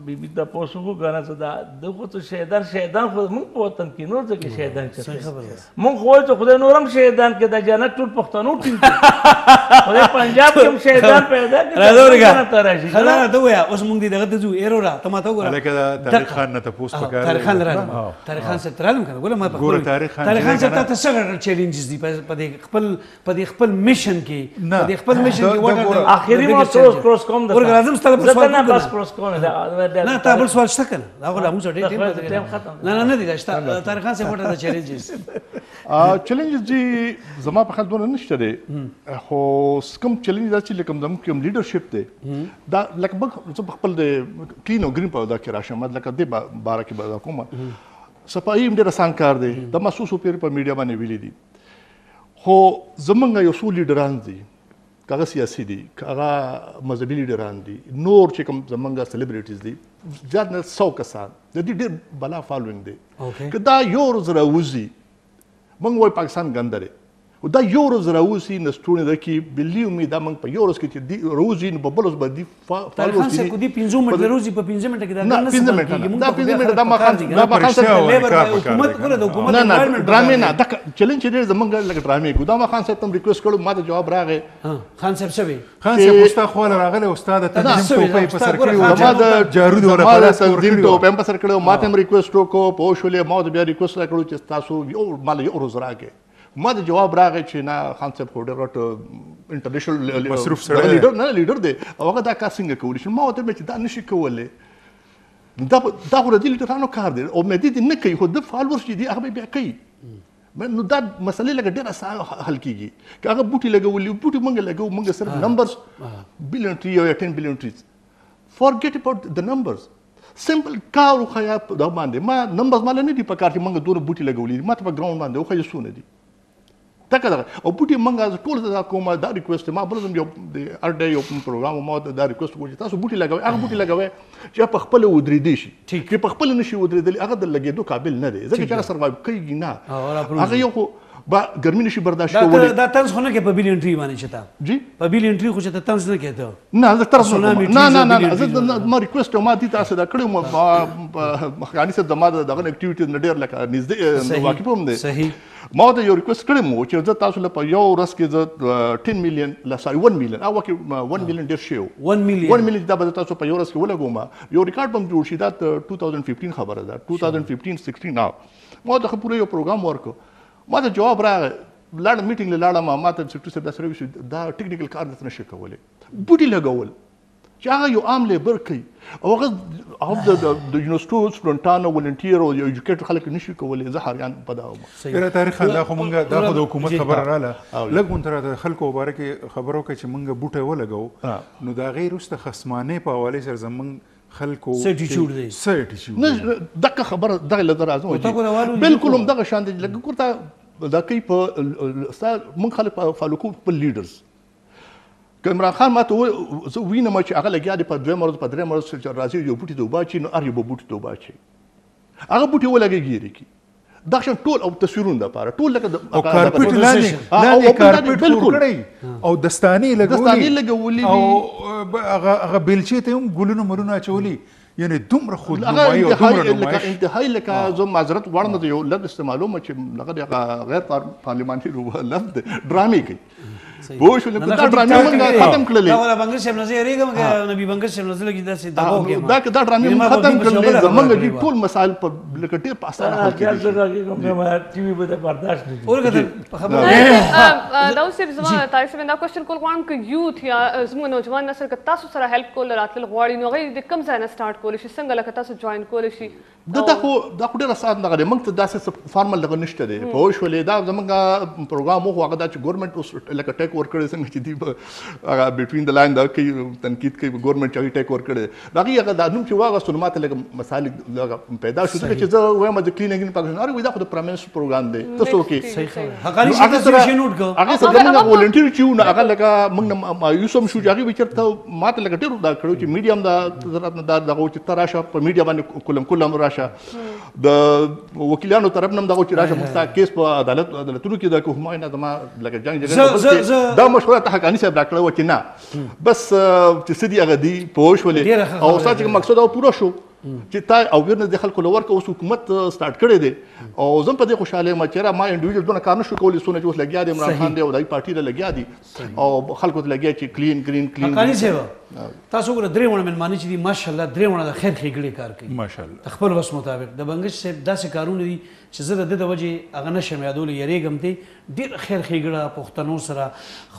بیبی تاسو وګورئ چې دا دغه څه شیطان شیطان خو موږ په وطن کې نور ځکه شیطان چې موږ خو ته خدای نورم شیطان کې د جنت ټول پښتنو ټینګ خدای پنجاب کې هم شیطان پیدا کړی خدای ته وایي اوس موږ دې دغه ته ځو ایرورا ته ماته وګوره لکه د تاریخ خان نه تپوس پکاره تاریخ خان راغله تاریخ خان سره ترالم کنه ګوره ما په ګوره تاریخ خان سره تاسو څنګه چیلنجز دي په دې خپل میشن کې په دې خپل میشن کې وټه اخیری ما څو کروس کوم دا ورګرازم ستاسو لا تابل سوال شكل لا ولا مو زدي لا ندي لا شتا تاريخان سي فوتو تشالنجز تشالنجز جي زما په خل دونه نشته دي خو سکم تشالنج دا چې لکم دم لیډرشپ دی دا لکبک په خپل کلینو گرین په دا کې راشه مد لکه د بارا کې به کوم صفای دې رسان کار دی د محسوس په میډیا باندې ویلي دي خو زمونږ یو سول لیډران دي کاغه سیاسي دي کاغه مذهبي لیډران دي نور چې کوم زمونږه سیلیبریټیز دي زیات نه 100 کسان د دې ډېر بلا فالوینګ دی که دا یو ورځ راوځي موږ وایو پاکستان ګندرې خو دا یو ورځ راوځي نه ستونې ده کې بلیو مې دا موږ په یو ورځ کې چې دی راوځي نو په بل ورځ به دي فالوینګ دي 15 منټ راوځي په 15 منټ کې دا نه 15 منټ دا 15 منټ دا ما خان دا ما خان سره لیبر حکومت کوله د حکومت ډرامې نه دا چیلنج دې زمونږه لکه ډرامې ګو دا ما خان سره تم ریکوست کړو ما ته جواب راغې خان صاحب شوی خان صاحب مستخوله راغله استاد ته ټوپې په سر کړو ما د جارود ور په سر کړو ټوپې په سر کړو ما ته ریکوست وکړو په شولې ما د بیا ریکوست کړو چې تاسو یو مال یو روز راغې ما د جواب راغې چې نه خان صاحب هډر ټ انټرنیشنل لیډر دی هغه دا کا څنګه کوي چې ما ته به دا نشي کوله دا خو د دې لیډرانو کار دی او مې دې نه کوي خو د فالوورز چې دی هغه بیا کوي نو دا مسئلې لکه ډېر اسانه حل کیږي که هغه بوټي لګولي بوټي موږ لګو موږ صرف نمبرز بلین ټری او 10 بلین ټریز فورګیټ اباوت د نمبرز سمپل کار وخیا دا باندې ما نمبرز مال نه دي په کار کې موږ دوره بوټي لګولي ماته په ګراوند باندې وخیا سونه دي تکه دا او بوټي موږ ټول دا کوم دا ریکوست ما بلزم یو ار ډی یو پروګرام ما دا ریکوست کوی تاسو بوټي لګوي هغه بوټي لګوي چې په خپل ودرې دي شي چې په خپل نشي ودرې دي هغه د لګېدو قابل نه دی ځکه چې سروایو کوي نه هغه یو با ګرمي نشي برداشت کولای دا تنس خونه کې په بلین ټری باندې چتا جی په بلین ټری خو چتا تنس نه کېته نه زه ترسو نه نه نه زه ما ریکوست ما دي تاسو دا کړو ما مخانی سره د ما دغه اکټیویټیز نه ډیر لکه نږدې واقف هم دي صحیح ما ته یو ریکوست کړم چې زه تاسو لپاره یو ورځ کې 10 میلیون لا سوري 1 میلیون او کې 1 میلیون ډیر شو 1 میلیون 1 میلیون دا به تاسو په یو ورځ کې ولګوم یو ریکارډ بم جوړ شي دا 2015 خبره ده 2015 16 نو ما ته پوره یو پروګرام ورکو ما ته جواب راغی لاړم میټینګ له لاړم ما ته سیکټر صاحب دا سرویس دا ټیکنیکل کار نه شي کولی بوټي لګول چې هغه یو عام لیبر کوي او هغه د یونیورسټو سټوډنټانو ولنټیر او ایجوکیټر خلک نه شي کولی زه حریان بداوم ډېره تاریخ دا خو موږ دا خو د حکومت خبره راله لږ مونږ تر خلکو مبارکې خبرو کې چې موږ بوټی ولګو نو دا غیر اوس د خصمانې په حوالې سره زموږ خلکو سټیټیوډ دی سټیټیوډ دغه خبره دغه لدر راځو بالکل هم دغه شان دی لکه کوته دا کی په من خلک فالو کو په لیډرز عمران خان ماته وینم چې هغه لګیا دی په دوه مرز په درې مرز چې راځي یو بوټي دوبا چی نو ار یو بوټي دوبا چی هغه بوټي ولګیږي کی دا شان ټول او تصویرونه د پاره ټول لکه د کارپټ لاندې کارپټ بالکل او دستانی لګولې او هغه بیلچې ته هم ګلونو مرونه چولي یعنی دومره خود نمایي او دومره نمایي انتهای لکه زو معذرت ورنه یو لږ استعمالوم چې لکه غیر پارلماني لفظ ډرامې کوي بوش ولا كنت ختم كل اللي ولا بنغش شملزي ريغا نبي بنغش شملزي كده سيداو كده دا كده درامي ختم كل اللي زمانه دي طول مسائل لكتير اسانه حل كده تي في بده برداشت اور كده خبر داو سيب زما تعرف من دا کوشن کول غواړم ک یوت یا زمو نوجوان نسل ک تاسو سره هیلپ کول راتل غواړي نو غي د کم ځای نه سٹارټ کول شي څنګه لکه تاسو جوائن کول شي دا خو دا خو ډیر اسانه لګره موږ ته داسې فارمل لګ نشته دی بوش ولې دا زمونږه پروګرام مو هغه د ګورنمنت لکه ټیک ورکر څنګه چې دی بټوین د لاین دا کې تنقید کوي ګورنمنت چا ټیک ورکر دا هغه د نوم چې واغه سنمات لګ مسائل پیدا شو چې زه وایم د کلینګ پروګرام وي دا خو د پرمنس پروګرام دی تاسو کې صحیح حقانی سټیشن نوٹ کو هغه زمونږه والنټیر چې نه هغه لګه موږ مایوسم شو چې هغه وچرته ماته لګ ډیر دا کړو چې میډیم دا دغه چې تراشه په میډیا باندې کلم راشه د وکیلانو طرف نم دغه چې راشه مستحق کیس په عدالتونو کې د کومای نه دما لکه جنگ جګړه دا مشوره ته حقانی صاحب راکړه و چې نه بس چې سدي اغدي پوښ ولې او ساتي مقصد او پوره شو چې تا او ورنه د خلکو لور کې اوس حکومت سٹارټ کړي دي او زم په دې خوشاله ما چیرې ما انډیویډل دونه کار نشو کولې سونه چې اوس لګیا دي عمران خان دی او دای پارټي له لګیا دي او خلکو ته لګیا چې کلین کلین کلین حقانی صاحب تاسو ګره درېونه ملمانی چې دی ماشاالله درېونه د خیر خېګړي کار کوي ماشاالله خپل وس مطابق د بنگش صاحب داسې کارونه دي چې زه د وجه اغه نشم یادول یریګم دی ډېر خیر خېګړه پښتنو سره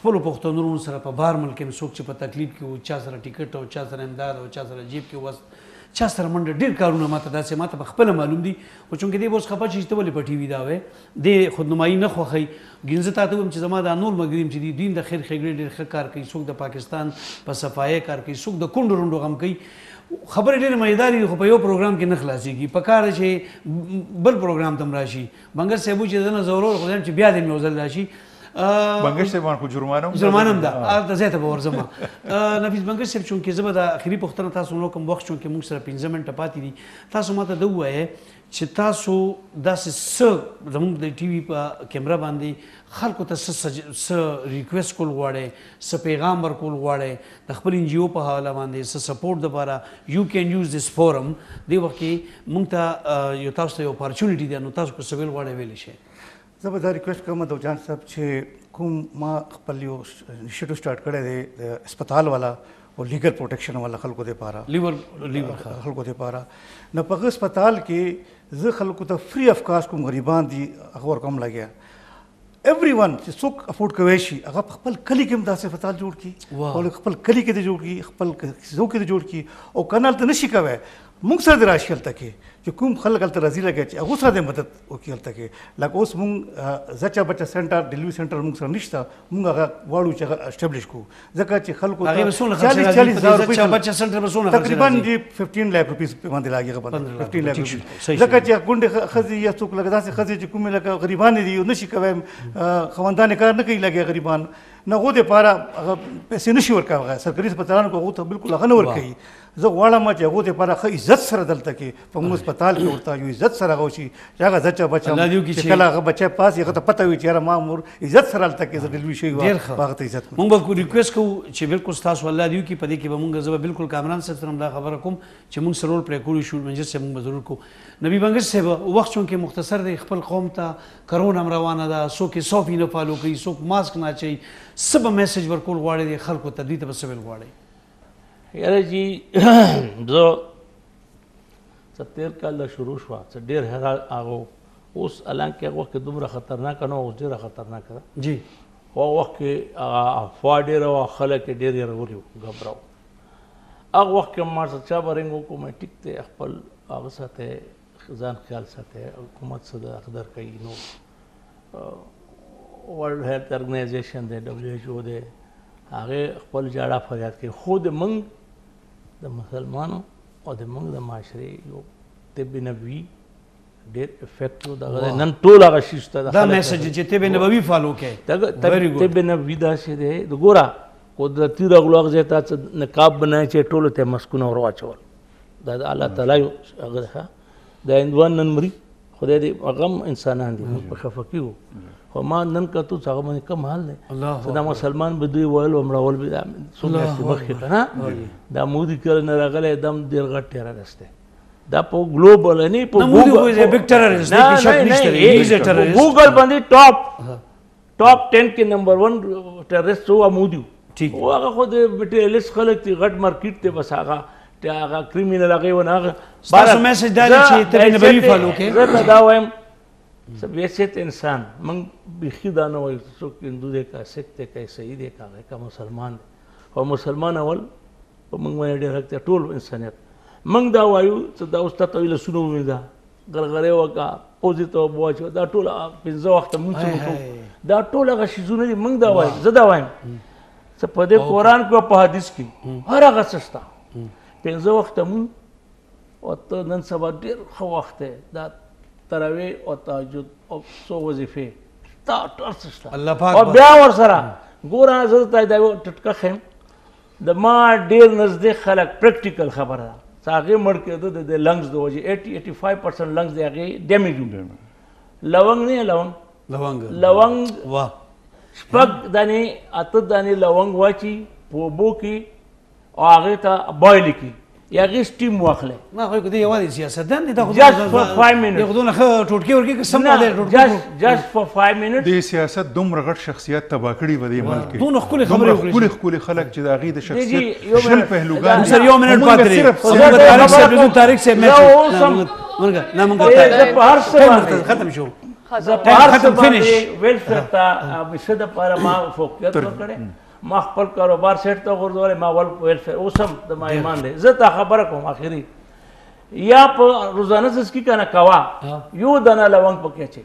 خپل پښتنو سره په بار ملک کې څوک چې په تکلیف کې او چا سره ټیکټ او چا سره امداد او چا سره جیب کې وس چا سره منډه ډېر کارونه ماته داسې ماته په خپله معلوم دي خو چونکې دی اوس خفه چې ته ولې په ټي وي دا وې دې خودنمایي نه خوښوي ګینزه تا ته ویم چې زما دا نور ملګري چې دي دوی د خیر ښېګړې ډېر ښه کار کوي څوک د پاکستان په صفایي کار کوي څوک د کونډو رونډو غم کوي خبرې ډېرې مزیدارې دي خو په یو پروګرام کې نه خلاصېږي پکار ده چې بل پروګرام ته هم راشي بنګر صاحب چې زه نه ضرور خو چې بیا دې مې یو ځل راشي بنګر صاحب خو جرمانم ده هلته ځای ته به ورځم نفیس بنګر صاحب چونکې زه به د اخري پوښتنه تاسو نو کوم وخت چونکې موږ سره 15 منټه پاتې دي تاسو ماته دا ووایه چې تاسو داسې څه زموږ د ټي وي په کیمرا باندې خلکو ته څه ریکویسټ کول غواړئ څه پیغام ورکول غواړئ د خپل ان جي او په حواله باندې څه سپورټ دپاره یو کین یوز دس فورم دې وخت کې موږ ته یو تاسو ته یو اپارچونیټي ده نو تاسو که څه ویل غواړئ ویلی شئ زه به دا ریکویسټ کوم دوجان صاحب چې کوم ما خپل یو انیشیټیو سټارټ کړی دی د هسپتال والا او لیګل پروټیکشن والا خلکو دپاره خلکو دپاره نو په هغه هسپتال کې زه خلکو ته فری آف کاسټ کوم غریبان دي هغه ورکوم لګیا ایوری ون چې څوک افورډ کوی شي هغه په خپل کلي کې هم داسې هسپتال جوړ کړي او خپل کلي کې دې جوړ کړي خپل څوک دې جوړ کړي او که نه هلته نه شي کوی موږ سره د راشي هلته کې چې کوم خلک هلته راځي لګی چې هغو سره د مدد وکړي هلته کې لکه اوس موږ زچه بچه سینټر ډیلیوري سینټر موږ سره نشته موږ هغه غواړو چې هغه اسټبلش کړو ځکه چې خلکو تقریبا د 15 لک روپیز باندې لګي هغه باندې 15 لک روپیز ځکه چې ګونډې ښځې یا څوک لکه داسې ښځې چې کومې لکه غریبانې دي نه شي کوی خاوندان یې کار نه کوي لګي غریبان نه هغو دپاره هغه پیسې نه شي ورکوي هغه سرکاري هسپتالانو کې هغو ته بالکل هغه نه ورکوي زه غواړم چې هغو دپاره ښه عزت سره دلته کې په موږ هسپتال کې ورته یو عزت سره هغه وشي چې هغه زچه بچه چې کله هغه بچی پاس هغه ته پته وي چې یاره ما مور عزت سره هلته کې زه ډلوي شوی وم هغه ته عزت کوم موږ به ریکویسټ کوو چې بالکل ستاسو الله دې وکړي په دې کې به موږ زه به بالکل کامران صاحب سره هم دا خبره کوم چې موږ سره رول پرې کړی شو منجر صاحب موږ به ضرور کوو نبي بنګر صاحب وخت چونکې مختصر دی خپل قوم ته کرونا هم روانه ده څوک یې صوفي نه فالو کوي څوک ماسک نه اچوي څه به میسج ورکول غواړی دی خلکو ته دوی ته به څه ویل غواړئ یاره جی زه 70 کال دا شروع شوه چې ډېر هغه هغه اوس حالانکې هغه وخت کې دومره خطرناکه نه وه اوس ډېره خطرناکه ده جي خو هغه وخت کې افوا ډېره وه خلک یې ډېر یرولي وو ګبره وو هغه وخت کې ما سره چا به رنګ وکړو مې ټیک دی خپل هغه ساته ځان خیال ساته حکومت څه د اقدر کوي نو ورلډ هیلث ارګنایزیشن دی ډبلیو ایچ او دی هغې خپل جاړه فریاد کوي خو د موږ د مسلمانو او د موږ د معاشرې یو طب نبوي ډېر افیکټ و دغه نن ټول هغه شي شته دا میسج چې طب نبوي فالو کوي طب نبوي داسې دی د ګوره قدرتي راغلو هغه ځای ته څه نقاب بنایي چې ټولو ته مسکونه ور واچول دا د الله تعالی یو هغه ده دا هندوان نن مري خدای دې هغه هم انسانان دي موږ په خفقي وو خو ما نن کتو چې هغه باندې کم حال دی دا مسلمان به دوی ویل ومړول به دا څو میاشتې مخکې ته دا مودي کله نه راغلی دم ډېر غټ ټیررست دی دا په ګلوبل نه په ګوګل باندې ټاپ top 10 के नंबर 1 टेररिस्ट हो अमूदियो ठीक वो आगा खुद मटेरियलिस्ट खलक ती गट मार्केट ते बस आगा ते आगा क्रिमिनल आगे वो ना बारह मैसेज डाले ची तेरे नबी फलो के ज़रा दावाएं सब ऐसे ते इंसान मंग बिखिदा ना वो सुख हिंदू देखा सिख देखा ईसाई देखा क्या मुसलमान और मुसलमान अवल और मंग में डर रखते टोल इंसानियत मंग दावायु तो दाउस्ता तो इल सुनो में दा गरगरे वका पोजिट और बोझ दा टोला पिंजो वक्त मुंच मुको दा टोला का शिशु नहीं मंग दावाय ज़दा वाय सब पदे कुरान को पहाड़िस की हर आग सस्ता पिंजो वक्त मुं और तो नंसबादीर खवाखते दा तरावे और ताजुद और सो वजीफे ताट और सस्ता और ब्याह और सरा गोरा नज़र ताज़ा वो टटका खेम द मार डेर नज़दीक खलक प्रैक्टिकल खबर था सागे मर के तो दे लंग्स दो जी 80-85% लंग्स दे आगे डेमेज हुए लवंग नहीं लवंग लवंग लवंग वाह स्पक दाने आतत दाने लवंग वाची पोबो की और आगे ता बॉयल की यागी स्टीम वाखले ना कोई कुछ ये वाली सियासत है नहीं तो just for 5 minutes ये खुदों ने खा टूटके और क्या समझा दे just for 5 minutes ये सियासत दुम रगड़ शख्सियत तबाकड़ी वाली मालकी दोन खुले खबरें खुले खलक जिदागी दे शख्सियत शल पहलुगान मुसर योम ने पात्री तारीख से मैं ना मंगता माखपल कारोबार सेट तो कर दोरे मावल वेलफेयर उसम तो मायमान ले ज़ता खबर को माखिरी या पर रोजाना जिसकी कहना कवा यो दाना लवंग पकेचे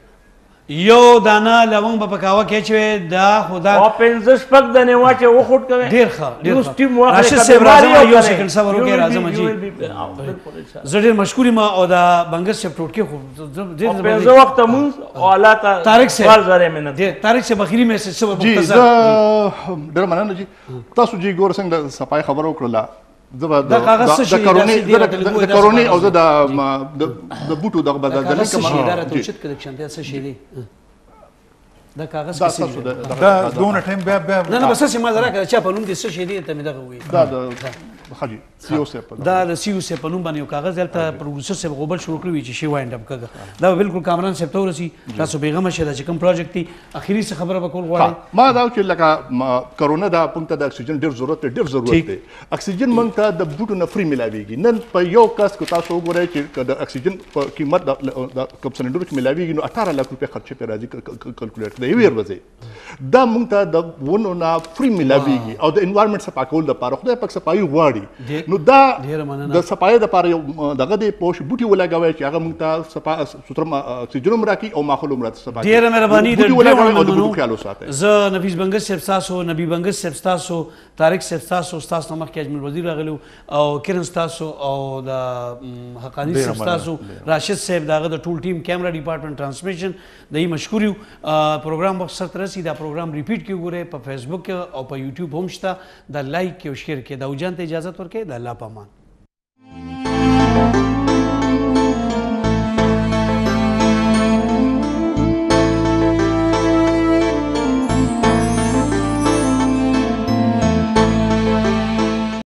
यो दाना लवंग बपकावा केचे दा खुदा और पेंजस पक दाने वाचे वो खुद करें देर खा यो स्टीम वाले राष्ट्र सेवराज़मा यो सेकंड सावरों के राज़मा जी ज़रूर मशकूरी माँ और दा बंगस से टूट के और पेंजस वक्त मुंस औला तारिक से बार ज़रे में ना तारिक से बखरी में से सब जी डर मना ना जी तासुजी गोर संग सपाई खबरों करला the corona also the buto da ba da da da don't time no no bas ma zara ka cha palum de se shedi ta me da gowi da haji CEO se palum da CEO se palum ban yo kagaz delta producer se gobal shuru kri wi chi wind up kaga da bilkul kamran se to rasi taso begama sheda chi kam project ti akhiri se khabar ba kol wale ma da che laka corona da punta da oxygen der zarurat te oxygen man ta da butu na free milawegi nan pa yo kas ko taso gore che da oxygen qimat da kapsan dur ki milawegi no 18 lakh rupaye kharche pe razi calculate da year waze da mun ta da wono na free milawegi aw the environment se pa kol da paro khda pak se pa yo نو دا د سپایې د پاره دغه د پوش بوټي ولګوي چې هغه موږ ته سوترم اکسیجن راکي او ماخلو مراد سپایې ډیره مهرباني ده زه نفیس بنګس صاحب تاسو نبی بنګس صاحب تاسو طارق صاحب تاسو مخکې اجمل وزیر راغلو او کرن تاسو او د حقانی صاحب تاسو راشد صاحب دغه د ټول ټیم کیمرا ډپارټمنټ ترانسمیشن دای مشکور یو پروګرام وخت سره ترسي دا پروګرام ریپیټ کیږي ګوره په فیسبوک او په یوټیوب هم شته دا لایک او شیر کې دا وجانته اجازه ترکه د الله پامان